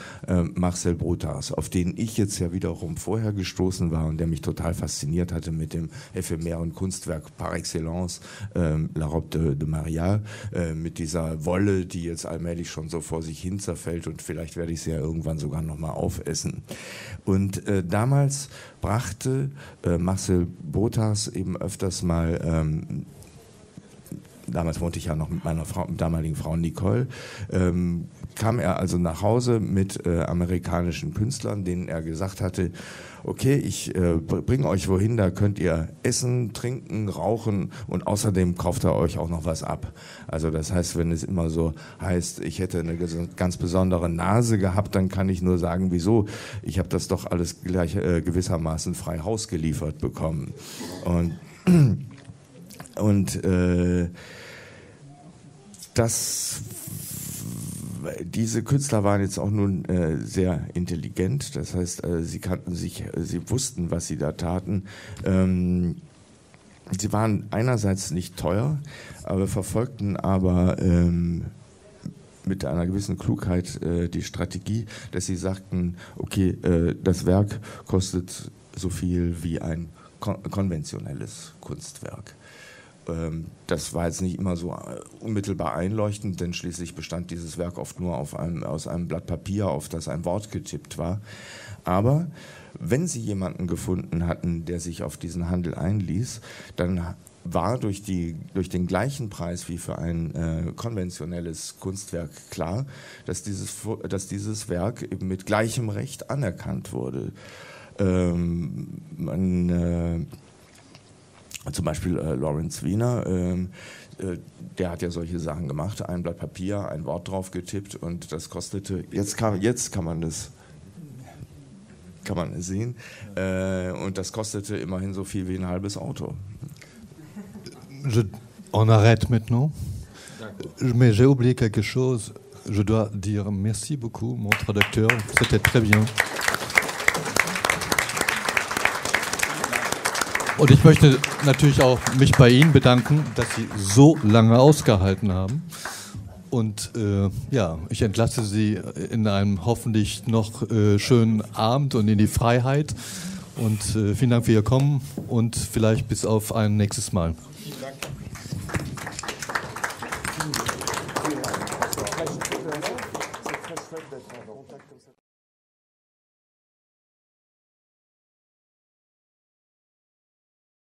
Marcel Broodthaers, auf den ich jetzt ja wiederum vorher gestoßen war und der mich total fasziniert hatte mit dem ephemeren Kunstwerk par excellence La Robe de Maria, mit dieser Wolle, die jetzt allmählich schon so vor sich hin zerfällt und vielleicht werde ich sie ja irgendwann sogar nochmal aufessen. Und damals brachte Marcel Broodthaers eben öfters mal, damals wohnte ich ja noch mit meiner Frau, damaligen Frau Nicole, kam er also nach Hause mit amerikanischen Künstlern, denen er gesagt hatte, okay, ich bringe euch wohin, da könnt ihr essen, trinken, rauchen und außerdem kauft er euch auch noch was ab. Also das heißt, wenn es immer so heißt, ich hätte eine ganz besondere Nase gehabt, dann kann ich nur sagen, wieso? Ich habe das doch alles gleich, gewissermaßen frei Haus geliefert bekommen. Und das... Diese Künstler waren jetzt auch nun sehr intelligent, das heißt, sie kannten sich, sie wussten, was sie da taten. Sie waren einerseits nicht teuer, aber verfolgten aber mit einer gewissen Klugheit die Strategie, dass sie sagten, okay, das Werk kostet so viel wie ein konventionelles Kunstwerk. Das war jetzt nicht immer so unmittelbar einleuchtend, denn schließlich bestand dieses Werk oft nur aus einem Blatt Papier, auf das ein Wort getippt war. Aber wenn sie jemanden gefunden hatten, der sich auf diesen Handel einließ, dann war durch den gleichen Preis wie für ein konventionelles Kunstwerk klar, dass dieses Werk eben mit gleichem Recht anerkannt wurde. Zum Beispiel Lawrence Wiener, der hat ja solche Sachen gemacht, ein Blatt Papier, ein Wort drauf getippt und das kostete, jetzt kann man es sehen, und das kostete immerhin so viel wie ein halbes Auto. On arrête maintenant, mais j'ai oublié quelque chose, je dois dire merci beaucoup mon traducteur, c'était très bien. Und ich möchte natürlich auch mich bei Ihnen bedanken, dass Sie so lange ausgehalten haben. Und ja, ich entlasse Sie in einem hoffentlich noch schönen Abend und in die Freiheit. Und vielen Dank für Ihr Kommen und vielleicht bis auf ein nächstes Mal. Vielen Dank.